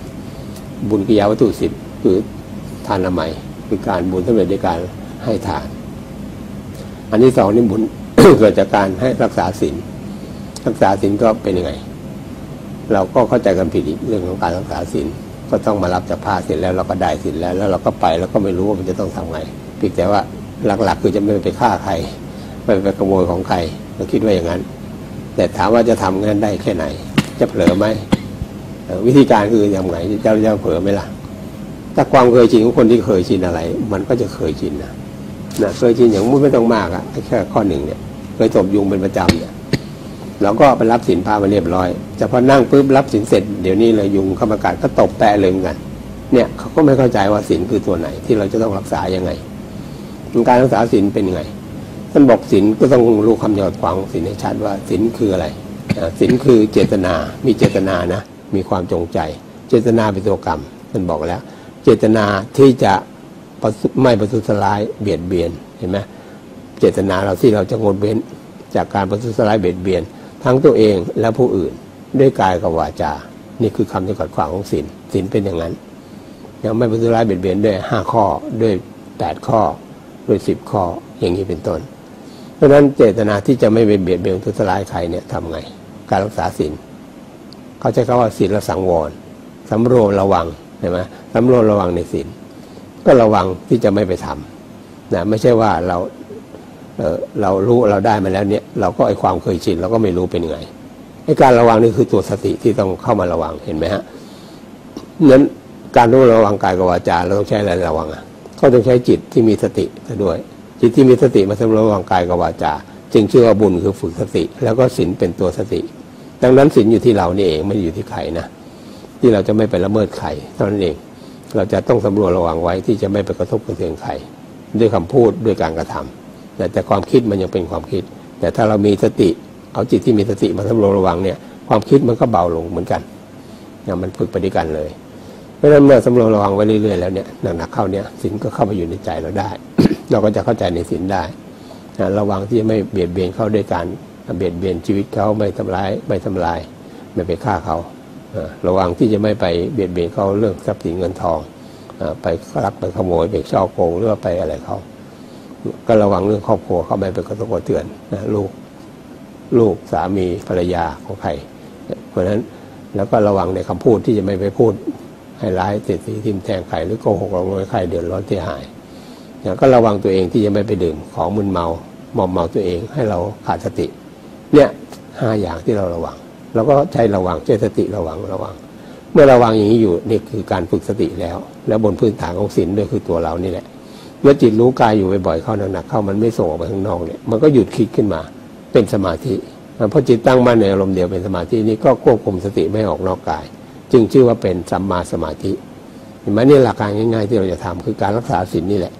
บุญกิยาวัตถุสิบคือทานละไมคือการบุญสำเร็จด้วยการให้ทานอันที่สองนี่บุญ เกิดจากการให้รักษาศีลรักษาศีลก็เป็นยังไงเราก็เข้าใจกันผิดอีกเรื่องของการรักษาศีลก็ต้องมารับจากผ้าเสร็จแล้วเราก็ได้ศีลแล้วแล้วเราก็ไปแล้วก็ไม่รู้ว่ามันจะต้องทำไงเพียงแต่ว่าหลักๆคือจะไม่ไปฆ่าใครไม่ไปขโมยของใครเราคิดว่าอย่างนั้นแต่ถามว่าจะทำงั้นได้แค่ไหนจะเผลอไหมวิธีการคือทำไงเจ้าเจ้าเผลอไหมล่ะถ้าความเคยชินของคนที่เคยชินอะไรมันก็จะเคยชินนะนะเคยชินอย่างมุ้ยไม่ต้องมากอะแค่ข้อหนึ่งเนี่ยเคยสบยุงเป็นประจำเนี่ยเราก็ไปรับสินพามาเรียบร้อยแต่พอนั่งปุ๊บรับสินเสร็จเดี๋ยวนี้เลยยุงเข้ามากัดก็ตบแปะเลยเหมือนกันเนี่ยเขาก็ไม่เข้าใจว่าสินคือตัวไหนที่เราจะต้องรักษายังไงการรักษาสินเป็นยังไงท่านบอกสินก็ต้องรู้คำยอดความสินให้ชัดว่าสินคืออะไรสินคือเจตนามีเจตนานะมีความจงใจเจตนาเป็นตัวกรรมท่านบอกแล้วเจตนาที่จะไม่ประทุษร้ายเบียดเบียนเห็นไหมเจตนาเราที่เราจะงดเว้นจากการประทุษร้ายเบียดเบียนทั้งตัวเองและผู้อื่นด้วยกายกับวาจานี่คือคำจำกัดความของศีลศีลเป็นอย่างนั้นยังไม่ประทุษร้ายเบียดเบียนด้วยห้าข้อด้วยแปดข้อด้วยสิบข้ออย่างนี้เป็นต้นเพราะฉะนั้นเจตนาที่จะไม่เบียดเบียนประทุษร้ายใครเนี่ยทำไงการรักษาศีลเขาใช้คำว่าศีลและสังวรสำรวมระวังใช่ไหมสำรวมระวังในศีลก็ระวังที่จะไม่ไปทำนะไม่ใช่ว่าเราเออเรารู้เราได้มาแล้วเนี่ยเราก็ไอความเคยชินเราก็ไม่รู้เป็นไงไอการระวังนี่คือตัวสติที่ต้องเข้ามาระวังเห็นไหมฮะนั้นการรู้ระวังกายกับวาจาเราต้องใช้อะไรระวังอ่ะก็ต้องใช้จิตที่มีสติด้วยจิตที่มีสติมาสำรวมระวังกายกับวาจาจึงชื่อว่าบุญคือฝึกสติแล้วก็ศีลเป็นตัวสติดังนั้นศีลอยู่ที่เรานี่เองไม่อยู่ที่ใครนะที่เราจะไม่ไปละเมิดใครเท่านั้นเองเราจะต้องสำรวจระวังไว้ที่จะไม่ไปกระทบกระเทือนใครด้วยคำพูดด้วยการกระทำแต่ความคิดมันยังเป็นความคิดแต่ถ้าเรามีสติเอาจิตที่มีสติมาสำรวจระวังเนี่ยความคิดมันก็เบาลงเหมือนกันเนี่ยมันฝึกไปด้วยกันเลยเพราะฉะนั้นเมื่อสำรวจระวังไว้เรื่อยๆแล้วเนี่ยหนักๆเข้าเนี่ยศีลก็เข้าไปอยู่ในใจเราได้ เราก็จะเข้าใจในศีลได้ระวังที่จะไม่เบียดเบียนเขาด้วยการเบียดเบียนชีวิตเขาไม่ทำร้ายไม่ทำลายไม่ไปฆ่าเขาระวังที่จะไม่ไปเบียดเบียนเขาเรื่องทรัพย์สินเงินทองไปลักไปขโมยไปฉ้อโกงหรือว่าไปอะไรเขาก็ระวังเรื่องครอบครัวเขาไม่ไปกระทบกระเทือนลูกลูกสามีภรรยาของใครเพราะฉะนั้นแล้วก็ระวังในคำพูดที่จะไม่ไปพูดให้ร้ายเสียดสีทิ่มแทงใครหรือโกหกหลอกลวงใครเดือดร้อนเสียหายก็ระวังตัวเองที่จะไม่ไปดื่มของมึนเมามอมเมาตัวเองให้เราขาดสติเนี่ยห้าอย่างที่เราระวังเราก็ใช้ระวังใช้สติระวังระวังเมื่อระวังอย่างนี้อยู่นี่คือการฝึกสติแล้วและบนพื้นฐานของศีลด้วยคือตัวเรานี่แหละเมื่อจิตรู้กายอยู่บ่อยๆเข้าหนักๆเข้ามันไม่ส่งออกไปข้างนอกเนี่ยมันก็หยุดคิดขึ้นมาเป็นสมาธิ เพราะจิตตั้งมั่นในอารมณ์เดียวเป็นสมาธินี้ก็ควบคุมสติไม่ออกนอกกายจึงชื่อว่าเป็นสัมมาสมาธิเห็นไหมนี่หลักการง่ายๆที่เราจะทำคือการรักษาศีลนี่แหละ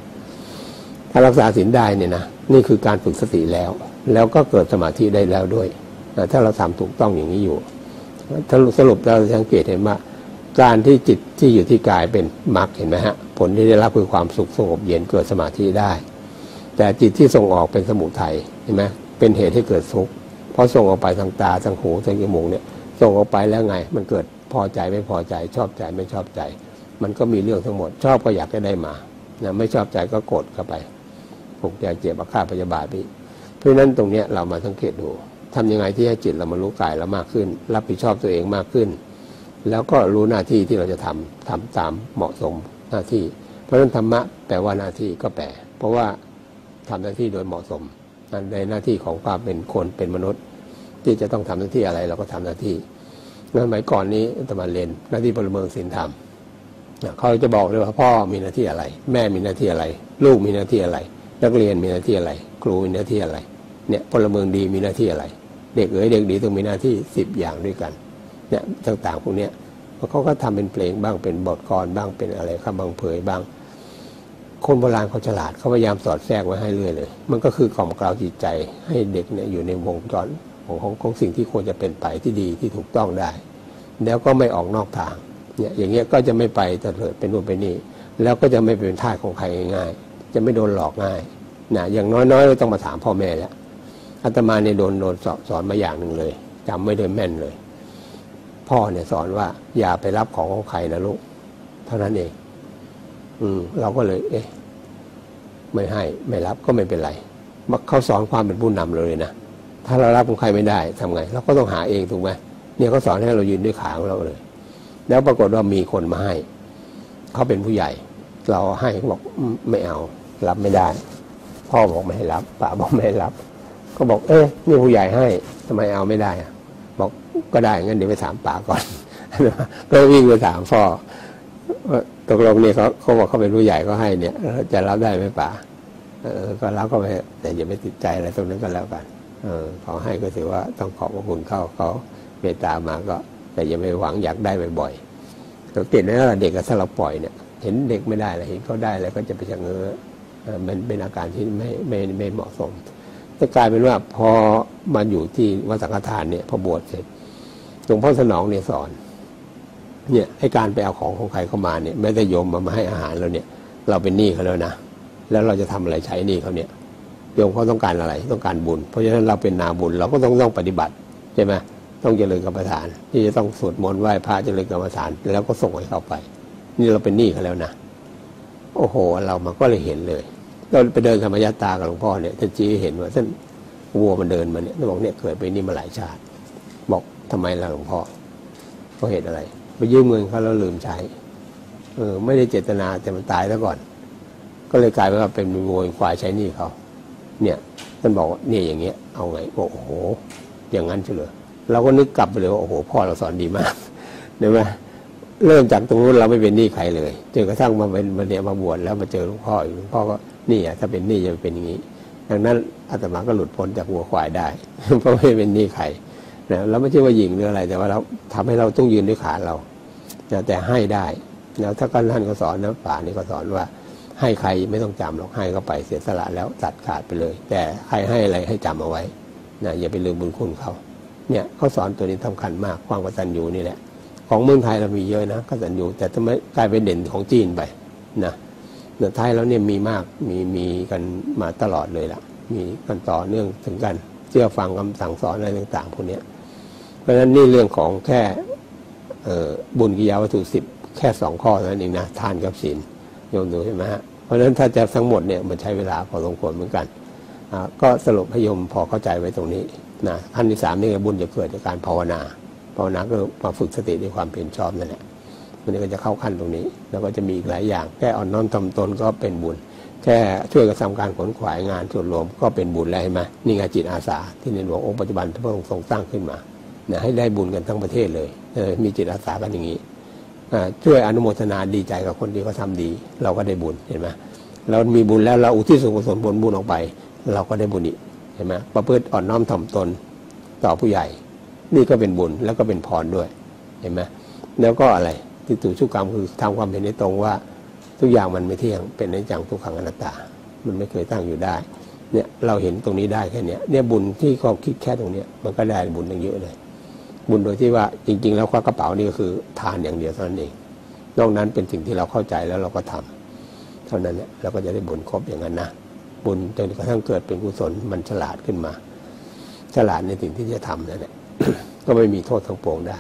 ถ้ารักษาศีลได้เนี่ยนะนี่คือการฝึกสติแล้วแล้วก็เกิดสมาธิได้แล้วด้วยถ้าเราทำถูกต้องอย่างนี้อยู่สรุปเราสังเกตเห็นว่าการที่จิตที่อยู่ที่กายเป็นมรรคเห็นไหมฮะผลที่ได้รับคือความสุขสงบเย็นเกิดสมาธิได้แต่จิตที่ส่งออกเป็นสมุทัยเห็นไหมเป็นเหตุให้เกิดทุกข์เพราะส่งออกไปทางตาทางหูทางจมูกเนี่ยส่งออกไปแล้วไงมันเกิดพอใจไม่พอใจชอบใจไม่ชอบใจมันก็มีเรื่องทั้งหมดชอบก็อยากได้มานะไม่ชอบใจก็โกรธเข้าไปผูกใจเจ็บอาฆาตพยาบาทพี่เพราะนั้นตรงเนี้ยเรามาสังเกตดูทำยังไงที่ให้จิตเรามารู้กายเรามากขึ้นรับผิดชอบตัวเองมากขึ้นแล้วก็รู้หน้าที่ที่เราจะทำทำตามเหมาะสมหน้าที่เพราะฉะนั้นธรรมะแปลว่าหน้าที่ก็แปลเพราะว่าทำหน้าที่โดยเหมาะสมในหน้าที่ของความเป็นคนเป็นมนุษย์ที่จะต้องทำหน้าที่อะไรเราก็ทำหน้าที่เมื่อสมัยก่อนนี้อาตมาเรียนหน้าที่พลเมืองศีลธรรมเขาจะบอกเลยว่าพ่อมีหน้าที่อะไรแม่มีหน้าที่อะไรลูกมีหน้าที่อะไรนักเรียนมีหน้าที่อะไรครูมีหน้าที่อะไรเนี่ยพลเมืองดีมีหน้าที่อะไรเด็กเอ๋ยเด็กดีต้องมีหน้าที่สิบอย่างด้วยกันเนี่ยต่างๆพวกเนี้ยเขาก็ทำเป็นเพลงบ้างเป็นบทกรบ้างเป็นอะไรคำบังเผยบ้างคนโบราณเขาฉลาดเขาพยายามสอดแทรกไว้ให้เรื่อยเลยมันก็คือกล่อมกล่าวจิตใจให้เด็กเนี่ยอยู่ในวงจรของของของสิ่งที่ควรจะเป็นไปที่ดีที่ถูกต้องได้แล้วก็ไม่ออกนอกทางเนี่ยอย่างเงี้ยก็จะไม่ไปเตลิดเป็นนู่นเป็นนี่แล้วก็จะไม่เป็นท่าของใครง่ายๆจะไม่โดนหลอกง่ายนะอย่างน้อยๆเราต้องมาถามพ่อแม่แล้วอาตมาเนี่ยโดนโดนสอนมาอย่างหนึ่งเลยจำไม่ได้แม่นเลยพ่อเนี่ยสอนว่าอย่าไปรับของของใครนะลูกเท่านั้นเองอืมเราก็เลยเอ๊ะไม่ให้ไม่รับก็ไม่เป็นไรเขาสอนความเป็นผู้นำเลยนะถ้าเรารับของใครไม่ได้ทำไงเราก็ต้องหาเองถูกไหมเนี่ยเขาสอนให้เรายืนด้วยขาของเราเลยแล้วปรากฏว่ามีคนมาให้เขาเป็นผู้ใหญ่เราให้เขาบอกไม่เอารับไม่ได้พ่อบอกไม่ให้รับป้าบอกไม่ให้รับก็บอกเอ๊ะนี่ผู้ใหญ่ให้ทำไมเอาไม่ได้อะบอกก็ได้งั้นเดี๋ยวไปถามป๋าก่อนก็วิ่งไปถามพ่อตกลงเนี่ยเขาเขาบอกเขาเป็นผู้ใหญ่ก็ให้เนี่ยจะรับได้ไหมป๋าเออก็รับก็ไปแต่อย่าไปติดใจอะไรตรงนั้นก็แล้วกันเออขอให้ก็ถือว่าต้องขอบพระคุณเข้าเขาเมตตามาก็แต่อย่าไปหวังอยากได้บ่อยๆสังเกตนะเด็กถ้าเราปล่อยเนี่ยเห็นเด็กไม่ได้อะไรเห็นเขาได้แล้วก็จะไปชะเง้อมันเป็นอาการที่ไม่ไม่ไม่เหมาะสมจะกลายเป็นว่าพอมาอยู่ที่วัดสังฆทานเนี่ยพอบวชเสร็จหลวงพ่อสนองเนี่ยสอนเนี่ยให้การไปเอาของของใครเข้ามาเนี่ยแม้แต่โยมมามาให้อาหารเราเนี่ยเราเป็นหนี้เขาแล้วนะแล้วเราจะทำอะไรใช้หนี้เขาเนี่ยโยมเขาต้องการอะไรต้องการบุญเพราะฉะนั้นเราเป็นนาบุญเราก็ต้องต้องปฏิบัติใช่ไหมต้องเจริญกรรมฐานที่จะต้องสวดมนต์ไหว้พระเจริญกรรมฐานแล้วก็ส่งให้เขาไปนี่เราเป็นหนี้เขาแล้วนะโอ้โหเรามาก็เลยเห็นเลยเราไปเดินธรรมยตากับหลวงพ่อเนี่ยท่านจี้เห็นว่าท่านวัวมันเดินมาเนี่ยท่านบอกเนี่ยเกิดไปนี่มาหลายชาติบอกทำไมล่ะหลวงพ่อเพราะเหตุอะไรไปยืมเงินเขาแล้วลืมใช้เออไม่ได้เจตนาแต่มันตายซะก่อนก็เลยกลายว่าเป็นวัวควายใช้หนี้เขาเนี่ยท่านบอกว่าเนี่ยอย่างเงี้ยเอาไงโอ้โหอย่างนั้นเฉลยเราก็นึกกลับไปเลยว่าโอ้โหพ่อเราสอนดีมากเห็นไหมเริ่มจากตรงนู้นเราไม่เป็นหนี้ใครเลยจนกระทั่งมาเป็นมาเนี่ยมาบวชแล้วมาเจอหลวงพ่อหลวงพ่อก็นี่อ่ะถ้าเป็นหนี้จะเป็นอย่างนี้ดังนั้นอาตมาก็หลุดพ้นจากวัวควายได้เพราะไม่เป็นหนี้ใครนะแล้วไม่ใช่ว่าหญิงหรืออะไรแต่ว่าเราทำให้เราต้องยืนด้วยขาเราแต่ให้ได้แล้วถ้าการท่านก็สอนนะป่านี่ก็สอนว่าให้ใครไม่ต้องจำหรอกให้ก็ไปเสียสละแล้วตัดขาดไปเลยแต่ใครให้อะไรให้จำเอาไว้นะอย่าไปลืมบุญคุณเขาเนี่ยเขาสอนตัวนี้สำคัญมากความกตัญญูนี่แหละของเมืองไทยเรามีเยอะนะกตัญญูแต่ทำไมกลายเป็นเด่นของจีนไปนะในไทยเราเนี่ยมีมากมีมีกันมาตลอดเลยล่ะมีกันต่อเนื่องถึงกันเชื่อฟังคำสั่งสอนอะไรต่างๆพวกนี้เพราะฉะนั้นนี่เรื่องของแค่บุญกิยาวัตถุสิบแค่สองข้อนั่นเองนะทานกับศีลโยมดูใช่ไหมฮะเพราะฉะนั้นถ้าจะทั้งหมดเนี่ยมันใช้เวลาพอสมควรเหมือนกันก็สรุปให้โยมพอเข้าใจไว้ตรงนี้นะขั้นที่สามนี่บุญจะเกิดจากการภาวนาภาวนาก็มาฝึกสติด้วยความเพียรชอบนั่นแหละมันก็จะเข้าขั้นตรงนี้แล้วก็จะมีอีกหลายอย่างแค่อ่อนน้อมทำตนก็เป็นบุญแค่ช่วยกระทำการขนขวายงานส่วนรวมก็เป็นบุญแล้วใช่ไหมนี่งานจิตอาสาที่ในหลวงองค์ปัจจุบันที่พระองค์ทรงสร้างขึ้นมานะให้ได้บุญกันทั้งประเทศเลยเออมีจิตอาสากันอย่างนี้ช่วยอนุโมทนาดีใจกับคนที่เขาทำดีเราก็ได้บุญเห็นไหมเรามีบุญแล้วเราอุทิศส่วนกุศลบุญออกไปเราก็ได้บุญอีกใช่ไหมประพฤติอ่อนน้อมถ่อมตน ต่อผู้ใหญ่นี่ก็เป็นบุญแล้วก็เป็นพรด้วยเห็นไหมแล้วก็อะไรที่ตุชุกรรมคือทำความเห็นในตรงว่าทุกอย่างมันไม่เที่ยงเป็นอนิจจังทุกขังอนัตตามันไม่เคยตั้งอยู่ได้เนี่ยเราเห็นตรงนี้ได้แค่นี้เนี่ยบุญที่เขาคิดแค่ตรงนี้มันก็ได้บุญตั้งเยอะเลยบุญโดยที่ว่าจริงๆแล้วคว้ากระเป๋านี่ก็คือทานอย่างเดียวเท่านั้นเองนอกนั้นเป็นสิ่งที่เราเข้าใจแล้วเราก็ทำเท่านั้นแหละเราก็จะได้บุญครบอย่างนั้นนะบุญจนกระทั่งเกิดเป็นกุศลมันฉลาดขึ้นมาฉลาดในสิ่งที่จะทำนั่นแหละ ก็ไม่มีโทษทั้งปวงได้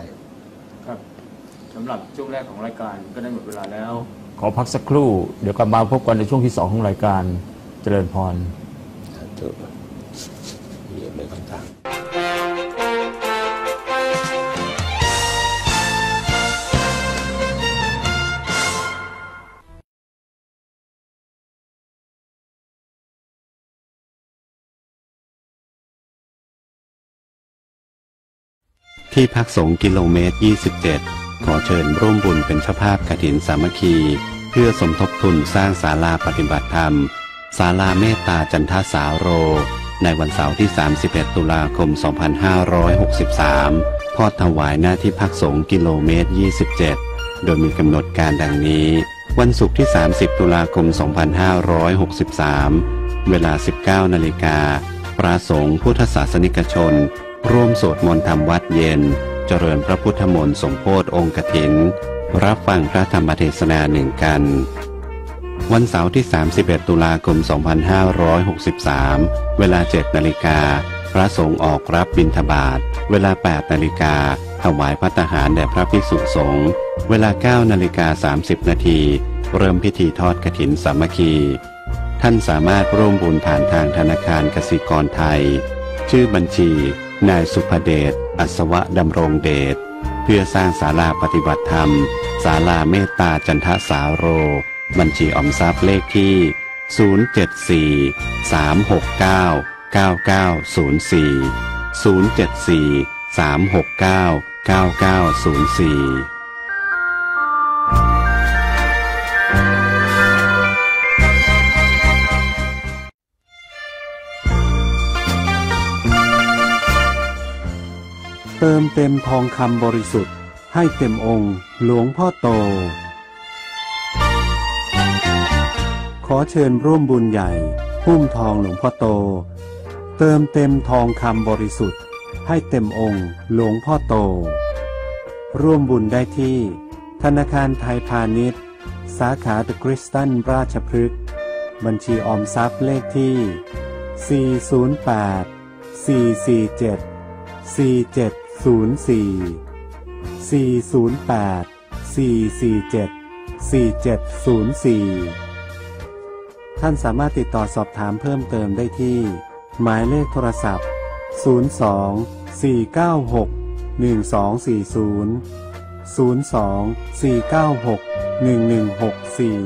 ครับสำหรับช่วงแรกของรายการก็ได้หมดเวลาแล้วขอพักสักครู่เดี๋ยวกลับมาพบกันในช่วงที่สองของรายการเจริญพรถูกเยี่ยมเลยครับท่านที่พักสงฆ์กิโลเมตรยี่สิบเจ็ดขอเชิญร่วมบุญเป็นเจ้าภาพกฐินสามัคคีเพื่อสมทบทุนสร้างศาลาปฏิบัติธรรมศาลาเมตตาจันทสาโรในวันเสาร์ที่สามสิบเอ็ดตุลาคมสองพันห้าร้อยหกสิบสามทอดถวายหน้าที่พักสงฆ์กิโลเมตรยี่สิบเจ็ดโดยมีกำหนดการดังนี้วันศุกร์ที่สามสิบตุลาคมสองพันห้าร้อยหกสิบสามเวลา สิบเก้านาฬิกา นประสงค์พุทธศาสนิกชนร่วมสวดมนต์ทำวัดเย็นเจริญพระพุทธมนต์สมโพธิองค์กฐินรับฟังพระธรรมเทศนาหนึ่งกันวันเสาร์ที่สามสิบเอ็ดตุลาคมสองพันห้าร้อยหกสิบสามเวลา เจ็ดนาฬิกา นพระสงฆ์ออกรับบิณฑบาตเวลา แปดนาฬิกา นถวายภัตตาหารแด่พระภิกษุสงฆ์เวลา เก้านาฬิกาสามสิบนาที นเริ่มพิธีทอดกฐินสามัคคีท่านสามารถร่วมบุญผ่านทางธนาคารกสิกรไทยชื่อบัญชีนายสุภเดช อัศวะดำรงเดชเพื่อสร้างศาลาปฏิบัติธรรมศาลาเมตตาจันทสาโรบัญชีออมทรัพย์เลขที่ศูนย์ เจ็ด สี่ สาม หก เก้า เก้า เก้า ศูนย์ สี่ ศูนย์ เจ็ด สี่ สาม หก เก้า เก้า เก้า ศูนย์ สี่เติมเต็มทองคำบริสุทธิ์ให้เต็มองค์หลวงพ่อโตขอเชิญร่วมบุญใหญ่หุ้มทองหลวงพ่อโตเติมเต็มทองคำบริสุทธิ์ให้เต็มองค์หลวงพ่อโตร่วมบุญได้ที่ธนาคารไทยพาณิชย์สาขาเดอะคริสตันราชพฤกษ์บัญชีออมทรัพย์เลขที่สี่ ศูนย์ แปด สี่ สี่ เจ็ด สี่ เจ็ดศูนย์ สี่ สี่ ศูนย์ แปด สี่ สี่ เจ็ด สี่ เจ็ด ศูนย์ สี่ท่านสามารถติดต่อสอบถามเพิ่มเติมได้ที่หมายเลขโทรศัพท์ศูนย์ สอง สี่ เก้า หก หนึ่ง สอง สี่ ศูนย์ ศูนย์ สอง สี่ เก้า หก หนึ่ง หนึ่ง หก สี่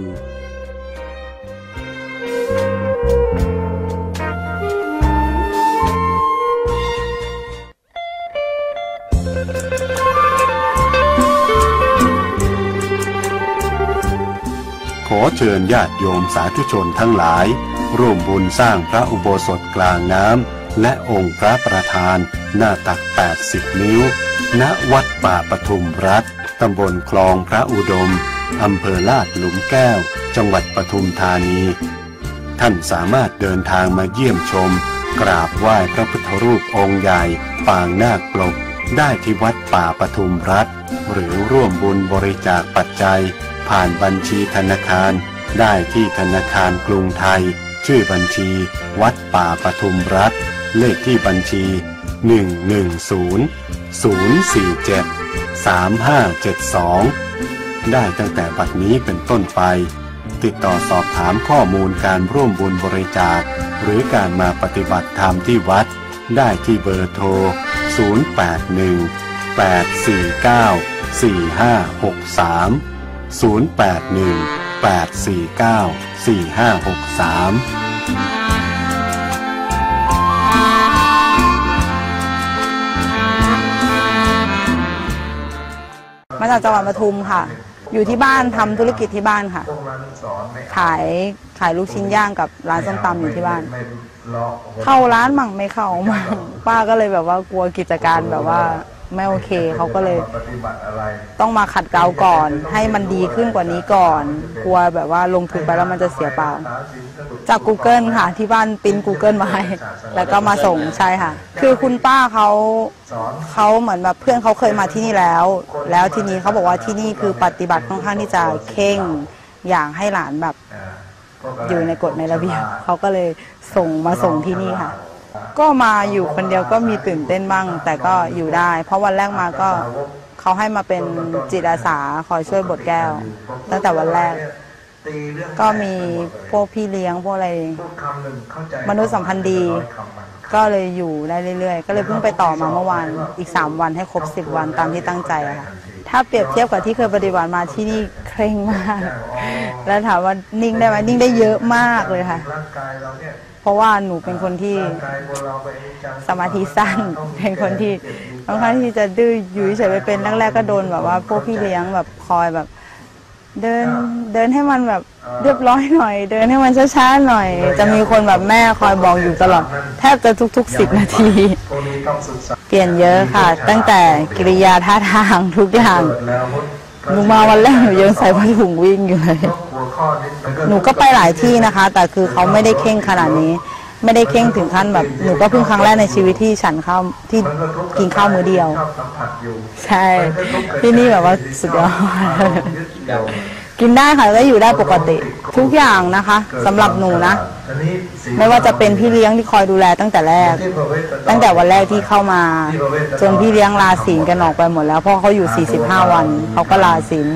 ขอเชิญญาติโยมสาธุชนทั้งหลายร่วมบุญสร้างพระอุโบสถกลางน้ำและองค์พระประธานหน้าตักแปดสิบนิ้วณวัดป่าปทุมรัตน์ตำบลคลองพระอุดมอำเภอลาดหลุมแก้วจังหวัดปทุมธานีท่านสามารถเดินทางมาเยี่ยมชมกราบไหว้พระพุทธรูปองค์ใหญ่ปางนาคปลกได้ที่วัดป่าปทุมรัตน์หรือร่วมบุญบริจาคปัจจัยผ่านบัญชีธนาคารได้ที่ธนาคารกรุงไทยชื่อบัญชีวัดป่าปทุมรัตน์เลขที่บัญชี หนึ่ง หนึ่ง ศูนย์ ศูนย์ สี่ เจ็ด สาม ห้า เจ็ด สองได้ตั้งแต่บัดนี้เป็นต้นไปติดต่อสอบถามข้อมูลการร่วมบุญบริจาคหรือการมาปฏิบัติธรรมที่วัดได้ที่เบอร์โทร ศูนย์ แปด หนึ่ง แปด สี่ เก้า สี่ ห้า หก สามศูนย์ แปด หนึ่ง แปด สี่ เก้า สี่ ห้า หก สามมาจากจังหวัดปทุมค่ะ อยู่ที่บ้านทำธุรกิจที่บ้านค่ะขายขายลูกชิ้นย่างกับร้านส้มตำอยู่ที่บ้านเข้าร้านมั่งไม่เข้ามั่งป้าก็เลยแบบว่ากลัวกิจการแบบว่าไม่โอเคเขาก็เลยต้องมาขัดเกลาก่อนให้มันดีขึ้นกว่านี้ก่อนกลัวแบบว่าลงทุนไปแล้วมันจะเสียเปล่าจาก Google ค่ะที่บ้านปริ้น Google มาให้แล้วก็มาส่งใช่ค่ะคือคุณป้าเขาเขาเหมือนแบบเพื่อนเขาเคยมาที่นี่แล้วแล้วทีนี้เขาบอกว่าที่นี่คือปฏิบัติค่อนข้างที่จะเคร่งอย่างให้หลานแบบอยู่ในกฎในระเบียบเขาก็เลยส่งมาส่งที่นี่ค่ะก็มาอยู่คนเดียวก็มีตื่นเต้นบ้างแต่ก็อยู่ได้เพราะวันแรกมาก็เขาให้มาเป็นจิตอาสาคอยช่วยบดแก้วตั้งแต่วันแรกก็มีพวกพี่เลี้ยงพวกอะไรมนุษยสัมพันธ์ดีก็เลยอยู่ได้เรื่อยๆก็เลยเพิ่งไปต่อมาเมื่อวานอีกสามวันให้ครบสิบวันตามที่ตั้งใจค่ะถ้าเปรียบเทียบกับที่เคยปฏิบัติมาที่นี่เคร่งมากแล้วถามว่านิ่งได้ไหมนิ่งได้เยอะมากเลยค่ะเพราะว่าหนูเป็นคนที่สมาธิสั้นเป็นคนที่ค่อนข้างที่จะดื้ออยู่เฉยไปเป็นแรกๆก็โดนแบบว่าพวกพี่เลี้ยงแบบคอยแบบเดินเดินให้มันแบบเรียบร้อยหน่อยเดินให้มันช้าๆหน่อยจะมีคนแบบแม่คอยบอกอยู่ตลอดแทบจะทุกๆสิบนาทีเปลี่ยนเยอะค่ะตั้งแต่กิริยาท่าทางทุกอย่างหนูมาวันแรกหนูยังใส่ผ้าถุงวิ่งอยู่เลยหนูก็ไปหลายที่นะคะแต่คือเขาไม่ได้เข่งขนาดนี้ไม่ได้เข่งถึงขั้นแบบหนูก็เพิ่งครั้งแรกในชีวิตที่ฉันข้าวที่กินข้าวมื้อเดียวใช่ที่นี่แบบว่าสุดยอดกินได้ค่ะก็อยู่ได้ปกติทุกอย่างนะคะสำหรับหนูนะไม่ว่าจะเป็นพี่เลี้ยงที่คอยดูแลตั้งแต่แรกตั้งแต่วันแรกที่เข้ามาจนพี่เลี้ยงลาศีลกันออกไปหมดแล้วเพราะเขาอยู่สี่สิบห้าวันเขาก็ลาศีล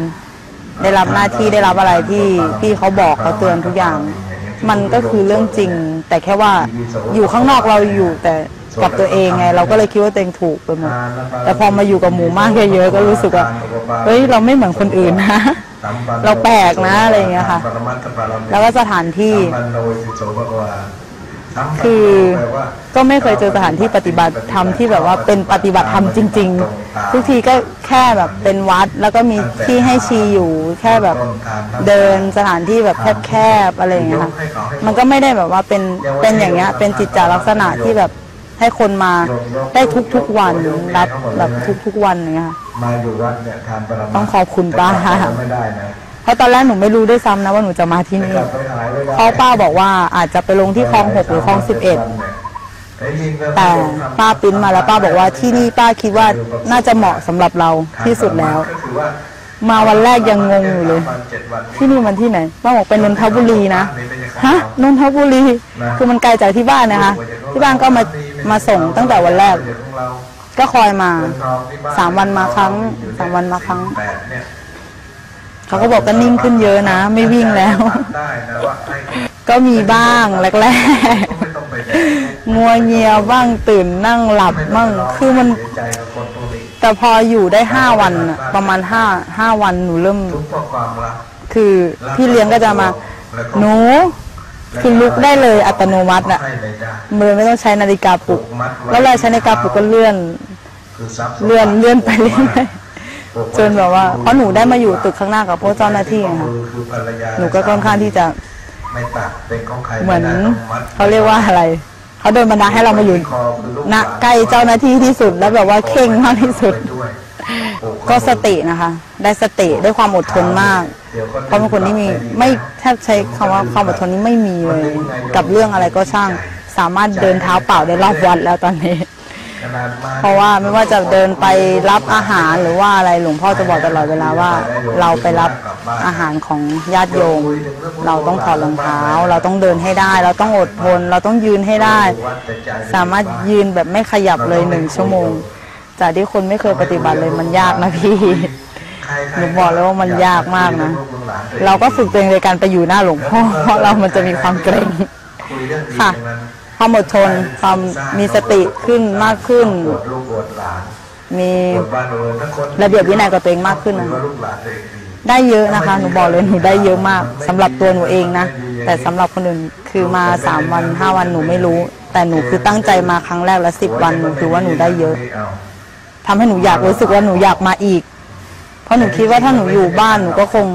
ได้รับหน้าที่ได้รับอะไรที่พี่เขาบอกเขาเตือนทุกอย่างมันก็คือเรื่องจริงแต่แค่ว่าอยู่ข้างนอกเราอยู่แต่กับตัวเองไงเราก็เลยคิดว่าตัวเองถูกไปหมดแต่พอมาอยู่กับหมู่มากเยอะๆก็รู้สึกว่าเฮ้ยเราไม่เหมือนคนอื่นนะเราแปลกนะอะไรอย่างเงี้ยค่ะแล้วก็สถานที่คือก็ไม่เคยเจอสถานที่ปฏิบัติธรรมที่แบบว่าเป็นปฏิบัติธรรมจริงๆทุกทีก็แค่แบบเป็นวัดแล้วก็มีที่ให้ชีอยู่แค่แบบเดินสถานที่แบบแคบๆอะไรอย่างเงี้ยค่ะมันก็ไม่ได้แบบว่าเป็นเป็นอย่างเงี้ยเป็นจิตจาลักษณะที่แบบให้คนมาได้ทุกๆวันรับแบบทุกๆวันอย่างเงี้ยค่ะต้องขอบคุณป้าเพราะตอนแรกหนูไม่รู้ด้วยซ้ำนะว่าหนูจะมาที่นี่เพราะป้าบอกว่าอาจจะไปลงที่คลองหกหรือคลองสิบเอ็ดแต่ป้าปิ้นมาแล้วป้าบอกว่าที่นี่ป้าคิดว่าน่าจะเหมาะสำหรับเราที่สุดแล้วมาวันแรกยังงงอยู่เลยที่นี่มันที่ไหนป้าบอกเป็นนนทบุรีนะฮะนนทบุรีคือมันไกลจากที่บ้านนะคะที่บ้านก็มามาส่งตั้งแต่วันแรกก็คอยมาสามวันมาครั้งสามวันมาครั้งเขาก็บอกก็นิ่งขึ้นเยอะนะไม่วิ่งแล้วก็มีบ้างแรกๆงัวเงียบ้างตื่นนั่งหลับบ้างคือมันแต่พออยู่ได้ห้าวันประมาณห้าห้าวันหนูเริ่มคือพี่เลี้ยงก็จะมาหนูคือลุกได้เลยอัตโนมัติอ่ะมือไม่ต้องใช้นาฬิกาปลุกแล้วเราใช้นาฬิกาปลุกก็เลื่อนเลื่อนเลื่อนไปเรื่อยจนแบบว่าเพราะหนูได้มาอยู่ตึกข้างหน้ากับพวกเจ้าหน้าที่ค่ะหนูก็ค่อนข้างที่จะเหมือนเขาเรียกว่าอะไรเขาโดนบันดาลให้เรามาอยู่ณใกล้เจ้าหน้าที่ที่สุดแล้วแบบว่าเข่งมากที่สุดก็สตินะคะได้สติได้ความอดทนมากเพราะบางคนที่มีไม่แทบใช้คำว่าความอดทนนี้ไม่มีเลยกับเรื่องอะไรก็ช่างสามารถเดินเท้าเปล่าได้รอบวัดแล้วตอนนี้เพราะว่าไม่ว่าจะเดินไปรับอาหารหรือว่าอะไรหลวงพ่อจะบอกตลอดเวลาว่าเราไปรับอาหารของญาติโยมเราต้องถอดรองเท้าเราต้องเดินให้ได้เราต้องอดทนเราต้องยืนให้ได้สามารถยืนแบบไม่ขยับเลยหนึ่งชั่วโมงจากที่คนไม่เคยปฏิบัติเลยมันยากนะพี่หนูบอกเลยว่ามันยากมากนะเราก็ฝึกตัวเองในการไปอยู่หน้าหลวงพ่อเพราะเรามันจะมีความเกรงค่ะความอดทนความมีสติขึ้นมากขึ้นมีระเบียบวินัยกับตัวเองมากขึ้นนะได้เยอะนะคะหนูบอกเลยหนูได้เยอะมากสำหรับตัวหนูเองนะแต่สำหรับคนอื่นคือมาสามวันห้าวันหนูไม่รู้แต่หนูคือตั้งใจมาครั้งแรกและสิบวันหนูคือว่าหนูได้เยอะทำให้หนูอยากรู้สึกว่าหนูอยากมาอีก ราะหนูคิดว่าถ้าหนูอยู่บ้านหนูก็คง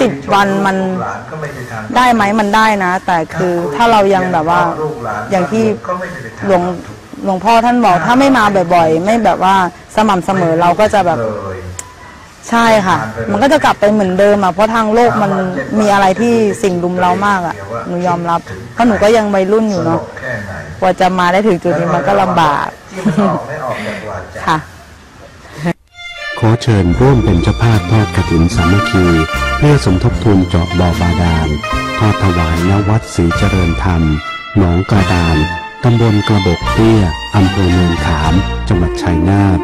สิบวันมันได้ไหมมันได้นะแต่คือถ้าเรายังแบบว่าอย่างที่หลวงหลวงพ่อท่านบอกถ้าไม่มาบ่อยๆไม่แบบว่าสม่ำเสมอเราก็จะแบบใช่ค่ะมันก็จะกลับไปเหมือนเดิมอ่ะเพราะทางโลกมันมีอะไรที่สิ่งรุมเรามากอ่ะหนูยอมรับเพราะหนูก็ยังวัยรุ่นอยู่เนาะกว่าจะมาได้ถึงจุดนี้มันก็ลำบากค่ะขอเชิญร่วมเป็นเจ้าภาพทอดกฐินสามัคคีเพื่อสมทบทุนเจาะบ่อบาดาลทอดถวายณวัดศรีเจริญธรรมหนองกระดานตำบลกระบอกเตี้ยอำเภอเมืองขามจังหวัดชัยนาท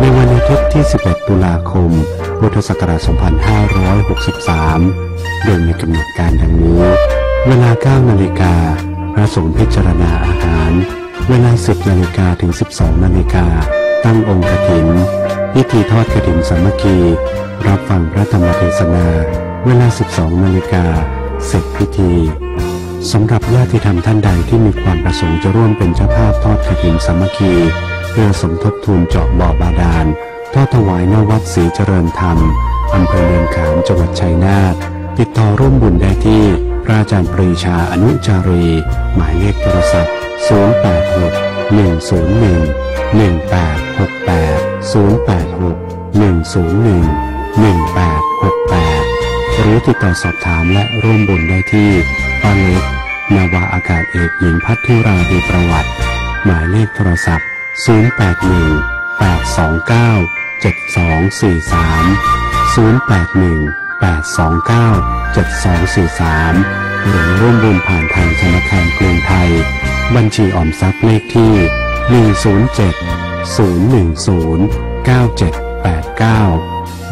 ในวันอาทิตย์ที่สิบเอ็ดตุลาคมพุทธศักราชสองพันห้าร้อยหกสิบสามโดยมีกำหนดการดังนี้เวลาเก้านาฬิกาพระสงฆ์พิจารณาอาหารเวลาสิบนาฬิกาถึงสิบสองนาฬิกาตั้งองค์กฐินพิธีทอดกฐินสามัคคีรับฟังพระธรรมเทศนาเวลาสิบสองนาฬิกาเสร็จพิธีสำหรับญาติธรรมท่านใดที่มีความประสงค์จะร่วมเป็นเจ้าภาพทอดกฐินสามัคคีเพื่อสมทบทุนเจาะบ่อบาดาลทอดถวายณวัดศรีเจริญธรรมอำเภอเมืองขามจังหวัดชัยนาทติดต่อร่วมบุญได้ที่พระอาจารย์ปรีชาอนุจารีหมายเลขโทรศัพท์ศูนย์ แปด หก หนึ่ง ศูนย์ หนึ่ง หนึ่ง แปด หก แปด ศูนย์ แปด หก หนึ่ง ศูนย์ หนึ่ง หนึ่ง แปด หก แปดหรือติดต่อสอบถามและร่วมบุญได้ที่ป้าเล็กนาวาอากาศเอกหญิงพัทราดีประวัติหมายเลขโทรศัพท์ศูนย์ แปด หนึ่ง แปด สอง เก้า เจ็ด สอง สี่ สาม ศูนย์ แปด หนึ่ง แปด สอง เก้า เจ็ด สอง สี่ สาม หรือร่วมบุญผ่านทางธนาคารกรุงไทยบัญชีออมทรัพย์เลขที่หนึ่ง ศูนย์ เจ็ด ศูนย์ หนึ่ง ศูนย์ เก้า เจ็ด แปด เก้า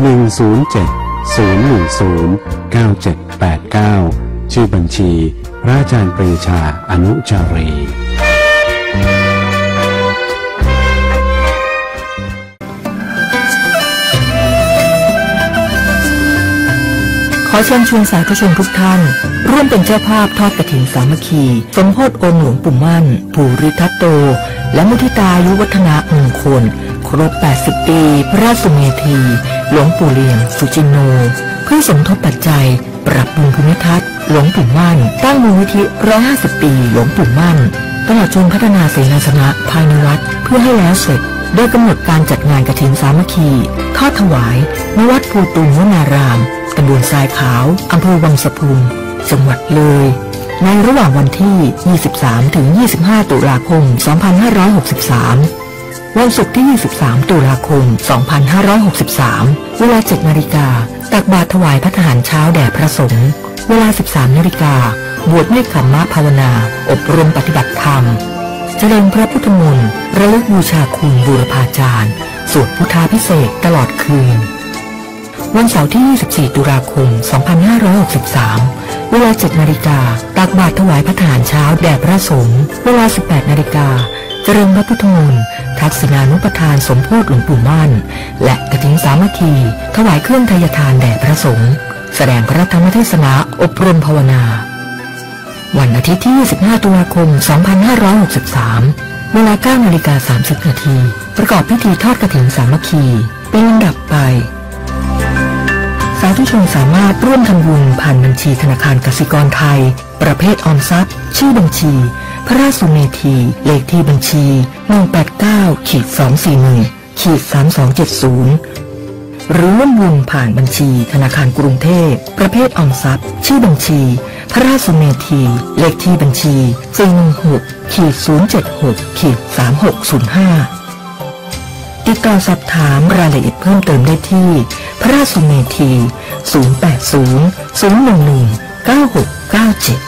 หนึ่ง ศูนย์ เจ็ด ศูนย์ หนึ่ง ศูนย์ เก้า เจ็ด แปด เก้า ชื่อบัญชีพระอาจารย์ปรีชาอนุจารีขอเชิญชวนสาธุชนทุกท่านร่วมเป็นเจ้าภาพทอดกฐินสามัคคีสมโภชองค์หลวงปู่มั่นภูริทัตโตและมุทิตายุวัฒนามงคลครบแปดสิบปีพระราชสุเมธีหลวงปู่เลี่ยมสุจินโนเพื่อสมทบปัจจัยปรับปรุงภูมิทัศน์หลวงปู่มั่นตั้งมูลนิธิหนึ่งร้อยห้าสิบปีหลวงปู่มั่นตลอดจนพัฒนาเสนาสนะภายในวัดเพื่อให้แล้วเสร็จโดยกำหนดการจัดงานกฐินสามัคคีทอดถวายณวัดภูตุงวนารามตำบลทรายขาวอำเภอวังสะพุงจังหวัดเลยในระหว่างวันที่ ยี่สิบสามถึงยี่สิบห้า ตุลาคม สองพันห้าร้อยหกสิบสาม วันศุกร์ที่ ยี่สิบสาม ตุลาคม สองพันห้าร้อยหกสิบสาม เวลา เจ็ด นาฬิกาตักบาตรถวายพระทหารเช้าแด่พระสงฆ์เวลา สิบสาม นาฬิกาบวชเนกขัมมะภาวนาอบรมปฏิบัติธรรมเจริญพระพุทธมนต์ระลึกบูชาคุณบูรพาจารย์สวดพุทธาภิเษกตลอดคืนวันเสาร์ที่ ยี่สิบสี่ ตุลาคม สองพันห้าร้อยหกสิบสาม เวลา เจ็ด นาฬิกาตักบาตรถวายพระทหารเช้าแด่พระสงฆ์เวลา สิบแปด นาฬิกาเจริญพระพุทธมนต์ทักษิณานุปทานสมโภชหลวงปู่มั่นและกฐินสามัคคีถวายเครื่องทายทานแด่พระสงฆ์แสดงพระธรรมเทศนาอบรมภาวนาวันอาทิตย์ที่ ยี่สิบห้า ตุลาคม สองพันห้าร้อยหกสิบสาม เวลา เก้า นาฬิกา สามสิบ นาทีประกอบพิธีทอดกฐินสามัคคีเป็นลำดับไปสาธุชนสามารถร่วมทำบุญผ่านบัญชีธนาคารกสิกรไทยประเภทออมทรัพย์ชื่อบัญชีพระราชสุเมธีเลขที่บัญชี หนึ่ง แปด เก้า สอง สี่ หนึ่ง สาม สอง เจ็ด ศูนย์ หรือร่วมบุญผ่านบัญชีธนาคารกรุงเทพประเภทออมทรัพย์ชื่อบัญชีพระราชสุเมธีเลขที่บัญชี สี่ หนึ่ง หก ศูนย์ เจ็ด หก สาม หก ศูนย์ ห้าติดต่อสอบถามรายละเอียดเพิ่มเติมได้ที่พระราชสุเมธี ศูนย์ แปด ศูนย์ ศูนย์ หนึ่ง หนึ่ง เก้า หก เก้า เจ็ด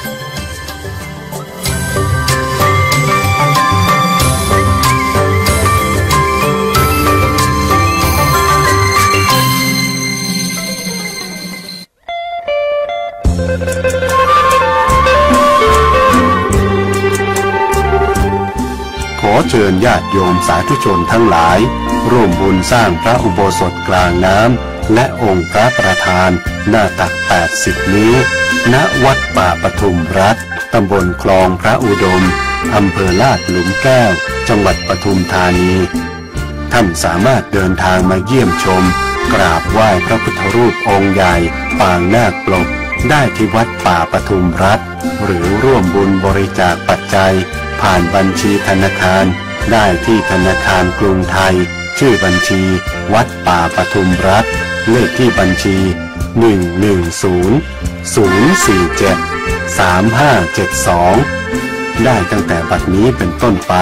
ขอเชิญญาติโยมสาธุชนทั้งหลายร่วมบุญสร้างพระอุโบสถกลางน้ำและองค์พระประธานหน้าตักแปดสิบนิ้วณวัดป่าปทุมรัตน์ตำบลคลองพระอุดมอำเภอลาดหลุมแก้วจังหวัดปทุมธานีท่านสามารถเดินทางมาเยี่ยมชม กราบไหว้พระพุทธรูปองค์ใหญ่ปางนาคปลกได้ที่วัดป่าปทุมรัตน์หรือร่วมบุญบริจาคปัจจัยผ่านบัญชีธนาคารได้ที่ธนาคารกรุงไทยชื่อบัญชีวัดป่าปทุมรัตน์เลขที่บัญชีหนึ่ง หนึ่ง ศูนย์ ศูนย์ สี่ เจ็ด สาม ห้า เจ็ด สองได้ตั้งแต่บัดนี้เป็นต้นไป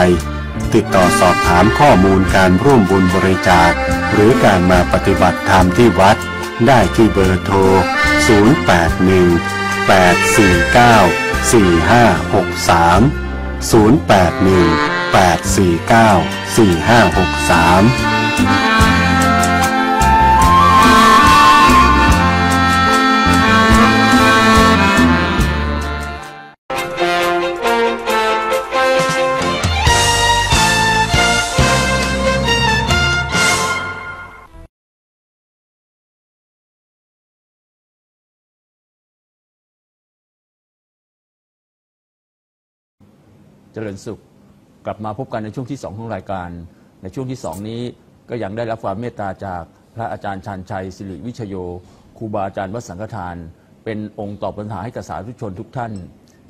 ติดต่อสอบถามข้อมูลการร่วมบุญบริจาคหรือการมาปฏิบัติธรรมที่วัดได้ที่เบอร์โทรศูนย์ แปด หนึ่ง แปด สี่ เก้า สี่ ห้า หก สาม ศูนย์ แปด หนึ่ง แปด สี่ เก้า สี่ ห้า หก สามเจริญสุขกลับมาพบกันในช่วงที่สองของรายการในช่วงที่สองนี้ก็ยังได้รับความเมตตาจากพระอาจารย์ชันชัยสิริวิชโยครูบาอาจารย์วัดสังฆทานเป็นองค์ตอบปัญหาให้กับสาธุชนทุกท่าน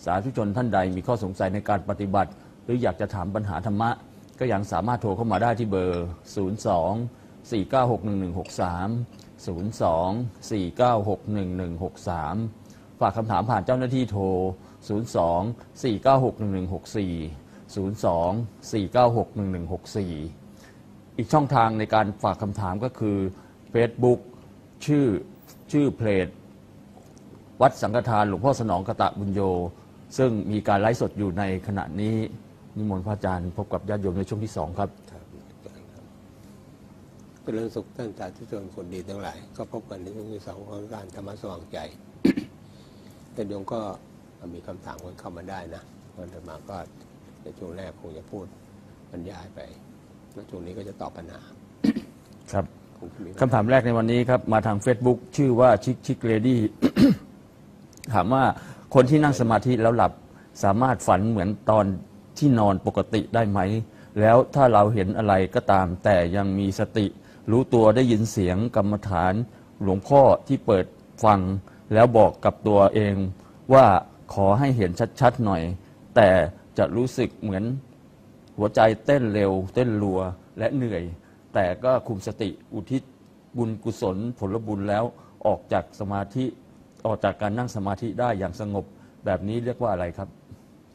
สาธุชนท่านใดมีข้อสงสัยในการปฏิบัติหรืออยากจะถามปัญหาธรรมะก็ยังสามารถโทรเข้ามาได้ที่เบอร์ศูนย์ สอง สี่ เก้า หก หนึ่ง หนึ่ง หก สาม ศูนย์ สอง สี่ เก้า หก หนึ่ง หนึ่ง หก สามฝากคำถามผ่านเจ้าหน้าที่โทรศูนย์ สอง สี่ เก้า หก หนึ่ง หนึ่ง หก สี่ ศูนย์ สอง สี่ เก้า หก หนึ่ง หนึ่ง หก สี่ อีกช่องทางในการฝากคำถามก็คือ Facebook ชื่อชื่อเพจวัดสังฆทานหลวงพ่อสนองกตบุญโยซึ่งมีการไลฟ์สดอยู่ในขณะนี้นิมนต์พระอาจารย์พบกับญาติโยมในช่วงที่สองครับเป็นเรื่องสุขท่านสาธุชนคนดีทั้งหลายก็พบกันในช่วงที่สองของการธรรมะสว่างใจแต่โยมก็มีคำถามคนเข้ามาได้นะวันต่อมาก็ในช่วงแรกคงจะพูดบรรยายไปแล้วช่วงนี้ก็จะตอบปัญหาครับคำถามแรกในวันนี้ครับมาทาง Facebook ชื่อว่าชิคชิคเลดี้ ถามว่าคนที่นั่งสมาธิแล้วหลับสามารถฝันเหมือนตอนที่นอนปกติได้ไหมแล้วถ้าเราเห็นอะไรก็ตามแต่ยังมีสติรู้ตัวได้ยินเสียงกรรมฐานหลวงพ่อที่เปิดฟังแล้วบอกกับตัวเองว่าขอให้เห็นชัดๆหน่อยแต่จะรู้สึกเหมือนหัวใจเต้นเร็วเต้นรัวและเหนื่อยแต่ก็คุมสติอุทิศบุญกุศลผลบุญแล้วออกจากสมาธิออกจากการนั่งสมาธิได้อย่างสงบแบบนี้เรียกว่าอะไรครับ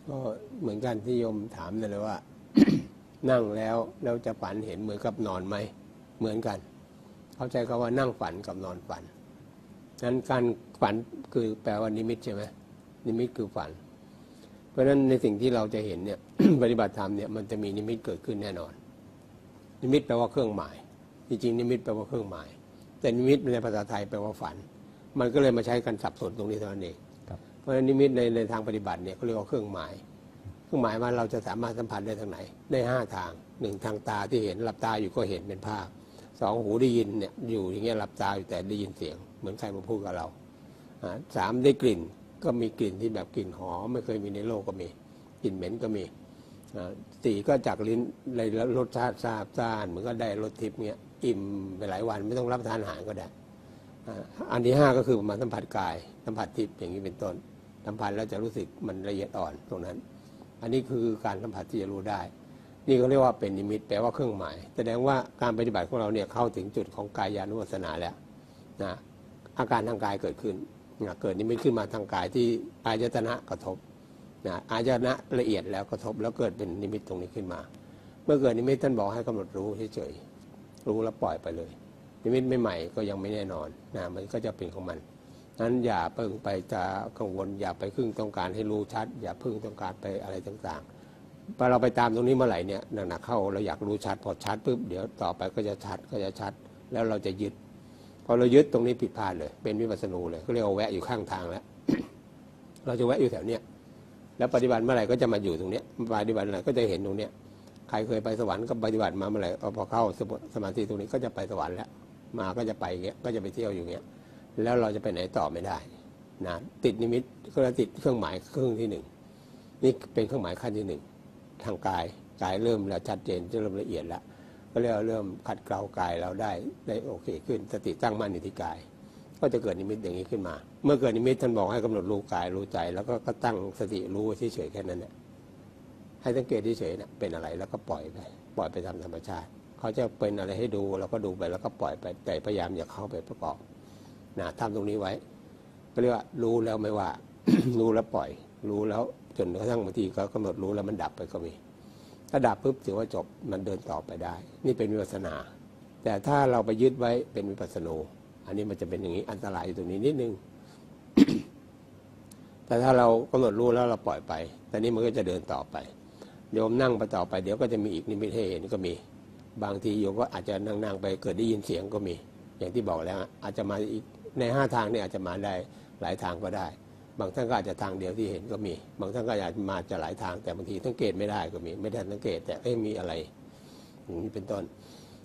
ก็เหมือนกันที่โยมถามนั่นแหละว่า นั่งแล้วเราจะฝันเห็นเหมือนกับนอนไหมเหมือนกันเข้าใจคำว่านั่งฝันกับนอนฝันนั้นการฝันคือแปลว่านิมิตใช่ไหมนิมิตคือฝันเพราะฉะนั้นในสิ่งที่เราจะเห็นเนี่ย ปฏิบัติธรรมเนี่ยมันจะมีนิมิตเกิดขึ้นแน่นอนนิมิตแปลว่าเครื่องหมายจริงๆนิมิตแปลว่าเครื่องหมายแต่นิมิตในภาษาไทยแปลว่าฝันมันก็เลยมาใช้กันสับสนตรงนี้เท่านั้นเองเพราะฉะนั้นนิมิตในในทางปฏิบัติเนี่ยเขาเรียกว่าเครื่องหมายเครื่องหมายว่าเราจะสามารถสัมผัสได้ทางไหนได้ห้าทางหนึ่งทางตาที่เห็นหลับตาอยู่ก็เห็นเป็นภาพสองหูได้ยินเนี่ยอยู่อย่างเงี้ยหลับตาอยู่แต่ได้ยินเสียงเหมือนใครมาพูดกับเราสามได้กลิ่นก็มีกลิ่นที่แบบกลิ่นหอมไม่เคยมีในโลกก็มีกลิ่นเหม็นก็มีสี่ก็จากลิ้นในรสชาติซาบซ่านเหมือนก็ได้รสทิพย์เงี้ยอิ่มไปหลายวันไม่ต้องรับทานอาหารก็ได้อันที่ห้าก็คือมาสัมผัสกายสัมผัสทิพย์อย่างนี้เป็นต้นสัมผัสแล้วจะรู้สึกมันละเอียดอ่อนตรงนั้นอันนี้คือการสัมผัสที่จะรู้ได้นี่เขาเรียกว่าเป็นนิมิตแปลว่าเครื่องหมายแสดงว่าการปฏิบัติของเราเนี่ยเข้าถึงจุดของกายานุปัสสนาแล้วนะอาการทางกายเกิดขึ้นเกิดนิมิตขึ้นมาทางกายที่อายตนะกระทบนะอายตนะละเอียดแล้วกระทบแล้วเกิดเป็นนิมิตตรงนี้ขึ้นมาเมื่อเกิดนิมิตท่านบอกให้กำหนดรู้เฉยๆรู้แล้วปล่อยไปเลยนิมิตใหม่ๆก็ยังไม่แน่นอนนะมันก็จะเป็นของมันนั้นอย่าเพิ่งไปจะกังวลอย่าไปพึ่งต้องการให้รู้ชัดอย่าพึ่งต้องการไปอะไรต่างๆพอเราไปตามตรงนี้เมื่อไหร่เนี่ยหนักๆเข้าเราอยากรู้ชัดพอชัดปุ๊บเดี๋ยวต่อไปก็จะชัดก็จะชัดแล้วเราจะยึดพอเรายึดตรงนี้ผิดพลาดเลยเป็นวิปัสสนูเลยก็เรียกว่าแวะอยู่ข้างทางแล้ว เราจะแวะอยู่แถวเนี้ยแล้วปฏิบัติเมื่อไหร่ก็จะมาอยู่ตรงเนี้ยปฏิบัติอะไรก็จะเห็นตรงเนี้ยใครเคยไปสวรรค์ก็ปฏิบัติมาเมื่อไหร่พอเข้าสมาธิตรงนี้ก็จะไปสวรรค์แล้วมาก็จะไปเงี้ยก็จะไปเที่ยวอยู่เงี้ยแล้วเราจะไปไหนต่อไม่ได้นะติดนิมิตก็จะติดเครื่องหมายเครื่องที่หนึ่งนี่เป็นเครื่องหมายขั้นที่หนึ่งทางกายกายเริ่มแล้วชัดเจนจะเริ่มละเอียดแล้ว ก็เรียกเริ่มขัดเกลากายเราได้ได้โอเคขึ้นสติตั้งมั่นอยู่ที่กายก็จะเกิดนิมิตอย่างนี้ขึ้นมาเมื่อเกิดนิมิตท่านบอกให้กำหนดรู้กายรู้ใจแล้วก็ก็ตั้งสติรู้เฉยๆแค่นั้นแหละให้สังเกตเฉยๆนะเป็นอะไรแล้วก็ปล่อยไปปล่อยไปตามธรรมชาติเขาจะเป็นอะไรให้ดูเราก็ดูไปแล้วก็ปล่อยไปแต่พยายามอย่าเข้าไปประกอบนะทำตรงนี้ไว้ก็เรียกว่ารู้แล้วไม่ว่า รู้แล้วปล่อยรู้แล้วจนกระทั่งบางทีเขากำหนดรู้แล้วมันดับไปก็มีถ้าดับปุ๊บถือว่าจบมันเดินต่อไปได้นี่เป็นวิปัสสนาแต่ถ้าเราไปยึดไว้เป็นวิปัสสนูอันนี้มันจะเป็นอย่างนี้อันตรายอยู่ตรงนี้นิดนึง แต่ถ้าเรากำหนดรู้แล้วเราปล่อยไปแต่นี้มันก็จะเดินต่อไปโยมนั่งไปต่อไปเดี๋ยวก็จะมีอีกนิมิตให้เห็นก็มีบางทีโยมก็อาจจะนั่งๆไปเกิดได้ยินเสียงก็มีอย่างที่บอกแล้วอาจจะมาอีกในห้าทางเนี่ยอาจจะมาได้หลายทางก็ได้บางท่านก็อาจจะทางเดียวที่เห็นก็มีบางท่านก็อาจจะมาจะหลายทางแต่บางทีสังเกตไม่ได้ก็มีไม่ทันสังเกตแต่เอ๊ะมีอะไรอย่างนี้เป็นต้น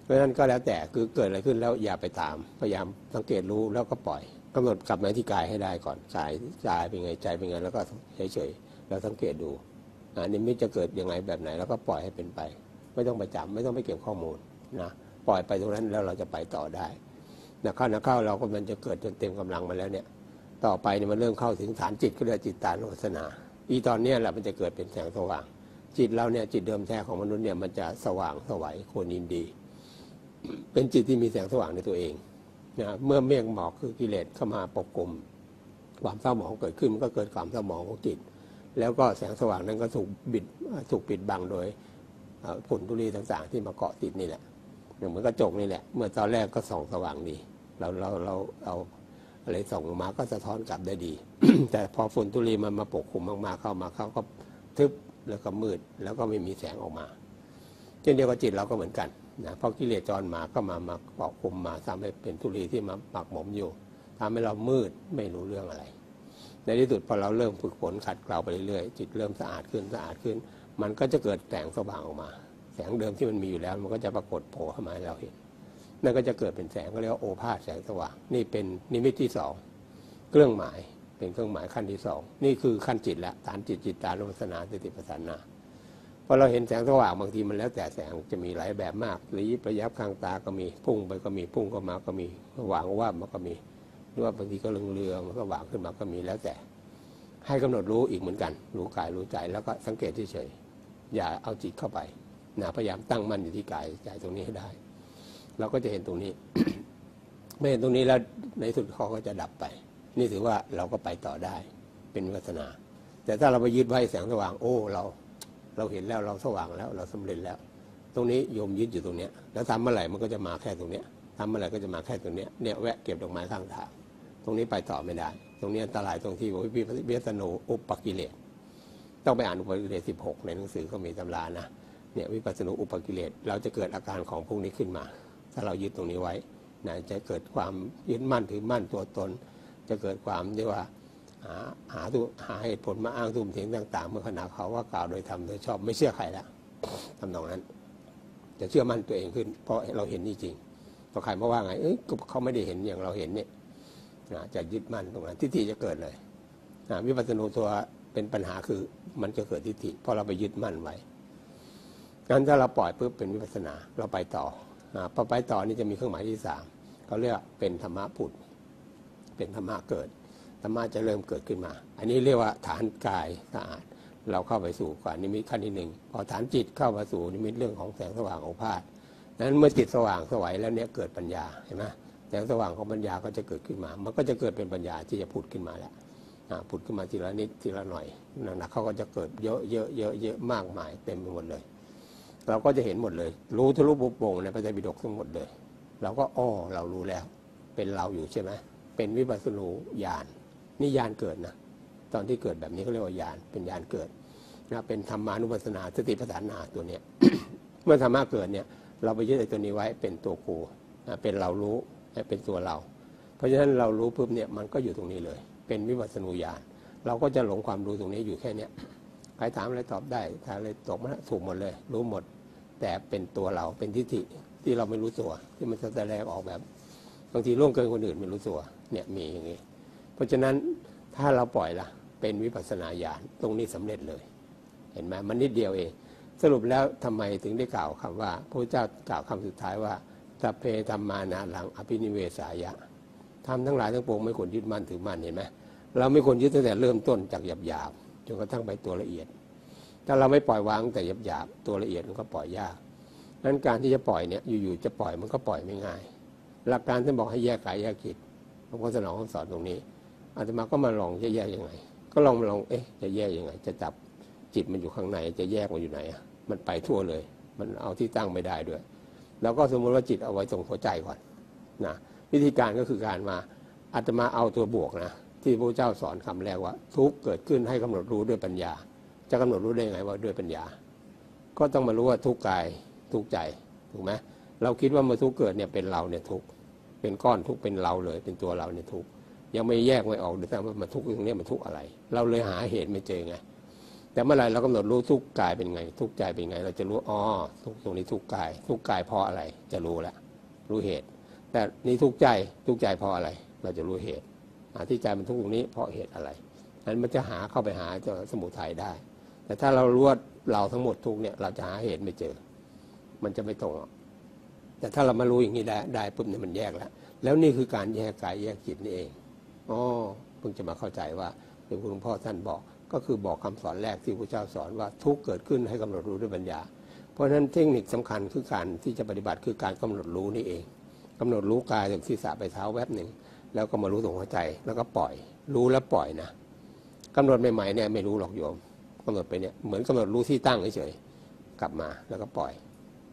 เพราะฉะนั้นก็แล้วแต่คือเกิดอะไรขึ้นแล้วอย่าไปตามพยายามสังเกตรู้แล้วก็ปล่อยกำหนดกลับมาที่กายให้ได้ก่อนกายกายเป็นไงใจเป็นไงแล้วก็เฉยๆเราสังเกตดูอันนี้มันจะเกิดยังไงแบบไหนแล้วก็ปล่อยให้เป็นไปไม่ต้องไปจำไม่ต้องไปเก็บข้อมูลนะปล่อยไปตรงนั้นแล้วเราจะไปต่อได้นะเข้านะเข้าเราก็มันจะเกิดจนเต็มกำลังมาแล้วเนี่ยต่อไปเนี่ยมันเริ่มเข้าถึงฐานจิตก็เรียกจิตตานุปัสสนาอีตอนนี้แหละมันจะเกิดเป็นแสงสว่างจิตเราเนี่ยจิตเดิมแท้ของมนุษย์เนี่ยมันจะสว่างสวัยโคนินดีเป็นจิตที่มีแสงสว่างในตัวเองนะเมื่อเมฆหมอกคือกิเลสเข้ามาปกคลุมความเศร้าหมองเกิดขึ้นมันก็เกิดความเศร้าหมองของจิตแล้วก็แสงสว่างนั้นก็ถูกบิดถูกปิดบังโดยผลธุลีต่างๆที่มาเกาะติดนี่แหละอย่างเหมือนกระจกนี่แหละเมื่อตอนแรกก็ส่องสว่างดีเราเราเราเอาอะไรส่องมาก็สะท้อนกลับได้ดี แต่พอฝนธุลีมันมาปกคลุมมากๆเข้ามาเข้าก็ทึบแล้วก็มืดแล้วก็ไม่มีแสงออกมาเช่นเดียวกับจิตเราก็เหมือนกันนะพอกิเลสจรมาก็มามาปกคลุมมาทำให้เป็นธุลีที่มาปักหมมอยู่ทำให้เรามืดไม่รู้เรื่องอะไรในที่สุดพอเราเริ่มฝึกฝนขัดเกลาไปเรื่อยๆจิตเริ่มสะอาดขึ้นสะอาดขึ้นมันก็จะเกิดแสงสว่างออกมาแสงเดิมที่มันมีอยู่แล้วมันก็จะปรากฏโผล่เข้ามาให้เราเห็นนั่นก็จะเกิดเป็นแสงก็เรียกว่าโอภาสแสงสว่างนี่เป็นนิมิตที่สองเครื่องหมายเป็นเครื่องหมายขั้นที่สองนี่คือขั้นจิตละฐานจิตจิตตานุปัสสนาสติปัฏฐานาพอเราเห็นแสงสว่างบางทีมันแล้วแต่แสงจะมีหลายแบบมากระยิบระยับข้างตาก็มีพุ่งไปก็มีพุ่งก็มาก็มีหวางว่ามันก็มีหรือว่าบางทีก็เรืองๆมันก็หวางขึ้นมาก็มีแล้วแต่ให้กำหนดรู้อีกเหมือนกันรู้กายรู้ใจแล้วก็สังเกตเฉยๆอย่าเอาจิตเข้าไปนะพยายามตั้งมั่นอยู่ที่กายใจตรงนี้ให้ได้เราก็จะเห็นตรงนี้ ไม่เห็นตรงนี้แล้วในสุดข้อก็จะดับไปนี่ถือว่าเราก็ไปต่อได้เป็นวิปัสสนาแต่ถ้าเราไปยึดไว้แสงสว่างโอ้เราเราเห็นแล้วเราสว่างแล้วเราสำเร็จแล้วตรงนี้โยมยึดอยู่ตรงเนี้ยแล้วทำเมื่อไหร่มันก็จะมาแค่ตรงเนี้ยทำเมื่อไหร่ก็จะมาแค่ตรงเนี้ยเนี่ยแวะเก็บดอกไม้ข้างทางตรงนี้ไปต่อไม่ได้ตรงนี้อันตรายตรงที่วิปัสสนูอุปกิเลสต้องไปอ่านอุปกิเลสสิบหกในหนังสือเขามีตำรานะเนี่ยวิปัสสนูอุปกิเลสเราจะเกิดอาการของพวกนี้ขึ้นมาถ้าเรายึดตรงนี้ไว้นะจะเกิดความยึดมั่นถือมั่นตัวตนจะเกิดความที่ว่าหาหาตัวหาเหตุผลมาอ้างทุ่มเถียงต่างๆเมื่อขณะเขาว่ากล่าวโดยทำโดยชอบไม่เชื่อใครละทำนองนั้นจะเชื่อมั่นตัวเองขึ้นเพราะเราเห็นนี่จริงพอใครมาว่าไงเอ้ยเขาไม่ได้เห็นอย่างเราเห็นเนี่ยจะยึดมั่นตรงนั้นทิฏฐิจะเกิดเลยวิปัสสนูตัวเป็นปัญหาคือมันจะเกิดทิฏฐิเพราะเราไปยึดมั่นไว้งั้นถ้าเราปล่อยปุ๊บเป็นวิปัสสนาเราไปต่อพอไปต่อนี่จะมีเครื่องหมายที่สามเขาเรียกเป็นธรรมะผุดเป็นธรรมะเกิดธรรมะจะเริ่มเกิดขึ้นมาอันนี้เรียกว่าฐานกายสะอาดเราเข้าไปสู่กว่านิมิตขั้นที่หนึ่งพอฐานจิตเข้ามาสู่นิมิตเรื่องของแสงสว่างโอภาสนั้นเมื่อจิตสว่างสวัยแล้วเนี่ยเกิดปัญญาเห็นไหมแสงสว่างของปัญญาก็จะเกิดขึ้นมามันก็จะเกิดเป็นปัญญาที่จะผุดขึ้นมาแล้วผุดขึ้นมาทีละนิดทีละหน่อยหนักๆเขาก็จะเกิดเยอะเยอะเยอะเยอะมากมายเต็มไปหมดเลยเราก็จะเห็นหมดเลยรู้ทะลุปุโปงในพระไตรปิฎกทั้งหมดเลยเราก็อ้อเรารู้แล้วเป็นเราอยู่ใช่ไหมเป็นวิปัสสนูญาณนี่ญาณเกิดนะตอนที่เกิดแบบนี้เขาเรียกว่าญาณเป็นญาณเกิดนะเป็นธรรมานุปัสสนาสติปัฏฐานาตัวเนี้ย เมื่อธรรมะเกิดเนี่ยเราไปยึดไอ้ตัวนี้ไว้เป็นตัวกูนะเป็นเรารู้เป็นตัวเราเพราะฉะนั้นเรารู้ปุ๊บเนี่ยมันก็อยู่ตรงนี้เลยเป็นวิปัสสนูญาณเราก็จะหลงความรู้ตรงนี้อยู่แค่เนี้ยใครถามอะไรตอบได้ถามอะไรตอบมาถูกหมดเลยรู้หมดแต่เป็นตัวเราเป็นทิฏฐิที่เราไม่รู้ตัวที่มันจะแสดงออกแบบบางทีล่วงเกินคนอื่นไม่รู้ตัวเนี่ยมีอย่างนี้เพราะฉะนั้นถ้าเราปล่อยละเป็นวิปัสสนาญาณตรงนี้สำเร็จเลยเห็นไหมมันนิดเดียวเอง สรุปแล้วทำไมถึงได้กล่าวคำว่าพระพุทธเจ้ากล่าวคำสุดท้ายว่าสัพเพธัมมานานังอภินิเวสายะทำทั้งหลายทั้งปวงไม่ควรยึดมั่นถือมั่นเห็นไหมเราไม่ควรยึดตั้งแต่เริ่มต้นจากหยาบหยาบจนกระทั่งไปตัวละเอียดถ้าเราไม่ปล่อยวางแต่หยาบหยาบตัวละเอียดมันก็ปล่อยยากนั้นการที่จะปล่อยเนี่ยอยู่ๆจะปล่อยมันก็ปล่อยไม่ง่ายหลักการท่านบอกให้แยกกายแยกจิตหลวงพ่อสนองสอนตรงนี้อาตมาก็มาลองจะแยกยังไงก็ลองลองเอ๊ะจะแยกยังไงจะจับจิตมันอยู่ข้างในจะแยกมันอยู่ไหนมันไปทั่วเลยมันเอาที่ตั้งไม่ได้ด้วยแล้วก็สมมติว่าจิตเอาไว้ตรงหัวใจก่อนนะวิธีการก็คือการมาอาตมาเอาตัวบวกนะที่พระเจ้าสอนคำแรกว่าทุกข์เกิดขึ้นให้กำหนดรู้ด้วยปัญญาจะกำหนดรู้ได้ไงว่าด้วยปัญญาก็ต้องมารู้ว่าทุกข์กายทุกข์ใจถูกไหมเราคิดว่ามาทุกข์เกิดเนี่ยเป็นเราเนี่ยทุกข์เป็นก้อนทุกข์เป็นเราเลยเป็นตัวเราเนี่ยทุกข์ยังไม่แยกไม่ออกเลยแต่ว่ามาทุกข์ตรงนี้มาทุกข์อะไรเราเลยหาเหตุไม่เจอไงแต่เมื่อไรเรากำหนดรู้ทุกข์กายเป็นไงทุกข์ใจเป็นไงเราจะรู้อ๋อทุกข์ตรงนี้ทุกข์กายทุกข์กายเพราะอะไรจะรู้ละรู้เหตุแต่นี่ทุกข์ใจทุกข์ใจเพราะอะไรเราจะรู้เหตุที่ใจมันทุกข์ตรงนี้เพราะเหตุอะไรนั้นมันจะหาเข้าไปหาเจอสมุทัยได้แต่ถ้าเรารู้ว่าเราทั้งหมดทุกข์เนี่ยเราจะหาเหตุไม่เจอมันจะไม่ตรงแต่ถ้าเรามารู้อย่างนี้ได้ได้ปุ๊บเนี่ยมันแยกแล้วแล้วนี่คือการแยกกายแยกจิตนี่เองอ๋อเพิ่งจะมาเข้าใจว่าหลวงพ่อท่านบอกก็คือบอกคำสอนแรกที่พระเจ้าสอนว่าทุกข์เกิดขึ้นให้กำหนดรู้ด้วยปัญญาเพราะฉะนั้นเทคนิคสำคัญคือการที่จะปฏิบัติคือการกำหนดรู้นี่เองกำหนดรู้กายจากศีรษะไปเท้าแวบหนึ่งแล้วก็มารู้ตรงหัวใจแล้วก็ปล่อยรู้แล้วปล่อยนะกำหนดใหม่ๆเนี่ยไม่รู้หรอกโยมกำหนดไปเนี่ยเหมือนกำหนดรู้ที่ตั้งเฉยๆกลับมาแล้วก็ปล่อย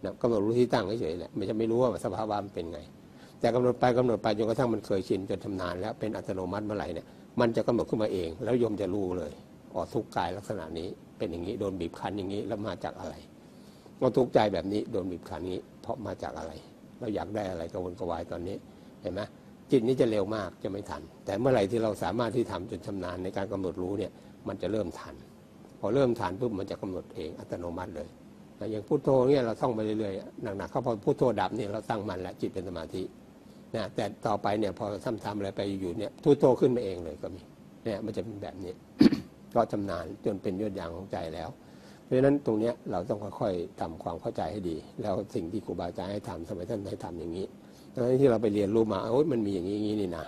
นะกำหนดรู้ที่ตั้งเฉยๆแหละมันจะไม่รู้ว่าสภาวะมันเป็นไงแต่กำหนดไปกำหนดไปจนกระทั่งมันเคยชินจนทำนานแล้วเป็นอัตโนมัติเมื่อไหร่เนี่ยมันจะกำหนดขึ้นมาเองแล้วโยมจะรู้เลยอ๋อทุกข์กายลักษณะนี้เป็นอย่างนี้โดนบีบคั้นอย่างนี้แล้วมาจากอะไรก็ทุกข์ใจแบบนี้โดนบีบคั้นนี้เพราะมาจากอะไรเราอยากได้อะไรกระวนกระวายตอนนี้เห็นไหมจิตนี้จะเร็วมากจะไม่ทันแต่เมื่อไหร่ที่เราสามารถที่ทำจนชำนาญในการกำหนดรู้เนี่ยมันจะเริ่มทันพอเริ่มทันปุ๊บมันจะกำหนดเองอัตโนมัติเลยอย่างพุทโธเนี่ยเราท่องไปเรื่อยๆหนักๆเข้าพอพุทโธดับเนี่ยเราตั้งมันแล้วจิตเป็นสมาธินะแต่ต่อไปเนี่ยพอซ้ำๆอะไรไปอยู่เนี่ยพุทโธขึ้นมาเองเลยก็มีเนี่ยมันจะเป็นแบบนี้ ก็ชำนาญจนเป็นยอดอย่างของใจแล้วเพราะฉะนั้นตรงเนี้ยเราต้องค่อยๆทำความเข้าใจให้ดีแล้วสิ่งที่ครูบาอาจารย์ให้ทำสมัยท่านให้ทำอย่างนี้ตอนที่เราไปเรียนรู้มาโอ้ยมันมีอย่างนี้อย่างนี้นี่นะ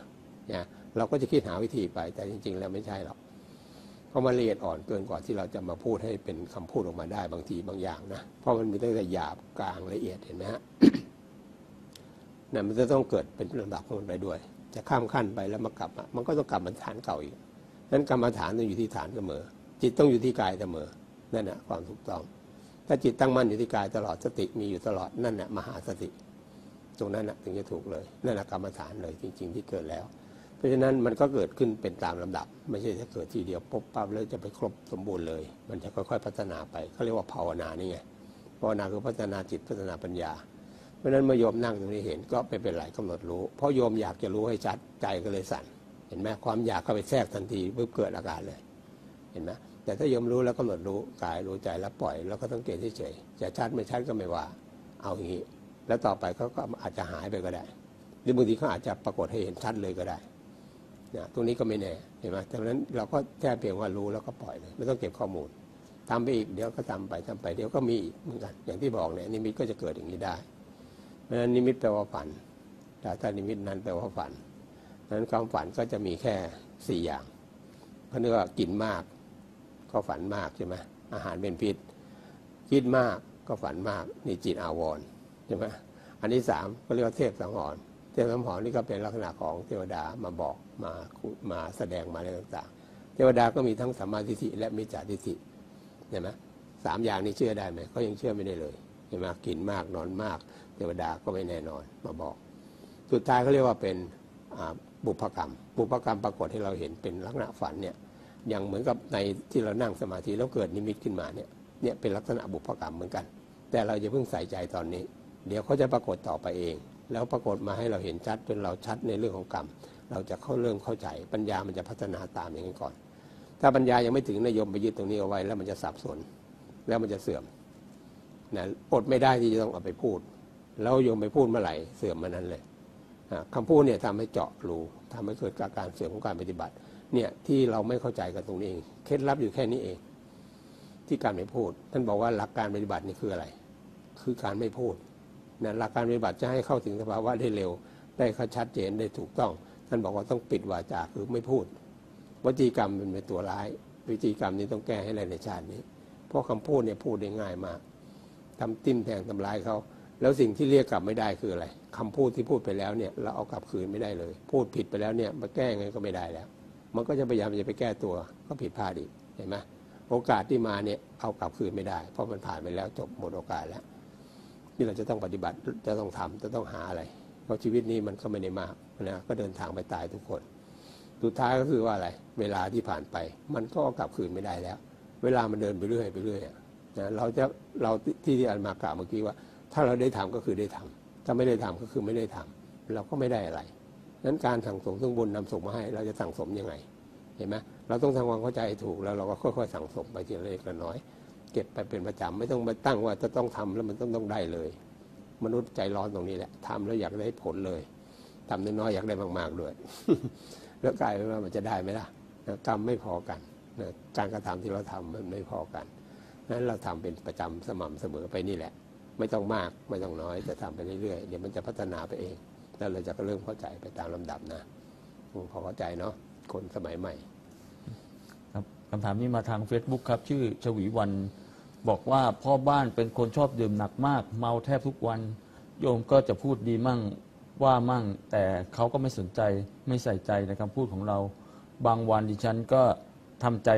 เนี่ยเราก็จะคิดหาวิธีไปแต่จริงๆแล้วไม่ใช่หรอกเพราะมันละเอียดอ่อนเกินกว่าที่เราจะมาพูดให้เป็นคำพูดออกมาได้บางทีบางอย่างนะเพราะมันมีตั้งแต่หยาบกลางละเอียดเห็นไหมฮะ นั่นมันจะต้องเกิดเป็นระดับของมันไปด้วยจะข้ามขั้นไปแล้วมากลับมันก็ต้องกลับมาฐานเก่าอีกนั้นกรรมฐานต้องอยู่ที่ฐานเสมอจิตต้องอยู่ที่กายเสมอนั่นแหละความถูกต้องถ้าจิตตั้งมั่นอยู่ที่กายตลอดสติมีอยู่ตลอดนั่นแหละมหาสติตรงนั้นนะถึงจะถูกเลยนั่นแหละกรรมฐานเลยจริงๆที่เกิดแล้วเพราะฉะนั้นมันก็เกิดขึ้นเป็นตามลำดับไม่ใช่จะเกิดทีเดียวปุ๊บปั๊บแล้วจะไปครบสมบูรณ์เลยมันจะค่อยๆพัฒนาไปเขาเรียกว่าภาวนานี่ไงภาวนาคือพัฒนาจิตพัฒนาปัญญาเพราะฉะนั้นเมื่อโยมนั่งตรงนี้เห็นก็ไปเป็นหลายกำหนดรู้เพราะโยมอยากจะรู้ให้ชัดใจก็เลยสั่นเห็นไหมความอยากเข้าไปแทรกทันทีเพื่อเกิดอาการเลยเห็นไหมแต่ถ้าโยมรู้แล้วกำหนดรู้กายรู้ใจแล้วปล่อยแล้วก็สังเกตเฉยๆจะชัดไม่ชัดก็ไม่ว่าเอาอย่างนี้แล้วต่อไปเขาก็อาจจะหายไปก็ได้หรือบางทีเขาอาจจะปรากฏให้เห็นชัดเลยก็ได้นะตรงนี้ก็ไม่แน่เห็นไหมดังนั้นเราก็แค่เพียงว่ารู้แล้วก็ปล่อยเลยไม่ต้องเก็บข้อมูลทำไปอีกเดี๋ยวก็ทำไปทำไปเดี๋ยวก็มีเหมือนกันอย่างที่บอกเนี่ยนิมิตก็จะเกิดอย่างนี้ได้เพราะฉะนั้นนิมิตแปลว่าฝันแต่ถ้านิมิตนั้นแปลว่าฝันเพราะฉะนั้นความฝันก็จะมีแค่สี่อย่างเขาเรียกว่ากินมากก็ฝันมากใช่ไหมอาหารเป็นพิษคิดมากก็ฝันมากนี่จิตอาวรณ์ใช่ไหมอันที่สามก็เรียกว่าเทพสังหรณ์เทพสังหรณ์นี่ก็เป็นลักษณะของเทวดามาบอกมามาแสดงมาอะไรต่างๆเทวดาก็มีทั้งสัมมาทิฏฐิและมิจฉาทิฏฐิเห็นไหมสามอย่างนี้เชื่อได้ไหมเขายังเชื่อไม่ได้เลยเห็นไหมกินมากนอนมากเทวดาก็ไม่แน่นอนมาบอกสุดท้ายเขาเรียกว่าเป็นบุพกรรมบุพกรรมปรากฏให้เราเห็นเป็นลักษณะฝันเนี่ยอย่างเหมือนกับในที่เรานั่งสมาธิแล้วเกิดนิมิตขึ้นมาเนี่ยเนี่ยเป็นลักษณะบุพกรรมเหมือนกันแต่เราจะเพิ่งใส่ใจตอนนี้เดี๋ยวเขาจะปรากฏต่อไปเองแล้วปรากฏมาให้เราเห็นชัดจนเราชัดในเรื่องของกรรมเราจะเข้าเริ่มเข้าใจปัญญามันจะพัฒนาตามอย่างนี้ก่อนถ้าปัญญายังไม่ถึงนายโยมไปยึดตรงนี้เอาไว้แล้วมันจะสับสนแล้วมันจะเสื่อมนะอดไม่ได้ที่จะต้องเอาไปพูดแล้วโยมไปพูดเมื่อไหร่เสื่อมมานั้นเลยคำพูดเนี่ยทำให้เจาะรูทำให้เกิดการเสื่อมของการปฏิบัติเนี่ยที่เราไม่เข้าใจกันตรงนี้เองเคล็ดลับอยู่แค่นี้เอง ที่การไม่พูดท่านบอกว่าหลักการปฏิบัตินี่คืออะไรคือการไม่พูดนะหลักการปฏิบัติจะให้เข้าถึงสภาวะได้เร็วได้ชัดเจนได้ถูกต้องท่านบอกว่าต้องปิดวาจาคือไม่พูดวจีกรรมเป็นตัวร้ายวิธีกรรมนี้ต้องแก้ให้ได้ในชาตินี้เพราะคำพูดเนี่ยพูดได้ง่ายมากทำติ่มแทงทำร้ายเขาแล้วสิ่งที่เรียกกลับไม่ได้คืออะไรคำพูดที่พูดไปแล้วเนี่ยเราเอากลับคืนไม่ได้เลยพูดผิดไปแล้วเนี่ยมาแก้ไงก็ไม่ได้แล้วมันก็จะพยายามจะไปแก้ตัวก็ผิดพลาดอีกเห็นไหมโอกาสที่มาเนี่ยเอากลับคืนไม่ได้เพราะมันผ่านไปแล้วจบหมดโอกาสแล้วนี่เราจะต้องปฏิบัติจะต้องทำจะต้องหาอะไรเพราะชีวิตนี้มันก็ไม่ได้มากนะก็เดินทางไปตายทุกคนสุดท้ายก็คือว่าอะไรเวลาที่ผ่านไปมันก็กลับคืนไม่ได้แล้วเวลามันเดินไปเรื่อยไปเรื่อยนะเราจะเราที่ที่อันมากล่าวเมื่อกี้ว่าถ้าเราได้ทำก็คือได้ทำถ้าไม่ได้ทำก็คือไม่ได้ทำเราก็ไม่ได้อะไรนั้นการสั่งสมซึ่งบุญนำส่งมาให้เราจะสั่งสมยังไงเห็นไหมเราต้องทำความเข้าใจถูกแล้วเราก็ค่อยๆสั่งสมไปทีละเล็กละน้อยเก็บไปเป็นประจำไม่ต้องมาตั้งว่าจะต้องทำแล้วมันต้องต้องได้เลยมนุษย์ใจร้อนตรงนี้แหละทำแล้วอยากได้ผลเลยทำน้อยๆอยากได้มากๆด้วยแล้วกลายเป็นว่ามันจะได้ไหมล่ะกรรมไม่พอกันการกระทำที่เราทำมันไม่พอกันนั้นเราทำเป็นประจำสม่ำเสมอไปนี่แหละไม่ต้องมากไม่ต้องน้อยแต่ทำไปเรื่อยๆเดี๋ยวมันจะพัฒนาไปเองแล้วเราจะก็เริ่มเข้าใจไปตามลำดับนะพอเข้าใจเนาะคนสมัยใหม่ครับคำถามนี้มาทาง เฟซบุ๊ก ครับชื่อชวีวรรณบอกว่าพ่อบ้านเป็นคนชอบดื่มหนักมากเมาแทบทุกวันโยมก็จะพูดดีมั่งว่ามั่งแต่เขาก็ไม่สนใจไม่ใส่ใจในคำพูดของเราบางวันดิฉันก็ทำใจ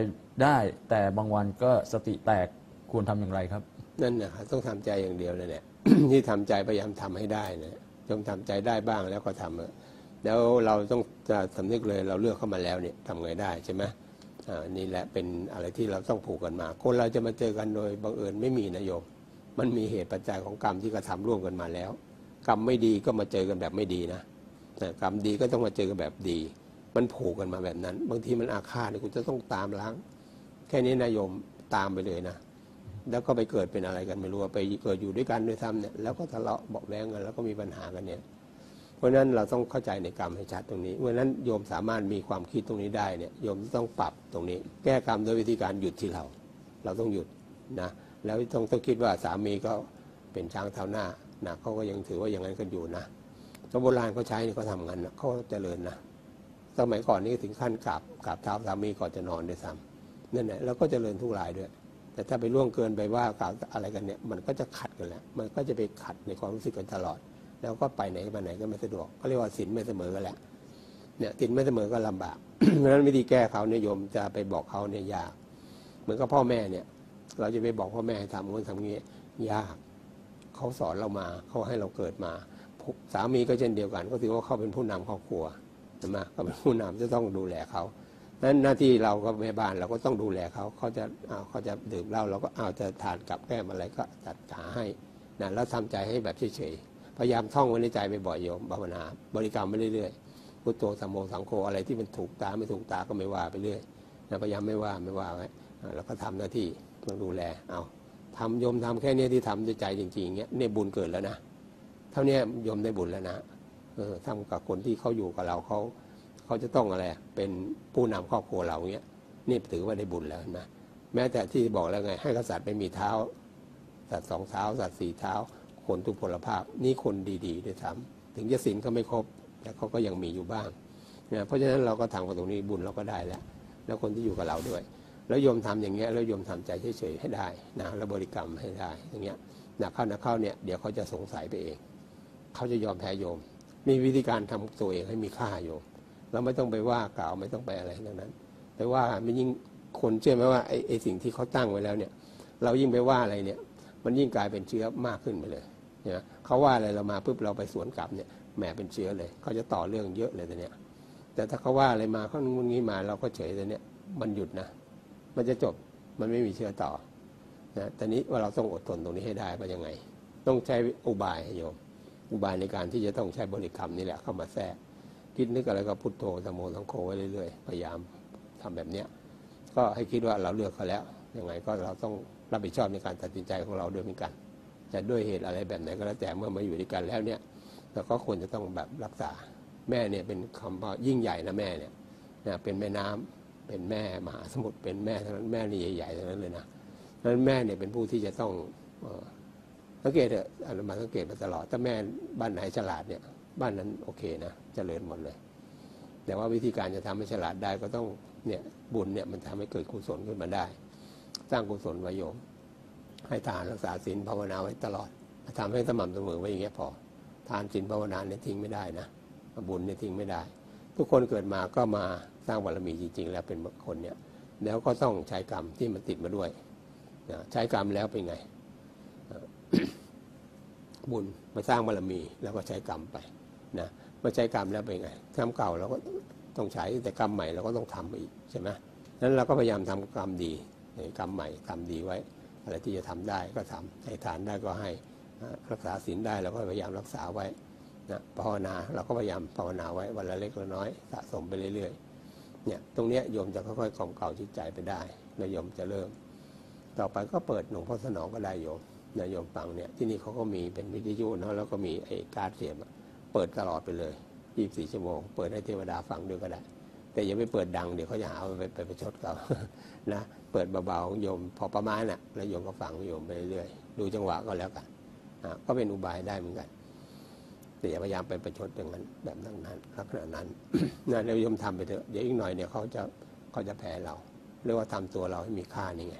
ได้แต่บางวันก็สติแตกควรทำอย่างไรครับนั่นนะครับต้องทำใจอย่างเดียวเลยเนี่ย ที่ทำใจพยายามทำให้ได้นะจงทำใจได้บ้างแล้วก็ทำแล้วเราต้องจะสำนึกเลยเราเลือกเข้ามาแล้วเนี่ยทำไงได้ใช่ไหมนี่แหละเป็นอะไรที่เราต้องผูกกันมาคนเราจะมาเจอกันโดยบังเอิญไม่มีนะโยมมันมีเหตุปัจจัยของกรรมที่กระทำร่วมกันมาแล้วกรรมไม่ดีก็มาเจอกันแบบไม่ดีนะแต่กรรมดีก็ต้องมาเจอกันแบบดีมันผูกกันมาแบบนั้นบางทีมันอาฆาตเนี่ยคุณจะต้องตามล้างแค่นี้นะโยมตามไปเลยนะแล้วก็ไปเกิดเป็นอะไรกันไม่รู้ไปเกิดอยู่ด้วยกันด้วยซ้ำเนี่ยแล้วก็ทะเลาะเบาะแว้งกันแล้วก็มีปัญหากันเนี่ยเพราะฉะนั้นเราต้องเข้าใจในกรรมให้ชัดตรงนี้เพราะฉะนั้นโยมสามารถมีความคิดตรงนี้ได้เนี่ยโยมต้องปรับตรงนี้แก้กรรมโดยวิธีการหยุดที่เราเราต้องหยุดนะแล้วต้องต้องคิดว่าสามีก็เป็นช้างเท้าหน้านะเขาก็ยังถือว่าอย่างนั้นกันอยู่นะคนโบราณเขาใช้นี่เขาทำงั้นนะเขาเจริญนะสมัยก่อนนี่ถึงขั้นกราบกราบเท้าสามีก่อนจะนอนด้วยซ้ำนั่นแหละแล้วก็เจริญทุกรายด้วยแต่ถ้าไปล่วงเกินไปว่ากล่าวอะไรกันเนี่ยมันก็จะขัดกันแหละมันก็จะไปขัดในความรู้สึกกันตลอดแล้วก็ไปไหนมาไหนก็ไม่สะดวกก็เรียกว่าศีลไม่เสมอกันแหละเนี่ยศีลไม่เสมอก็ลำบากเพราะฉะนั้นวิธีแก้เขาเนี่ยโยมจะไปบอกเขาเนี่ยยากเหมือนกับพ่อแม่เนี่ยเราจะไปบอกพ่อแม่ทำคนทำงี้ยากเขาสอนเรามาเขาให้เราเกิดมาสามีก็เช่นเดียวกันก็ถือว่าเขาเป็นผู้นำครอบครัวใช่ไหมเขาเป็นผู้นำจะต้องดูแลเขานั้นหน้าที่เราก็แม่บ้านเราก็ต้องดูแลเขาเขาจะเอาเขาจะดื่มเหล้าเราก็เอาจะทานกับแก้มอะไรก็จัดหาให้นะแล้วทำใจให้แบบเฉยๆพยายามท่องไว้ในใจไปบ่อยโยมภาวนาบริกรรมไปเรื่อยๆพุทโธสัมโมสังโฆอะไรที่มันถูกตาไม่ถูกตาก็ไม่ว่าไปเรื่อยนะพยายามไม่ว่าไม่ว่าไว้แล้วก็ทำหน้าที่ต้องดูแลเอาทำโยมทำแค่นี้ที่ทำด้วยใจจริงๆเงี้ยเนี่ยบุญเกิดแล้วนะเท่านี้โยมได้บุญแล้วนะเออทำกับคนที่เขาอยู่กับเราเขาเขาจะต้องอะไรเป็นผู้นำครอบครัวเราเงี้ยนี่ถือว่าได้บุญแล้วนะแม้แต่ที่บอกแล้วไงให้กษัตริย์ไม่มีเท้าสัตว์สองเท้าสัตว์สี่เท้าคนทุพพลภาพนี่คนดีๆด้วยซ้ำถึงจะศีลก็ไม่ครบแต่เขาก็ยังมีอยู่บ้างนะเพราะฉะนั้นเราก็ทำกับตรงนี้บุญเราก็ได้แล้วแล้วคนที่อยู่กับเราด้วยแล้วโยมทำอย่างเงี้ยแล้วโยมทำใจเฉยๆให้ได้นะแล้วบริกรรมให้ได้อย่างเงี้ยหนักเข้าหนักเข้าเนี่ยเดี๋ยวเขาจะสงสัยไปเองเขาจะยอมแพ้โยมนี่วิธีการทำตัวเองให้มีค่าโยมเราไม่ต้องไปว่ากล่าวไม่ต้องไปอะไรทั้งนั้นไปว่ามันยิ่งคนเชื่อไหมว่าไอ้ไอ้สิ่งที่เขาตั้งไว้แล้วเนี่ยเรายิ่งไปว่าอะไรเนี่ยมันยิ่งกลายเป็นเชื้อมากขึ้นไปเลยนะเขาว่าอะไรเรามาปุ๊บเราไปสวนกลับเนี่ยแหมเป็นเชื้อเลยเขาจะต่อเรื่องเยอะเลยแต่เนี่ยแต่ถ้าเขาว่าอะไรมาเขางุนงี้มาเราก็เฉยแต่เนี่ยมันหยุดนะมันจะจบมันไม่มีเชื้อต่อนะแต่นี้ว่าเราต้องอดทนตรงนี้ให้ได้ว่ายังไงต้องใช้อุบายโยมอุบายในการที่จะต้องใช้บริกรรมนี่แหละเข้ามาแทรกคิดนึกอะไรก็พุทโธสัมโมสังโฆไว้เรื่อยๆพยายามทำแบบเนี้ยก็ให้คิดว่าเราเลือกเขาแล้วยังไงก็เราต้องรับผิดชอบในการตัดสินใจของเราด้วยเหมือนกันจะด้วยเหตุอะไรแบบไหนก็แล้วแต่เมื่อมาอยู่ด้วยกันแล้วเนี่ยเราก็ควรจะต้องแบบรักษาแม่เนี่ยเป็นคำว่ายิ่งใหญ่นะแม่เนี่ยนะเป็นแม่น้ำเป็นแม่มหาสมุทรเป็นแม่ทั้งนั้นแม่นี่ใหญ่ๆทั้งนั้นเลยนะ นั้นแม่เนี่ยเป็นผู้ที่จะต้องสังเกตเถอะอาตมาสังเกตมาตลอดถ้าแม่บ้านไหนฉลาดเนี่ยบ้านนั้นโอเคนะเจริญหมดเลยแต่ว่าวิธีการจะทำให้ฉลาดได้ก็ต้องเนี่ยบุญเนี่ยมันทำให้เกิดกุศลขึ้นมาได้สร้างกุศลไว้โยมให้ทานรักษาศีลภาวนาไว้ตลอดทำให้สม่ำเสมอไว้อย่างเงี้ยพอทานศีลภาวนาเนี่ยทิ้งไม่ได้นะบุญเนี่ยทิ้งไม่ได้ทุกคนเกิดมาก็มาสร้างบารมีจริงๆแล้วเป็นคนเนี่ยแล้วก็ต้องใช้กรรมที่มันติดมาด้วยนะใช้กรรมแล้วเป็นไง บุญมาสร้างบารมีแล้วก็ใช้กรรมไปนะมาใช้กรรมแล้วเป็นไงกรรมเก่าเราก็ต้องใช้แต่กรรมใหม่เราก็ต้องทำอีกใช่ไหมนั้นเราก็พยายามทำกรรมดีกรรมใหม่กรรมดีไว้อะไรที่จะทำได้ก็ทำให้ทานได้ก็ให้รักษาศีลได้เราก็พยายามรักษาไว้นะภาวนาเราก็พยายามภาวนาไว้วันละเล็กละน้อยสะสมไปเรื่อยๆเนี่ยตรงเนี้ยโยมจะค่อยๆกล่อมเก่าจิตใจไปได้แล้วโยมจะเริ่มต่อไปก็เปิดหลวงพ่อสนองก็ได้โยมนะโยมฟังเนี่ยที่นี่เขาก็มีเป็นวิทยุเนาะแล้วก็มีไอ้การเสียบเปิดตลอดไปเลยยี่สิบสี่ชั่วโมงเปิดให้เทวดาฟังด้วยก็ได้แต่อย่าไปเปิดดังเดี๋ยวเขาจะหาไปไปประชดเขานะเปิดเบาๆโยมพอประมาณน่ะแล้วโยมก็ฟังโยมไปเรื่อยๆดูจังหวะก็แล้วกันก็เป็นอุบายได้เหมือนกันแต่อย่าพยายามไปประชดอย่างนั้นแบบนั้นลักษณะนั้นนะเรายอมทำไปเถอะเดี๋ยวอีกหน่อยเนี่ยเขาจะเขาจะแพ้เราเรียกว่าทำตัวเราให้มีค่านี่ไง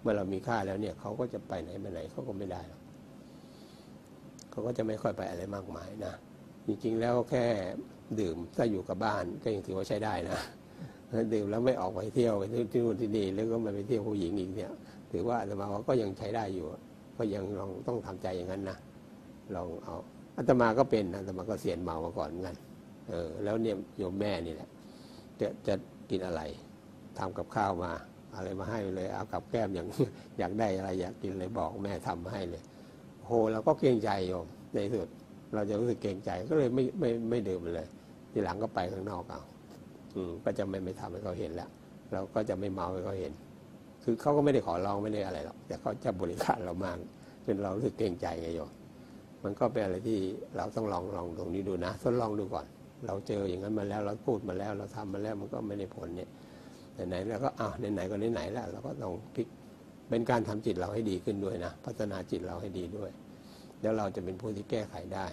เมื่อเรามีค่าแล้วเนี่ยเขาก็จะไปไหนมาไหนเขาก็ไม่ได้หรอกเขาก็จะไม่ค่อยไปอะไรมากมายนะจริงๆแล้วแค่ดื่มถ้าอยู่กับบ้านก็ยังถือว่าใช้ได้นะดื่มแล้วไม่ออกไปเที่ยวไปที่นู่นที่นี่แล้วก็มาไปเที่ยวผู้หญิงอีกเนี่ยถือว่าอาตมาก็ยังใช้ได้อยู่ก็ยังลองต้องทำใจอย่างนั้นนะลองเอาอาตมาก็เป็นอาตมาก็เสียนเมามาก่อนเหมือนกันเออแล้วเนี่ยโยมแม่นี่แหละจะจะกินอะไรทำกับข้าวมาอะไรมาให้เลยเอากับแก้มอย่างอยากได้อะไรอยากกินเลยบอกแม่ทำให้เลยโหเราก็เกรงใจโยมในสุดเราจะรู้สึกเกรงใจก็เลยไม่ไม่ไม่ดื่มเลยทีหลังก็ไปข้างนอกเอาอืมก็จะไม่ไม่ทำให้เขาเห็นแล้วเราก็จะไม่เมาให้เขาเห็นคือเขาก็ไม่ได้ขอร้องไม่ได้อะไรหรอกแต่เขาจะบริการเรามากจนเรารู้สึกเกรงใจไงโยมมันก็เป็นอะไรที่เราต้องลองลองตรงนี้ดูนะทดลองดูก่อนเราเจออย่างนั้นมาแล้วเราพูดมาแล้วเราทำมาแล้วมันก็ไม่ได้ผลเนี่ยไหนๆแล้วก็อ้าวไหนๆก็ไหนๆแล้วเราก็ต้องพลิกเป็นการทำจิตเราให้ดีขึ้นด้วยนะพัฒนาจิตเราให้ดีด้วยแล้วเราจะเป็นผู้ที่แก้ไขได้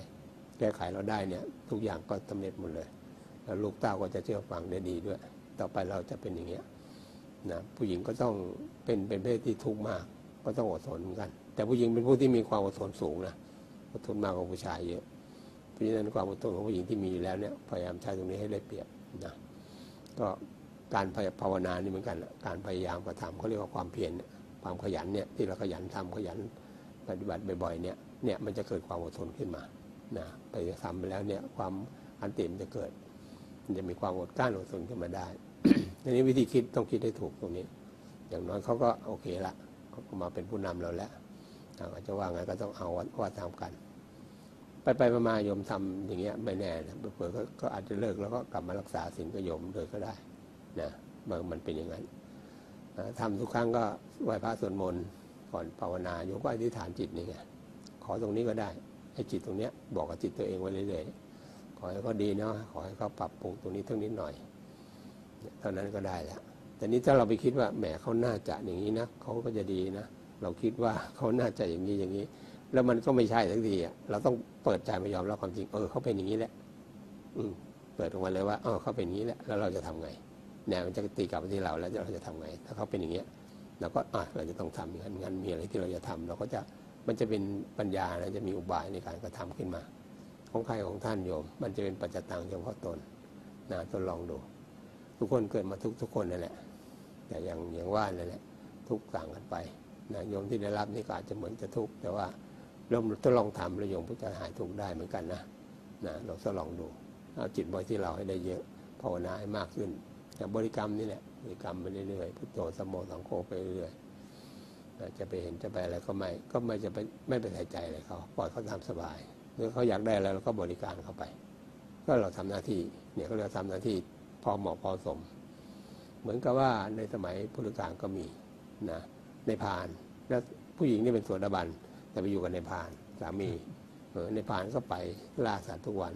แก้ไขเราได้เนี่ยทุกอย่างก็สำเร็จหมดเลยแล้วลูกเต้าก็จะเชื่อฟังได้ดีด้วยต่อไปเราจะเป็นอย่างเงี้ยนะผู้หญิงก็ต้องเป็นเป็นเพศที่ทุกข์มากก็ต้องอดทนเหมือนกันแต่ผู้หญิงเป็นผู้ที่มีความอดทนสูงนะอดทนมากกว่าผู้ชายเยอะเพราะฉะนั้นความอดทนของผู้หญิงที่มีอยู่แล้วเนี่ยพยายามใช้ตรงนี้ให้ได้เปรียบนะก็การภาวนานี่เหมือนกันการพยายามกระทำเขาเรียกว่าความเพียรความขยันเนี่ยที่เราขยันทำขยันปฏิบัติบ่อยๆเนี่ยเนี่ยมันจะเกิดความอดทนขึ้นมานะไปทำไปแล้วเนี่ยความอันติมจะเกิดมันจะมีความอดกลั้นอดทนขึ้นมาได้ ทีนี้วิธีคิดต้องคิดให้ถูกตรงนี้อย่างน้อยเขาก็โอเคละเขาก็มาเป็นผู้นำเราแล้วอาจจะว่าไงก็ต้องเอาว่าทำกันไปไปมาโยมทำอย่างเงี้ยไม่แน่นะเผื่อก็อาจจะเลิกแล้วก็กลับมารักษาศีลกับโยมเลยก็ได้นะมันมันเป็นอย่างนั้นทำทุกครั้งก็ไหว้พระสวดมนต์ก่อนภาวนาโยมก็อธิษฐานจิตนี่ไงขอตรงนี้ก็ได้ให้จิตตรงเนี้ยบอกกับจิตตัวเองไว้เรื่อยๆขอให้เขาดีเนาะขอให้เขาปรับปรุงตรงนี้ทั้งนิดหน่อยเท่านั้นก็ได้แล้วแต่นี้ถ้าเราไปคิดว่าแหมเขาน่าจะอย่างนี้นะเขาก็จะดีนะเราคิดว่าเขาน่าจะอย่างนี้อย่างนี้แล้วมันก็ไม่ใช่สักทีอ่ะเราต้องเปิดใจมายอมรับความจริงเออเขาเป็นอย่างนี้แหละอืมเปิดออกมาเลยว่าเออเขาเป็นอย่างนี้แหละแล้วเราจะทำไงเนี่ยมันจะตีกลับมาที่เราแล้วเราจะทำไงถ้าเขาเป็นอย่างเงี้ยเราก็อ่ะเราจะต้องทำอย่างนั้นงั้นมีอะไรที่เราจะทำเราก็จะมันจะเป็นปัญญานะจะมีอุบายในการกระทำขึ้นมาของใครของท่านโยมมันจะเป็นปัจจตังเฉพาะตนนะทดลองดูทุกคนเกิดมาทุกทุกคนนั่นแหละแต่อย่างอย่างว่านั่นแหละทุกต่างกันไปนะโยมที่ได้รับนี่ก็อาจจะเหมือนจะทุกข์แต่ว่าเริ่มทดลองทำแล้วโยมผู้จะหายทุกข์ได้เหมือนกันนะนะเราทดลองดูเอาจิตไว้ที่เราให้ได้เยอะภาวนาให้มากขึ้นจากบริกรรมนี่แหละบริกรรมไปเรื่อยๆพุทโธสัมโมสังโฆไปเรื่อยจะไปเห็นจะไปอะไรก็ไม่ก็ไม่จะไปไม่ไปใส่ใจเลยเขาปล่อยเขาทำสบายหรือเขาอยากได้อะไรเราก็บริการเขาไปก็เราทำหน้าที่เนี่ยเขาเรียกทำหน้าที่พอเหมาะพอสมเหมือนกับว่าในสมัยพุทธกาลก็มีนะในพานแล้วผู้หญิงนี่เป็นโสดาบันแต่ไปอยู่กับในพานสามีในพานก็ไปล่าสัตว์ทุกวัน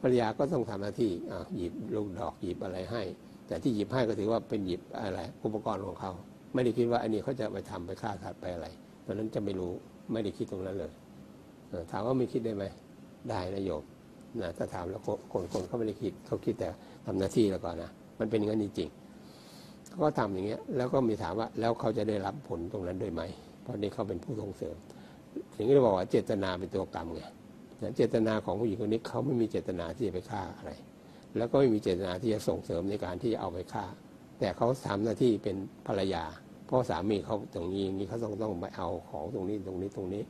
ภรรยาก็ต้องทำหน้าที่หยิบลูกดอกหยิบอะไรให้แต่ที่หยิบให้ก็ถือว่าเป็นหยิบอะไรอุปกรณ์ของเขา ไม่ได้คิดว่าอันนี้เขาจะไปทำไปฆ่าสัตว์ไปอะไรตอนนั้นจะไม่รู้ไม่ได้คิดตรงนั้นเลยถามว่าไม่คิดได้ไหมได้นะโยมนะถ้าถามแล้วคนคนเขาไม่ได้คิดเขาคิดแต่ทำหน้าที่แล้วก่อนนะมันเป็นอย่างนั้นจริงๆเขาก็ทำอย่างเงี้ยแล้วก็มีถามว่าแล้วเขาจะได้รับผลตรงนั้นด้วยไหมเพราะนี่เขาเป็นผู้ส่งเสริมถึงที่เราบอกว่าเจตนาเป็นตัวกรรมไงเจตนาของผู้หญิงคนนี้เขาไม่มีเจตนาที่จะไปฆ่าอะไรแล้วก็ไม่มีเจตนาที่จะส่งเสริมในการที่จะเอาไปฆ่าแต่เขาทำหน้าที่เป็นภรรยาเพราะสามีเขาตรงนี้อย่างนี้เขาต้องต้องไปเอาของตรงนี้ตรงนี้ตรงนี้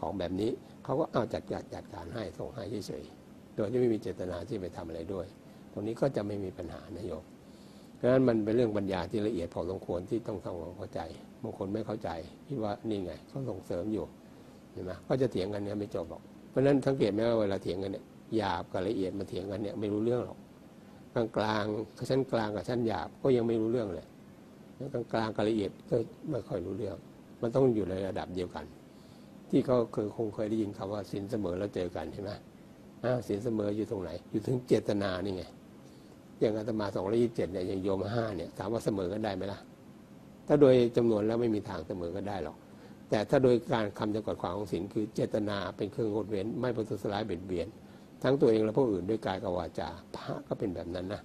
ของแบบนี้เขาก็เอาจัดจัดจัดการให้ส่งให้เฉยๆโดยที่ไม่มีเจตนาที่ไปทำอะไรด้วยตรงนี้ก็จะไม่มีปัญหานะโยมเพราะฉะนั้นมันเป็นเรื่องปัญญาที่ละเอียดพอสมควรที่ต้องทำความเข้าใจบางคนไม่เข้าใจคิดว่านี่ไงเขาส่งเสริมอยู่เห็นไหมก็จะเถียงกันเนี่ยไม่จบหรอกเพราะฉะนั้นสังเกตไหมว่าเวลาเถียงกันเนี่ยหยาบกับละเอียดมาเถียงกันเนี่ยไม่รู้เรื่องหรอกกลางกลางชั้นกลางกับชั้นหยาบก็ยังไม่รู้เรื่องเลยแล้วกลางกลางกับละเอียดก็ไม่ค่อยรู้เรื่องมันต้องอยู่ในระดับเดียวกันที่เขาเคยคงเคยได้ยินคำว่าศีลเสมอแล้วเจอกันใช่ไหมอ้าวศีลเสมออยู่ตรงไหนอยู่ถึงเจตนานี่ไงอย่างอาตมาสองร้อยยี่สิบเจ็ดเนี่ยอย่างโยมห้าเนี่ยถามว่าเสมอกันได้ไหมล่ะถ้าโดยจำนวนแล้วไม่มีทางเสมอกันได้หรอกแต่ถ้าโดยการคำจำกัดความของศีลคือเจตนาเป็นเครื่องงดเว้นไม่ประทุษร้ายเบียดเบียนทั้งตัวเองและผู้อื่นด้วยกายกับวาจาพระก็เป็นแบบนั้นนะ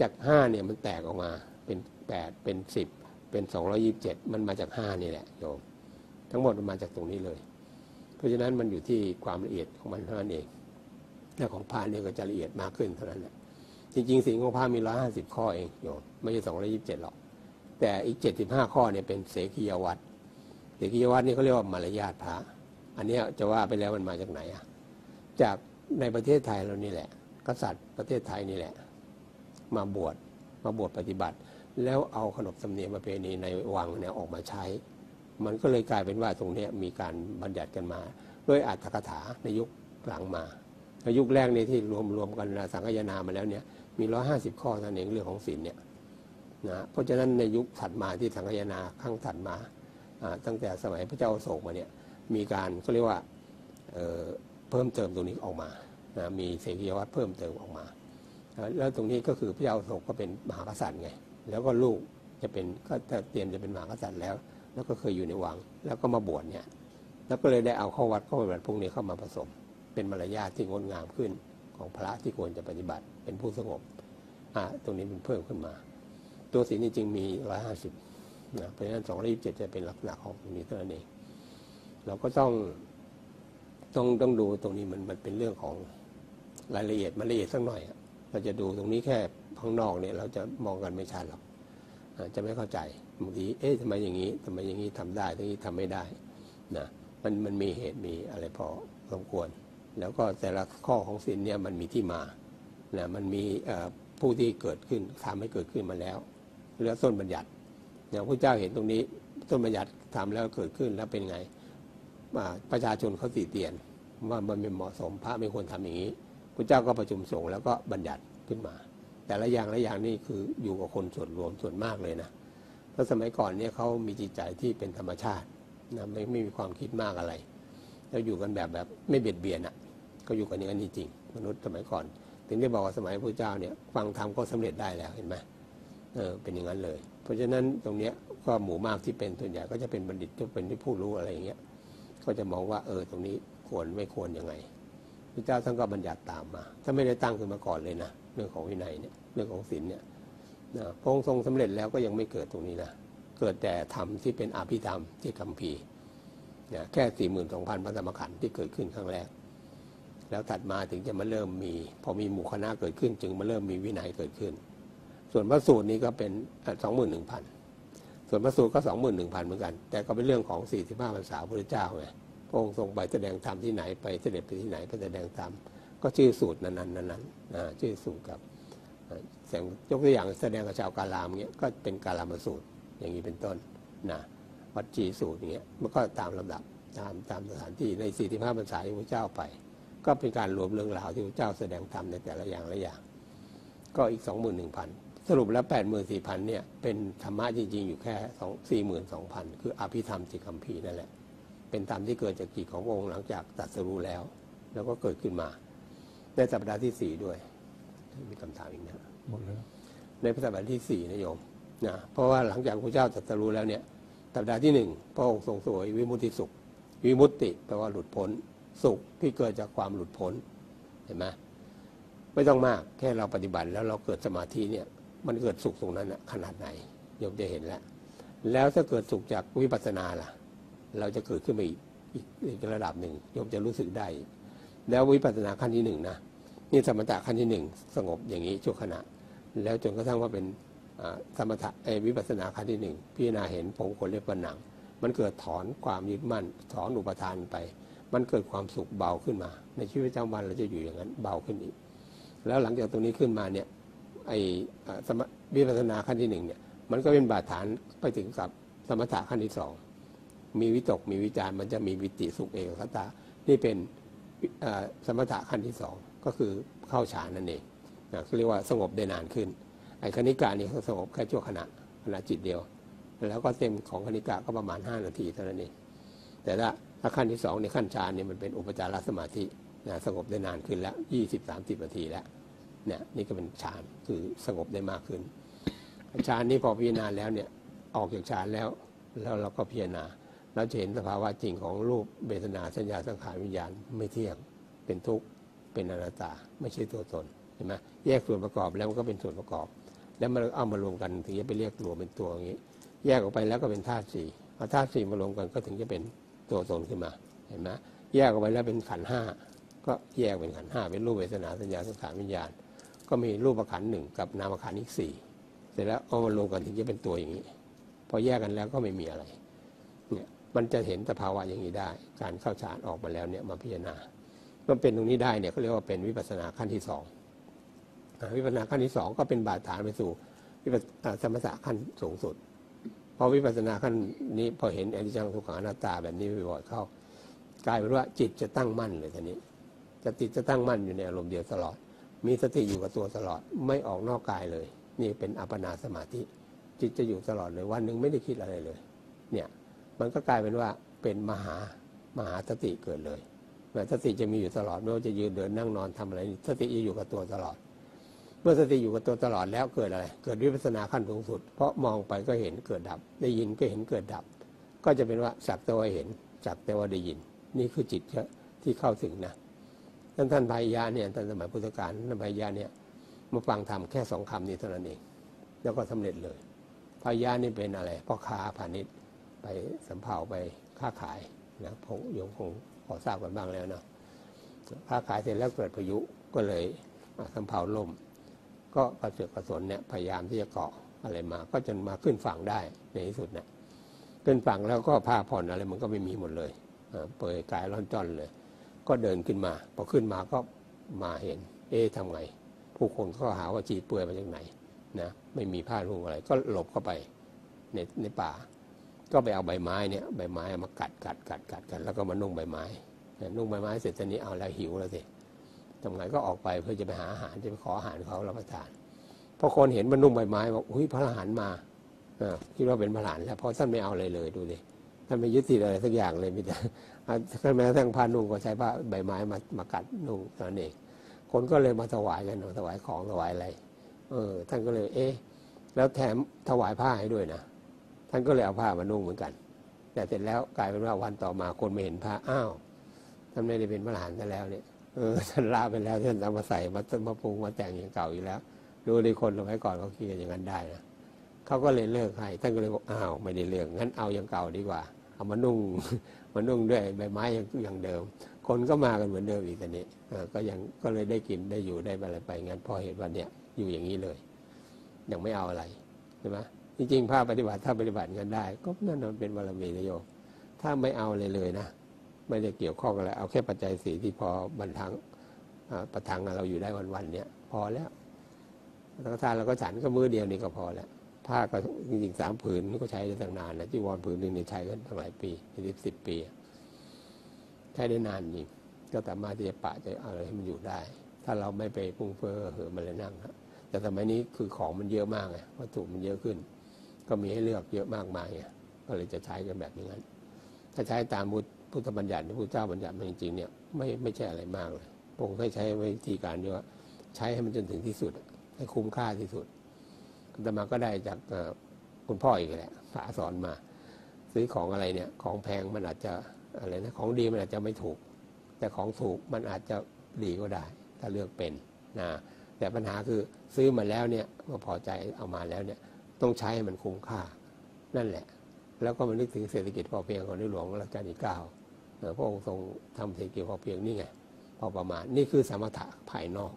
จากห้าเนี่ยมันแตกออกมาเป็นแปดเป็นสิบเป็นสองร้อยยี่สิบเจ็ดมันมาจากห้านี่แหละโยมทั้งหมดมันมาจากตรงนี้เลยเพราะฉะนั้นมันอยู่ที่ความละเอียดของมันเท่านั้นเองและของพระเนี่ยก็จะละเอียดมากขึ้นเท่านั้นแหละจริงๆศีลของพระมีหนึ่งร้อยห้าสิบข้อเองโยมไม่ใช่สองร้อยยี่สิบเจ็ดหรอกแต่อีกเจ็ดสิบห้าข้อเนี่ยเป็นเสกียวัตรเสกียวัตรนี่เขาเรียกว่ามารยาทพระอันนี้จะว่าไปแล้วมันมาจากไหนอะจากในประเทศไทยเรานี่แหละกษัตริย์ประเทศไทยนี่แหละมาบวชมาบวชปฏิบัติแล้วเอาขนบธรรมเนียมประเพณีในวังเนี่ยออกมาใช้มันก็เลยกลายเป็นว่าตรงนี้มีการบัญญัติกันมาด้วยอรรถกถาในยุคหลังมาในยุคแรกในที่รวมรวมกันสังคายนามาแล้วเนี่ยมีร้อยห้าสิบข้อนั่นเองเรื่องของศีลเนี่ยนะเพราะฉะนั้นในยุคถัดมาที่สังคายนาข้างถัดมาตั้งแต่สมัยพระเจ้าอโศกมาเนี่ยมีการก็เรียกว่าเพิ่มเติมตรงนี้ออกมานะมีเสกียวัตรเพิ่มเติมออกมาแล้วตรงนี้ก็คือพระเจ้าอโศกก็เป็นมหากษัตริย์ไงแล้วก็ลูกจะเป็นก็เตรียมจะเป็นมหากษัตริย์แล้วแล้วก็เคยอยู่ในวังแล้วก็มาบวชเนี่ยแล้วก็เลยได้เอาข้อวัดข้อปฏิบัติพวกนี้เข้ามาผสมเป็นมารยาทที่งดงามขึ้นของพระที่ควรจะปฏิบัติเป็นผู้สงบอ่ะตรงนี้มันเพิ่มขึ้นมาตัวศีลจริงๆมีร้อยห้าสิบนะเพราะฉะนั้นสองร้อยยี่สิบเจ็ดจะเป็นลักษณะของตรงนี้เท่านั้นเองเราก็ต้องต้องต้องดูตรงนี้มันมันเป็นเรื่องของรายละเอียดมันละเอียดสักหน่อยเราจะดูตรงนี้แค่ข้างนอกเนี่ยเราจะมองกันไม่ชัดหรอกจะไม่เข้าใจบางทีเอ๊ะทำไมอย่างนี้ทำไมอย่างนี้ทำได้ทำไมอย่างนี้ทำไม่ได้นะมันมันมีเหตุมีอะไรพอสมควรแล้วก็แต่ละข้อของศีลเนี่ยมันมีที่มานะมันมีผู้ที่เกิดขึ้นทำให้เกิดขึ้นมาแล้วเรื่องต้นบัญญัติอย่างพระเจ้าเห็นตรงนี้ต้นบัญญัติทำแล้วเกิดขึ้นแล้วเป็นไงประชาชนเขาติเตียนว่ามันไม่เหมาะสมพระไม่ควรทำอย่างนี้พระเจ้าก็ประชุมสงฆ์แล้วก็บัญญัติขึ้นมาแต่ละอย่างละอย่างนี่คืออยู่กับคนส่วนรวมส่วนมากเลยนะเพราะสมัยก่อนเนี่ยเขามีจิตใจที่เป็นธรรมชาตินะไม่ไม่มีความคิดมากอะไรแล้วอยู่กันแบบแบบไม่เบียดเบียนอ่ะก็อยู่กันอย่างนั้นจริงมนุษย์สมัยก่อนถึงได้บอกว่าสมัยพระเจ้าเนี่ยฟังธรรมก็สำเร็จได้แล้วเห็นไหมเออเป็นอย่างนั้นเลยเพราะฉะนั้นตรงเนี้ยก็หมู่มากที่เป็นส่วนใหญ่ก็จะเป็นบัณฑิตที่เป็นที่ผู้รู้อะไรอย่างเงี้ยก็จะมองว่าเออตรงนี้ควรไม่ควรยังไงพระเจ้าท่านก็บัญญัติตามมาถ้าไม่ได้ตั้งขึ้นมาก่อนเลยนะเรื่องของวินัยเนี่ยเรื่องของศีลเนี่ยพระองค์ทรงสำเร็จแล้วก็ยังไม่เกิดตรงนี้นะเกิดแต่ธรรมที่เป็นอภิธรรมที่คัมภีร์เนี่ยแค่สี่หมื่นสองพันพระธรรมขันธ์ที่เกิดขึ้นครั้งแรกแล้วถัดมาถึงจะมาเริ่มมีพอมีหมู่คณะเกิดขึ้นจึงมาเริ่มมีวินัยเกิดขึ้นส่วนพระสูตรนี้ก็เป็นสองหมื่นหนึ่งพันส่วนพระสูตรก็สองหมื่นหนึ่งพันเหมือนกันแต่ก็เป็นเรื่องของสี่สิบห้าพรรษาพระพุทธเจ้าไงพระองค์ทรงไปแสดงธรรมที่ไหนไปเสด็จไปที่ไหนไปแสดงธรรมก็ชื่อสูตรนั้นๆนั้นๆชื่อสูตรกับยกตัวอย่างแสดงกับชาวกาลามเงี้ยก็เป็นกาลามสูตรอย่างนี้เป็นต้นนะวัดจีสูตรอย่างเงี้ยมันก็ตามลำดับตามตามสถานที่ในสี่สิบห้าพรรษาที่พระเจ้าไปก็เป็นการรวมเรื่องราวที่พระเจ้าแสดงธรรมในแต่ละอย่างละอย่างก็อีก สองหมื่นหนึ่งพัน สรุปแล้ว แปดหมื่นสี่พัน เนี่ยเป็นธรรมะจริงๆอยู่แค่ สี่หมื่นสองพัน คืออภิธรรมจิตคัมภีร์นั่นแหละเป็นธรรมที่เกิดจากจิตขององค์หลังจากตรัสรู้แล้วแล้วก็เกิดขึ้นมาในสัปดาห์ที่สี่ด้วยมีคำถามอีกนะหมดแล้วในสัปดาห์ที่สี่นะโยม นะเพราะว่าหลังจากพระเจ้าตรัสรู้แล้วเนี่ยสัปดาห์ที่หนึ่งพระองค์ทรงสวยวิมุตติสุขวิมุตติแปลว่าหลุดพ้นสุขที่เกิดจากความหลุดพ้นเห็นไหมไม่ต้องมากแค่เราปฏิบัติแล้วเราเกิดสมาธิเนี่ยมันเกิดสุขตรงนั้นขนาดไหนโยมจะเห็นแล้วแล้วถ้าเกิดสุขจากวิปัสสนาล่ะเราจะเกิดขึ้นมาอีกอีกระดับหนึ่งโยมจะรู้สึกได้แล้ววิปัสสนาขั้นที่หนึ่งนะนี่สมถะขั้นที่หนึ่งสงบอย่างนี้ชั่วขณะแล้วจนกระทั่งว่าเป็นสมถะไอ้วิปัสสนาขั้นที่หนึ่งพิจารณาเห็นผมขนเล็บฟันหนังมันเกิดถอนความยึดมั่นถอนอุปทานไปมันเกิดความสุขเบาขึ้นมาในชีวิตประจำวันเราจะอยู่อย่างนั้นเบาขึ้นอีกแล้วหลังจากตรงนี้ขึ้นมาเนี่ยไอ้สมวิปัสสนาขั้นที่หนึ่งเนี่ยมันก็เป็นบาดฐานไปถึงกับสมถะขั้นที่สองมีวิตกมีวิจารมันจะมีวิติสุขเอกคตานี่เป็นสมถะขั้นที่สองก็คือเข้าฌานนั่นเองนะเรียกว่าสงบได้นานขึ้นไอ้คณิกานี่เขาสงบแค่ชั่วขณะขณะจิตเดียวแล้วก็เต็มของคณิกาก็ประมาณห้านาทีเท่านั้นเองแต่ถ้าขั้นที่สองในขั้นฌานเนี่ยมันเป็นอุปจารสมาธินะสงบได้นานขึ้นแล้วยี่สิบสามสิบนาทีแล้วเนี่ยนี่ก็เป็นฌานคือสงบได้มากขึ้นฌานนี้พอพิจารณาแล้วเนี่ยออกจากฌานแล้วแล้วเราก็พิจารณาเราจะเห็นสภาวะจริงของรูปเวทนาสัญญาสังขารวิญญาณไม่เที่ยงเป็นทุกข์เป็นอนัตตาไม่ใช่ตัวตนเห็นไหมแยกส่วนประกอบแล้วมันก็เป็นส่วนประกอบแล้วมันเอามารวมกันถึงจะไปเรียกรวมเป็นตัวอย่างนี้แยกออกไปแล้วก็เป็นธาตุสี่เอาธาตุสี่มารวมกันก็ถึงจะเป็นตัวตนขึ้นมาเห็นไหมแยกออกไปแล้วเป็นขันธ์ห้าก็แยกเป็นขันธ์ห้าเป็นรูปเวทนาสัญญาสังขารวิญญาณก็มีรูปขันธ์หนึ่งกับนามขันธ์อีกสี่เสร็จแล้วเอามารวมกันถึงจะเป็นตัวอย่างนี้พอแยกกันแล้วก็ไม่มีอะไรเนี่ยมันจะเห็นสภาวะอย่างนี้ได้การเข้าฌานออกมาแล้วเนี่ยมาพิจารณามันเป็นตรงนี้ได้เนี่ยเขาเรียกว่าเป็นวิปัสสนาขั้นที่สองวิปัสสนาขั้นที่สองก็เป็นบาดฐานไปสู่วิปัสสมถะขั้นสูงสุดพอวิปัสสนาขั้นนี้พอเห็นอนิจจังทุกขังอนัตตาแบบนี้บ่อยๆเข้ากลายเป็นว่าจิตจะตั้งมั่นเลยทีนี้จะติดจะตั้งมั่นอยู่ในอารมณ์เดียวตลอดมีสติอยู่กับตัวตลอดไม่ออกนอกกายเลยนี่เป็นอัปปนาสมาธิจิตจะอยู่ตลอดเลยวันหนึ่งไม่ได้คิดอะไรเลยเนี่ยมันก็กลายเป็นว่าเป็นมหามหาสติเกิดเลยแต่สติจะมีอยู่ตลอดไม่ว่าจะยืนเดินนั่งนอนทำอะไรสติจะอยู่กับตัวตลอดเมื่อสติอยู่กับตัวตลอดแล้วเกิดอะไรเกิดวิปัสสนาขั้นสูงสุดเพราะมองไปก็เห็นเกิดดับได้ยินก็เห็นเกิดดับก็จะเป็นว่าสักแต่ว่าเห็นสักแต่ว่าได้ยินนี่คือจิตที่เข้าถึงนะท่านท่านพายาเนี่ยท่านสมัยพุทธกาลท่านพายาเนี่ยมาฟังธรรมแค่สองคำนี้เท่านั้นเองแล้วก็สำเร็จเลยพายานี่เป็นอะไรพ่อค้าพาณิชย์ไปสำเภาไปค้าขายนะพงโยมคงขอทราบกันบ้างแล้วเนาะค้าขายเสร็จแล้วเกิดพายุก็เลยสำเภาล่มก็กระเสือกกระสนเนี่ยพยายามที่จะเกาะอะไรมาก็จนมาขึ้นฝั่งได้ในที่สุดเนี่ยขึ้นฝั่งแล้วก็ผ้าผ่อนอะไรมันก็ไม่มีหมดเลยเปลือยกายร่อนจ้อนเลยก็เดินขึ้นมาพอขึ้นมาก็มาเห็นเอ๊ะทำไงผู้คนก็หาว่าจีเปลือยมาจากไหนนะไม่มีผ้ารูปอะไรก็หลบเข้าไปในในป่าก็ไปเอาใบไม้เนี่ยใบไม้มากัดกัดกัดกัดกันแล้วก็มานุ่งใบไม้นุ่งใบไม้เสร็จตอนนี้เอาแล้วหิวแล้วสิทำไงก็ออกไปเพื่อจะไปหาอาหารจะไปขออาหารเขารับประทานพอคนเห็นมันนุ่งใบไม้บอกอุ้ยพระอรหันต์มาคิดว่าเป็นพระอรหันต์แล้วเพราะท่านไม่เอาอะไรเลยดูดิท่านไม่ยึดติดอะไรสักอย่างเลยมีแต่แม้แต่ผ้านุ่งก็ใช้ผ้าใบไม้มามากัดนุ่งนั่นเองคนก็เลยมาถวายกันถวายของถวายอะไรเออท่านก็เลยเอ๊ะแล้วแถมถวายผ้าให้ด้วยนะท่านก็เลยเอาผ้ามานุ่งเหมือนกันแต่เสร็จแล้วกลายเป็นว่าวันต่อมาคนไม่เห็นผ้าอ้าวท่านไม่ได้เป็นพระอรหันต์ซะแล้วเนี่ยเออท่านลาไปแล้วท่านเอามาใส่มามาปรุงมาแต่งอย่างเก่าอยู่แล้วดูดิคนสมัยก่อนเขาคิดกันอย่างนั้นได้นะเขาก็เลยเลิกให้ท่านก็เลยบอกอ้าวไม่ได้เรื่องงั้นเอาอย่างเก่าดีกว่าเอามานุ่งมานุ่งด้วยใบไม้อย่างอย่างเดิมคนก็มากันเหมือนเดิมอีกแต่นี้ก็ยังก็เลยได้กินได้อยู่ได้อะไรไปงั้นพอเห็นวันเนี้ยอยู่อย่างนี้เลยยังไม่เอาอะไรใช่ไหมจริงๆภาพปฏิบัติถ้าปฏิบัติกันได้ก็นั่นมันเป็นบารมีนะโยมถ้าไม่เอาเลยเลยนะไม่ได้เกี่ยวข้องอะไรเอาแค่ปัจจัยสี่ที่พอบรรทังประทังเราอยู่ได้วันๆเนี่ยพอแล้วแล้วทานเราก็ฉันก็มือเดียวนี่ก็พอแล้วผ้าก็จริงๆสามผืนก็ใช้ได้ตั้งนานนะจีวรผืนหนึ่งเนี่ยใช้กันตั้งหลายปีเป็นสิบสิบปีใช้ได้นานนี่ก็สามารถที่จะปะจะอะไรให้มันอยู่ได้ถ้าเราไม่ไปพุ่งเฟ้อเหอะมันเลยนั่งนะแต่สมัยนี้คือของมันเยอะมากไงวัตถุมันเยอะขึ้นก็มีให้เลือกเยอะมากมายไงก็เลยจะใช้กันแบบนี้งั้นถ้าใช้ตามบุตรพุทธบัญญัติที่พุทธเจ้าบัญญัติมาจริงๆเนี่ยไม่ไม่ใช่อะไรมากเลยพระองค์ให้ใช้วิธีการที่ว่าใช้ให้มันจนถึงที่สุดให้คุ้มค่าที่สุดอาตมาก็ได้จาก คุณพ่ออีกแหละพระสอนมาซื้อของอะไรเนี่ยของแพงมันอาจจะอะไรนะของดีมันอาจจะไม่ถูกแต่ของถูกมันอาจจะดีก็ได้ถ้าเลือกเป็นนะแต่ปัญหาคือซื้อมาแล้วเนี่ยมาพอใจเอามาแล้วเนี่ยต้องใช้ให้มันคุ้มค่านั่นแหละแล้วก็มานึกถึงเศรษฐกิจพอเพียงของในหลวงรัชกาลที่เก้าพระองค์ทรงทำเศรษฐกิจพอเพียงนี่ไงพอประมาณนี่คือสมถะภายนอก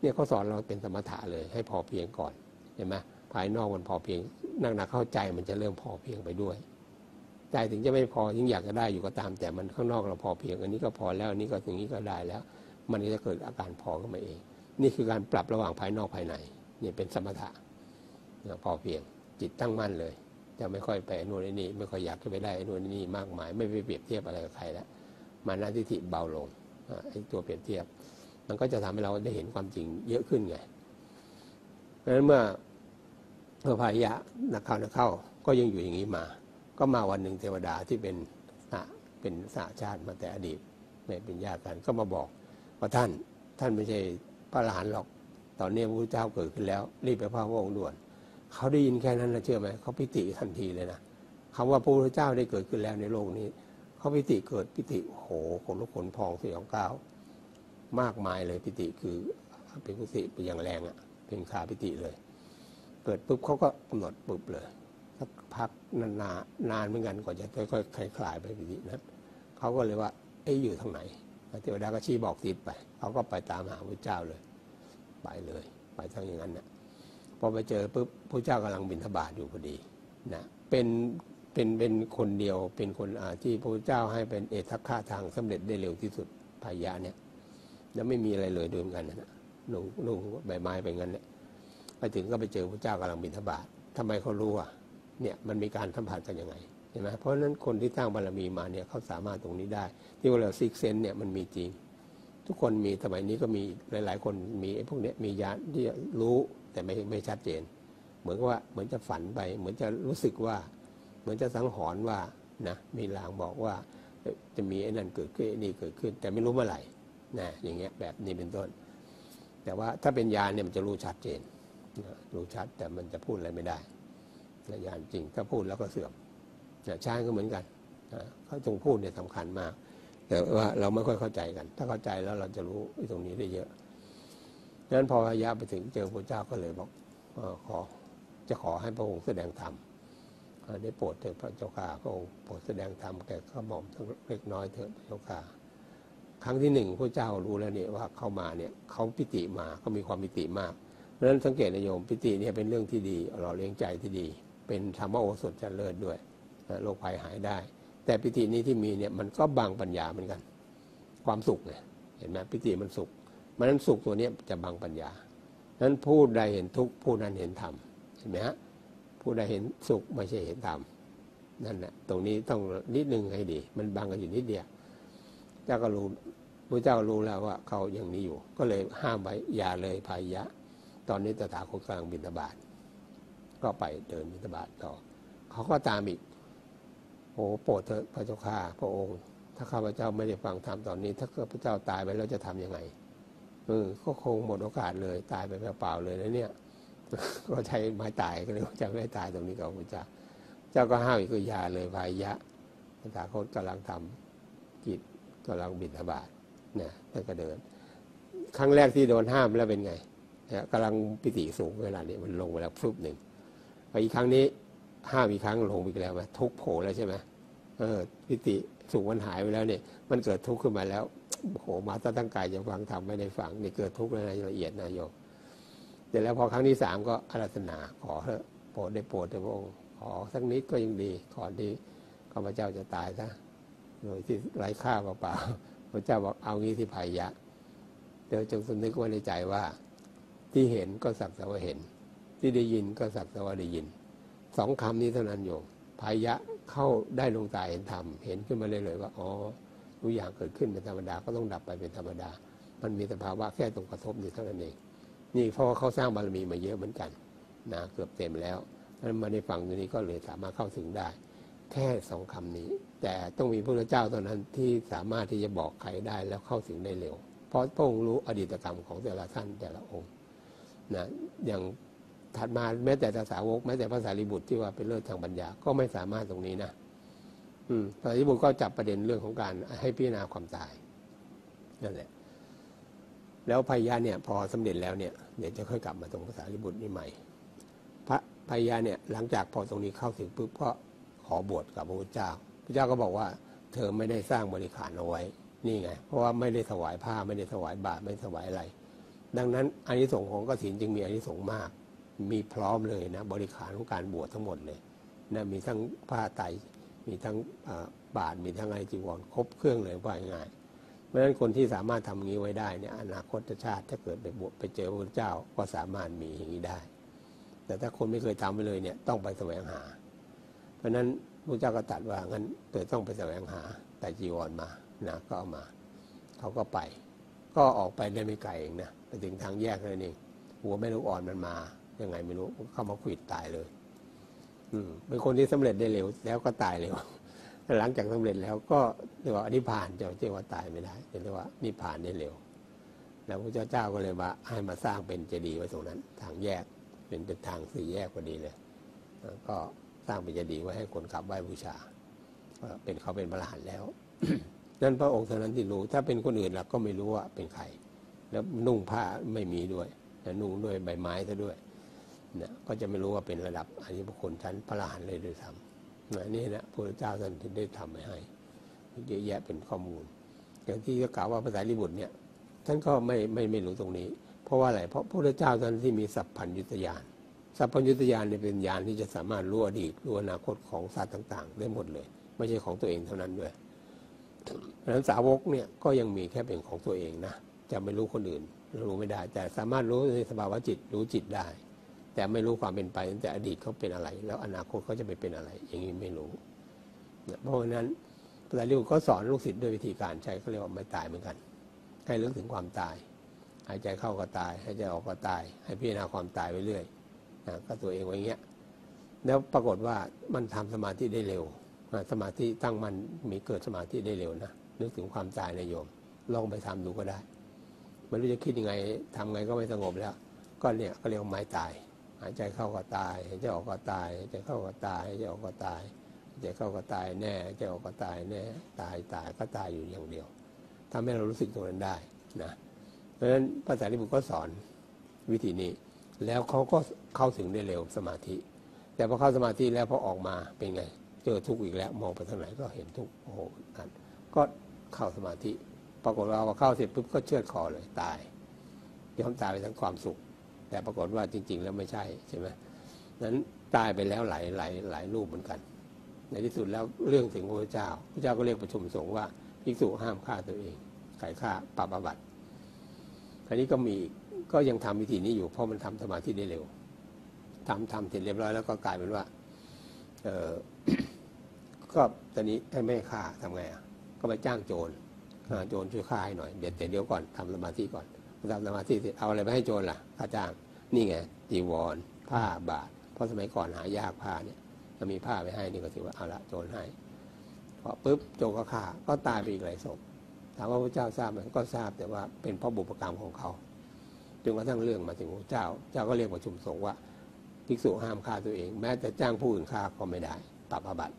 เนี่ยเขาสอนเราเป็นสมถะเลยให้พอเพียงก่อนเห็นไหมภายนอกมันพอเพียงหนักๆเข้าใจมันจะเริ่มพอเพียงไปด้วยใจถึงจะไม่พอยิ่งอยากจะได้อยู่ก็ตามแต่มันข้างนอกเราพอเพียงอันนี้ก็พอแล้วอันนี้ก็อย่างนี้ก็ได้แล้วมันก็จะเกิดอาการพอขึ้นมาเองนี่คือการปรับระหว่างภายนอกภายในนี่เป็นสมถะพอเพียงจิตตั้งมั่นเลยจะไม่ค่อยไปนู่นนี่ไม่ค่อยอยากไปได้นู่นนี่มากมายไม่ไปเปรียบเทียบอะไรกับใครแล้วมานะทิฏฐิเบาลงไอ้ตัวเปรียบเทียบมันก็จะทำให้เราได้เห็นความจริงเยอะขึ้นไงเพราะฉะนั้นเมื่อเมื่อพายะนักเข้านักเข้าก็ยังอยู่อย่างนี้มาก็มาวันหนึ่งเทวดาที่เป็นเป็นสหชาติมาแต่อดีตไม่เป็นญาติกันก็มาบอกว่าท่านท่านไม่ใช่พระอรหันต์หรอกตอนนี้พระพุทธเจ้าเกิดขึ้นแล้วรีบไปพระองค์ด่วนเขาได้ยินแค่นั้นนะเชื่อไหมเขาปิติทันทีเลยนะคำว่าพระพุทธเจ้าได้เกิดขึ้นแล้วในโลกนี้เขาปิติเกิดปิติโหขนลุกขนพองสยองก้าวมากมายเลยปิติคือเป็นกุศลเป็นอย่างแรงอ่ะเป็นขาปิติเลยเกิดปุ๊บเขาก็กำหนดปุ๊บเลยสักพักนานนานเหมือนกันก่อนจะค่อยๆคลายคลายไปปิตินั้นเขาก็เลยว่าไอ้อยู่ทางไหนเทวดาก็ชี้บอกทิศไปเขาก็ไปตามหาพระเจ้าเลยไปเลยไปทางอย่างนั้นนะพอไปเจอปุ๊บพระเจ้ากำลังบิณฑบาตอยู่พอดีนะเป็นเป็นเป็นคนเดียวเป็นคนที่พระเจ้าให้เป็นเอตทัคคะทางสำเร็จได้เร็วที่สุดพายะเนี่ยแล้วไม่มีอะไรเลยด้วยกันนะนุ่งนุ่งใบไม้ไปงั้นแหละไปถึงก็ไปเจอพระเจ้ากำลังบิณฑบาตทำไมเขารู้อ่ะเนี่ยมันมีการสัมผัสกันยังไงเห็นไหมเพราะฉะนั้นคนที่สร้างบารมีมาเนี่ยเขาสามารถตรงนี้ได้ที่ว่าเราซิกเซนเนี่ยมันมีจริงทุกคนมีสมัยนี้ก็มีหลายๆคนมีพวกเนี้ยมีญาติที่รู้แต่ไม่ไม่ชัดเจนเหมือนกับว่าเหมือนจะฝันไปเหมือนจะรู้สึกว่าเหมือนจะสังหรณ์ว่านะมีลางบอกว่าจะมีไอ้นั่นเกิดขึ้นนี่เกิดขึ้นแต่ไม่รู้เมื่อไหร่นะอย่างเงี้ยแบบนี้เป็นต้นแต่ว่าถ้าเป็นญาณเนี่ยมันจะรู้ชัดเจนรู้ชัดแต่มันจะพูดอะไรไม่ได้ญาณจริงถ้าพูดแล้วก็เสื่อมฌานก็เหมือนกันเขาจงพูดเนี่ยสำคัญมากแต่ว่าเราไม่ค่อยเข้าใจกันถ้าเข้าใจแล้วเราจะรู้ตรงนี้ได้เยอะดังนั้นพอพายะไปถึงเจอพระเจ้าก็เลยบอกขอจะขอให้พระองค์แสดงธรรมได้โปรดเถิดพระเจ้าข้าพระองค์โปรดแสดงธรรมแก่ข้าหม่อมทั้งเล็กน้อยเถิดพระเจ้าข้าครั้งที่หนึ่งพระเจ้ารู้แล้วเนี่ยว่าเข้ามาเนี่ยเขาปิติมาก็มีความปิติมากดังนั้นสังเกตนะโยมปิติเนี่ยเป็นเรื่องที่ดีเราเลี้ยงใจที่ดีเป็นธรรมโอสถเจริญด้วยโรคภัยหายได้แต่ปิตินี้ที่มีเนี่ยมันก็บังปัญญาเหมือนกันความสุขเนี่ยเห็นไหมปิติมันสุขมันนั้นสุขตัวนี้จะบังปัญญานั้นผู้ใดเห็นทุกข์ผู้นั้นเห็นธรรมเห็นไหมฮะผู้ใดเห็นสุขไม่ใช่เห็นธรรมนั่นแหละตรงนี้ต้องนิดนึงให้ดีมันบังกันอยู่นิดเดียวเจ้าก็รู้พระเจ้ารู้แล้วว่าเขาอย่างนี้อยู่ก็เลยห้ามไว้อย่าเลยพายะตอนนี้ตถาคตกำลังบิณฑบาตก็ไปเดินบิณฑบาตต่อเขาก็ตามอีกโอ้โปรดเถิดพระเจ้าข้าพระองค์ถ้าข้าพเจ้าไม่ได้ฟังธรรมตอนนี้ถ้าข้าพเจ้าตายไปแล้วจะทํำยังไงเออก็คงหมดโอกาสเลยตายไปเปล่าๆเลยนะเนี่ยก็ใช้ไม้ตายก็เลยจะไม่ตายตรงนี้กับพระเจ้าเจ้าก็ห้ามอีกก็อย่าเลยพายะตถาคตกำลังทำกิจกำลังบิณฑบาตนะแล้วก็เดินครั้งแรกที่โดนห้ามแล้วเป็นไงนะกำลังปิติสูงเวลานี้มันลงไปแล้วฟลุปหนึ่งไปอีกครั้งนี้ห้ามอีกครั้งลงอีกแล้วไหมทุกโผล่แล้วใช่ไหมเออปิติสูงมันหายไปแล้วเนี่ยมันเกิดทุกข์ขึ้นมาแล้วโหมาตั้งกายจะฟังทำไม่ได้ฟังนี่เกิดทุกข์ในรายละเอียดนายโยมแต่แล้วพอครั้งที่สามก็อาราธนาขอเถอะโปรดได้โปรดเถอะพระองค์ขอสักนิดก็ยังดีขอที่ข้าพเจ้าจะตายซะโดยที่ไร้ค่าเปล่าๆพระเจ้าบอกเอางี้ที่พายะเดี๋ยวจงสำนึกไว้ในใจว่าที่เห็นก็สักแต่ว่าเห็นที่ได้ยินก็สักแต่ว่าได้ยินสองคำนี้เท่านั้นโยมพายะเข้าได้ลงตาเห็นธรรมเห็นขึ้นมาเลยเลยว่าอ๋อทุกอย่างเกิดขึ้นเป็นธรรมดาก็ต้องดับไปเป็นธรรมดามันมีสภาวะแค่ตรงกระทบนี่เท่านั้นเองนี่เพราะว่าเขาสร้างบารมีมาเยอะเหมือนกันนะเกือบเต็มแล้วนั้นมาในฝั่งตรงนี้ก็เลยสามารถเข้าถึงได้แค่สองคำนี้แต่ต้องมีพระเจ้าเท่านั้นที่สามารถที่จะบอกใครได้แล้วเข้าถึงได้เร็วเพราะพระองค์รู้อดีตกรรมของแต่ละท่านแต่ละองค์นะอย่าง ถัดมาแม้แต่ตถาวกแม้แต่พระสารีบุตรที่ว่าเป็นเลิศทางปัญญาก็ไม่สามารถตรงนี้นะอืมพระสารีบุตรก็จับประเด็นเรื่องของการให้พิจารณาความตายนั่นแหละแล้วพยาเนี่ยพอสำเร็จแล้วเนี่ยเดี๋ยวจะค่อยกลับมาตรงพระสารีบุตรนี่ใหม่พระพยาเนี่ยหลังจากพอตรงนี้เข้าถึงปุ๊บก็ขอบวชกับพระพุทธเจ้าพระเจ้าก็บอกว่าเธอไม่ได้สร้างบริขารเอาไว้นี่ไงเพราะว่าไม่ได้ถวายผ้าไม่ได้ถวายบาตรไม่ถวายอะไรดังนั้นอานิสงส์ของกฐินจึงมีอานิสงส์มากมีพร้อมเลยนะบริขารของการบวชทั้งหมดเลยนะมีทั้งผ้าไตรมีทั้งบาตรมีทั้งไอจีวรครบเครื่องเลยว่าง่ายเพราะฉะนั้นคนที่สามารถทำงี้ไว้ได้เนี่ยอนาคตชาติถ้าเกิดไปบวชไปเจอพระพุทธเจ้าก็สามารถมีอย่างนี้ได้แต่ถ้าคนไม่เคยทำไปเลยเนี่ยต้องไปแสวงหาเพราะฉะนั้นพระเจ้าก็ตรัสว่างั้นเธอต้องไปแสวงหาไตรจีวรมานะก็เอามาเขาก็ไปก็ออกไปได้ไม่ไกลเองนะไปถึงทางแยกเลยนี่หัวแม่ลูกอ่อนมันมายังไงไม่รู้เข้ามาขวิดตายเลยอืมเป็นคนที่สำเร็จได้เร็วแล้วก็ตายเร็วหลังจากสำเร็จแล้วก็เรียกว่าอนิพพานจะเรียกว่าตายไม่ได้เรียกว่านิพพานได้เร็วแล้วพระเจ้าเจ้าก็เลยว่าให้มาสร้างเป็นเจดีย์ไว้ตรงนั้นทางแยกเป็นเป็นทางสี่แยกพอดีเลยก็สร้างเป็นเจดีย์ไว้ให้คนกราบไหว้บูชาเป็นเขาเป็นพระอรหันต์แล้ว นั่นพระองค์เท่านั้นที่รู้ถ้าเป็นคนอื่นเราก็ไม่รู้ว่าเป็นใครแล้วนุ่งผ้าไม่มีด้วยแต่นุ่งด้วยใบไม้ซะด้วยนะก็จะไม่รู้ว่าเป็นระดับอริยบุคคลชั้นพระอรหันต์เลยโดยธรรมนี่นะพระพุทธเจ้าท่านได้ทำไว้ให้เยอะแยะเป็นข้อมูลอย่างที่กล่าวว่าพระสารีบุตรเนี่ยท่านก็ไม่ไม่ไม่รู้ตรงนี้เพราะว่าอะไรเพราะพระพุทธเจ้าท่านที่มีสัพพัญญุตญาณสัพพัญญุตญาณเนี่ยเป็นญาณที่จะสามารถรู้อดีตรู้อนาคตของสัตว์ต่างๆได้หมดเลยไม่ใช่ของตัวเองเท่านั้นด้วยเพราะฉะนั้นสาวกเนี่ยก็ยังมีแค่เป็นของตัวเองนะจะไม่รู้คนอื่นรู้ไม่ได้แต่สามารถรู้ในสภาวะจิตรู้จิตได้แต่ไม่รู้ความเป็นไปตั้งแต่อดีตเขาเป็นอะไรแล้วอนาคตเขาจะไปเป็นอะไรอย่างนี้ไม่รู้เพราะฉะนั้นพระสารีบุตรก็สอนลูกศิษย์ด้วยวิธีการใช้เขาเรียกว่าไม่ตายเหมือนกันให้เรื่องถึงความตายหายใจเข้าก็ตายหายใจออกก็ตายให้พิจารณาความตายไปเรื่อยนะก็ตัวเองไว้เงี้ยแล้วปรากฏว่ามันทำสมาธิได้เร็วสมาธิตั้งมันมีเกิดสมาธิได้เร็วนะนึกถึงความตายนายโยมลองไปทำดูก็ได้ไม่รู้จะคิดยังไงทำไงก็ไม่สงบแล้วก็เนี่ยก็เรียกว่าไม่ตายหายใจเข้าก็ตายหายใจออกก็ตายหายใจเข้าก็ตายหายใจออกก็ตายหายใจเข้าก็ตายแน่หายใจออกก็ตายแน่ตายตายก็ตายอยู่อย่างเดียวทำให้เรารู้สึกตรงนั้นได้นะเพราะฉะนั้นพระสารีบุตรก็สอนวิธีนี้แล้วเขาก็เข้าถึงได้เร็วสมาธิแต่พอเข้าสมาธิแล้วพอออกมาเป็นไงเจอทุกข์อีกแล้วมองไปทางไหนก็เห็นทุกข์โอ้โหนั่นก็เข้าสมาธิปรากฏว่าพอเข้าเสร็จปุ๊บก็เชือดคอเลยตายยอมตายไปทั้งความสุขแต่ปรากฏว่าจริงๆแล้วไม่ใช่ใช่ไหมนั้นตายไปแล้วหลายหลายหลายรูปเหมือนกันในที่สุดแล้วเรื่องถึงพระพุทธเจ้าพระเจ้าก็เรียกประชุมสงฆ์ว่าภิกษุห้ามฆ่าตัวเองไขฆ่าปรับอาบัติอันนี้ก็มีก็ยังทำวิธีนี้อยู่เพราะมันทำสมาธิได้เร็วทำทำเสร็จเรียบร้อยแล้วก็กลายเป็นว่าเออ ก็ตอนนี้ให้ไม่ฆ่าทำไงอ่ะก็ไปจ้างโจรโจรช่วยฆ่าให้หน่อยเดี๋ยวแต่เดี๋ยวก่อนทำสมาธิก่อนทำสมาธิเสร็จเอาอะไรไปให้โจรล่ะค่าจ้างนี่ไงจีวรผ้าบาทเพราะสมัยก่อนหายากผ้าเนี่ยจะมีผ้าไปให้นี่ก็ถือว่าเอาละโจรให้พอปุ๊บโจรก็ฆ่าก็ตายไปอีกหลายศพถามว่าพระเจ้าทราบไหมก็ทราบแต่ว่าเป็นเพราะบุพกรรมของเขาจนกระทั่งเรื่องมาถึงพระเจ้าเจ้าก็เรียกประชุมสงฆ์ว่าภิกษุห้ามฆ่าตัวเองแม้แต่จ้างผู้อื่นฆ่าก็ไม่ได้ปรับอาบัติ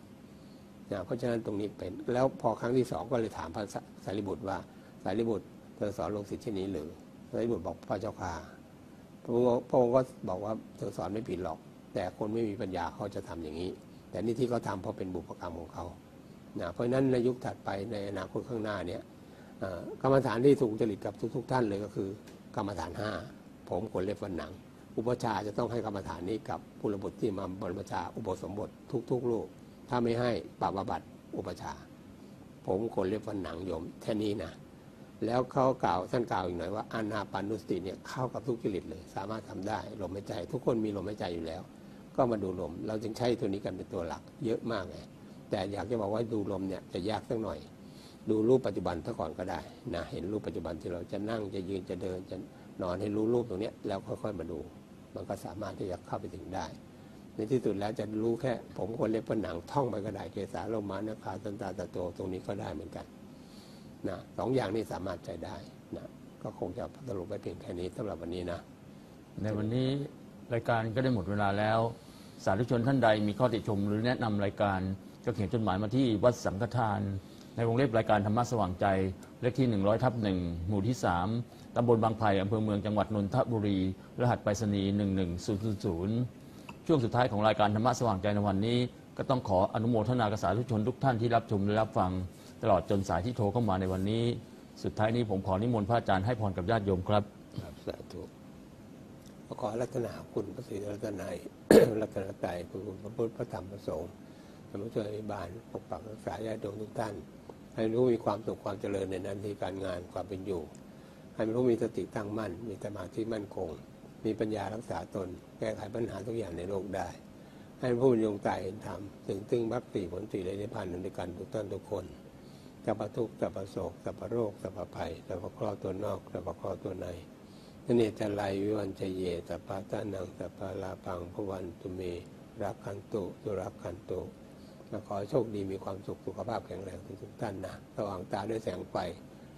นะเพราะฉะนั้นตรงนี้เป็นแล้วพอครั้งที่สองก็เลยถามพระสารีบุตรว่าสารีบุตรเธอสอนลูกศิษย์เช่นนี้หรือสารีบุตรบอกพระเจ้าค่ะพระองค์ก็บอกว่าเธอสอนไม่ผิดหรอกแต่คนไม่มีปัญญาเขาจะทำอย่างนี้แต่นี่ที่เขาทำเพราะเป็นบุพกรรมของเขานะเพราะฉะนั้นในยุคถัดไปในอนาคตข้างหน้าเนี่ยกรรมฐานที่ถูกจริตกับทุกๆท่านเลยก็คือกรรมฐานห้าผมขนเล็บฟันหนังอุปชาจะต้องให้กรรมฐานนี้กับผู้ระบุที่มาบรมชาอุปสมบททุกๆลูกถ้าไม่ให้ปรับอาบัติอุปชาผมขนเล็บฟันหนังโยมแค่นี้นะแล้วเขากล่าวท่านกล่าวอีกหน่อยว่าอานาปานุสติเนี่ยเข้ากับทุกจริตเลยสามารถทำได้ลมหายใจทุกคนมีลมหายใจอยู่แล้วก็มาดูลมเราจึงใช้ตัวนี้กันเป็นตัวหลักเยอะมากเลยแต่อยากจะบอกว่าดูลมเนี่ยจะยากสักหน่อยดูรูปปัจจุบันซะก่อนก็ได้นะเห็นรูปปัจจุบันที่เราจะนั่งจะยืนจะเดินจะนอนให้รู้รูปตรงนี้แล้วค่อยๆมาดูมันก็สามารถที่จะเข้าไปถึงได้ในที่สุดแล้วจะรู้แค่ผมคนเล็บผนังท่องไปก็ได้เกสาโลมานะขาตันตาตะโตตรงนี้ก็ได้เหมือนกันนะสองอย่างนี้สามารถใช้ได้นะก็คงจะสรุปไว้เพียงแค่นี้สำหรับวันนี้นะในวันนี้ รายการก็ได้หมดเวลาแล้วสาธุชนท่านใดมีข้อติชมหรือแนะนำรายการก็เขียนจดหมายมาที่วัดสังฆทานในวงเล็บรายการธรรมะสว่างใจเลขที่ หนึ่งร้อยทับหนึ่ง หมู่ที่ สาม ตำบลบางไผ่อำเภอเมืองจังหวัดนนทบุรีรหัสไปรษณีย์ หนึ่งหนึ่งศูนย์ศูนย์ ช่วงสุดท้ายของรายการธรรมะสว่างใจในวันนี้ก็ต้องขออนุโมทนากับสาธุชนทุกท่านที่รับชมและรับฟังตลอดจนสายที่โทรเข้ามาในวันนี้สุดท้ายนี้ผมขอนิมนต์พระอาจารย์ให้พรกับญาติโยมครับสาธุขอรัตนาคุณพระศรีรัตนายรัตนตรัยคุณพระพุทธพระธรรมพระสงฆ์ธรรมช่วยบาลปกปักรักษาญาติโยมทุกท่านให้รู้มีความสุขความเจริญในหน้าที่การงานความเป็นอยู่ให้รู้มีสติตั้งมั่นมีสมาธิมั่นคงมีปัญญารักษาตนแก้ไขปัญหาทุกอย่างในโลกได้ให้ผู้บรรยงใจเห็นธรรมถึงตึงมรรคสี่ผลสี่ในนิพพานในการทุกท่านทุกคนสัพพทุกข์สัพพโศกสัพพโรคสัพพภัยสัพพเคราะห์ตัวนอกสัพพเคราะห์ตัวในเนตไลวิวันใจเยสัพพะตานังสัพพะลาปังพวันตุเมรักขันตุตุรักขันตุขอโชคดีมีความสุขสุขภาพแข็งแรงทุกท่านนะสว่างตาด้วยแสงไฟ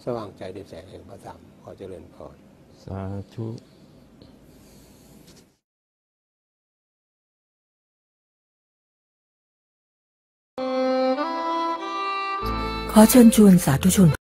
สว่างใจด้วยแสงแห่งพระธรรมขอเจริญพรสาธุขอเชิญชวนสาธุชน